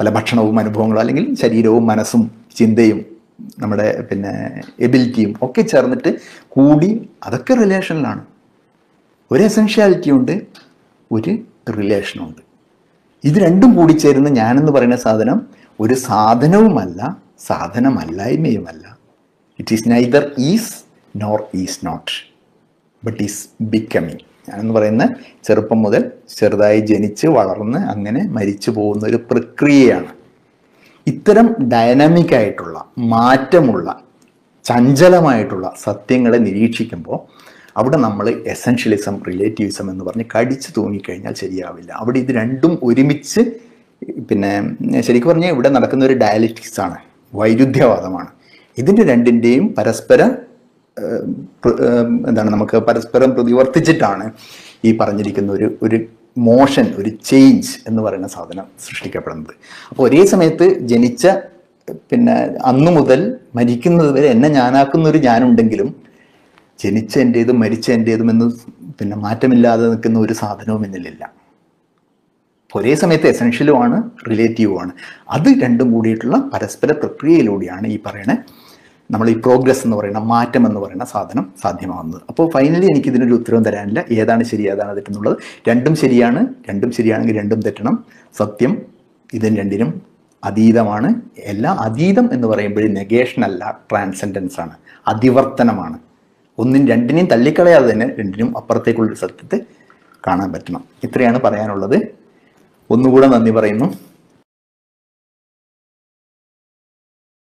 പല ഭക്ഷണവും അനുഭവങ്ങളും അല്ലെങ്കിൽ ശരീരവും മനസ്സും ചിന്തയും നമ്മുടെ പിന്നെ എബിലിറ്റിയും ഒക്കെ ചേർന്നിട്ട് കൂടി അതൊക്കെ റിലേഷനിലാണ്. ഒരു എസെൻഷ്യാലിറ്റി ഉണ്ട്, ഒരു റിലേഷനുണ്ട്. ഇത് രണ്ടും കൂടി ചേരുന്ന ഞാനെന്ന് പറയുന്ന സാധനം ഒരു സാധനവുമല്ല, സാധനമല്ലായ്മയുമല്ല. It is neither is nor is not, but is becoming. ഞാനെന്ന് പറയുന്ന ചെറുപ്പം മുതൽ ചെറുതായി ജനിച്ച് വളർന്ന് അങ്ങനെ മരിച്ചു പോകുന്ന ഒരു പ്രക്രിയയാണ്. ഇത്തരം ഡൈനാമിക്കായിട്ടുള്ള മാറ്റമുള്ള ചഞ്ചലമായിട്ടുള്ള സത്യങ്ങളെ നിരീക്ഷിക്കുമ്പോൾ അവിടെ നമ്മൾ എസൻഷ്യലിസം റിലേറ്റീവിസം എന്ന് പറഞ്ഞ് കടിച്ചു തൂങ്ങിക്കഴിഞ്ഞാൽ ശരിയാവില്ല. അവിടെ ഇത് രണ്ടും ഒരുമിച്ച് പിന്നെ ശരിക്കും പറഞ്ഞാൽ ഇവിടെ നടക്കുന്ന ഒരു ഡയലക്റ്റിക്സ് ആണ്, വൈരുദ്ധ്യവാദമാണ്. ഇതിൻ്റെ രണ്ടിൻ്റെയും പരസ്പര എന്താണ് നമുക്ക് പരസ്പരം പ്രതിവർത്തിച്ചിട്ടാണ് ഈ പറഞ്ഞിരിക്കുന്ന ഒരു ഒരു മോഷൻ ഒരു ചേഞ്ച് എന്ന് പറയുന്ന സാധനം സൃഷ്ടിക്കപ്പെടുന്നത്. അപ്പോൾ ഒരേ സമയത്ത് ജനിച്ച പിന്നെ അന്നു മുതൽ മരിക്കുന്നത് വരെ എന്നെ ഞാനാക്കുന്നൊരു ഞാനുണ്ടെങ്കിലും ജനിച്ച എൻ്റേതും മരിച്ച എൻ്റേതും എന്ന് പിന്നെ മാറ്റമില്ലാതെ നിൽക്കുന്ന ഒരു സാധനവും എന്നിലില്ല. ഒരേ സമയത്ത് എസൻഷ്യലുമാണ് റിലേറ്റീവുമാണ്. അത് രണ്ടും കൂടിയിട്ടുള്ള പരസ്പര പ്രക്രിയയിലൂടെയാണ് ഈ പറയുന്ന നമ്മൾ ഈ പ്രോഗ്രസ് എന്ന് പറയുന്ന മാറ്റം എന്ന് പറയുന്ന സാധനം സാധ്യമാകുന്നത്. അപ്പോൾ ഫൈനലി എനിക്കിതിനൊരു ഉത്തരവും തരാനില്ല, ഏതാണ് ശരി ഏതാണ് തെറ്റെന്നുള്ളത്. രണ്ടും ശരിയാണ്, രണ്ടും ശരിയാണെങ്കിൽ രണ്ടും തെറ്റണം. സത്യം ഇതിന് രണ്ടിനും അതീതമാണ്. എല്ലാ അതീതം എന്ന് പറയുമ്പോൾ നെഗേഷനല്ല, ട്രാൻസെൻഡൻസ് ആണ്, അതിവർത്തനമാണ്. ഒന്നും രണ്ടിനെയും തള്ളിക്കളയാതെ തന്നെ രണ്ടിനും അപ്പുറത്തേക്കുള്ളൊരു സത്യത്തെ കാണാൻ പറ്റണം. ഇത്രയാണ് പറയാനുള്ളത്. ഒന്നുകൂടെ നന്ദി പറയുന്നു.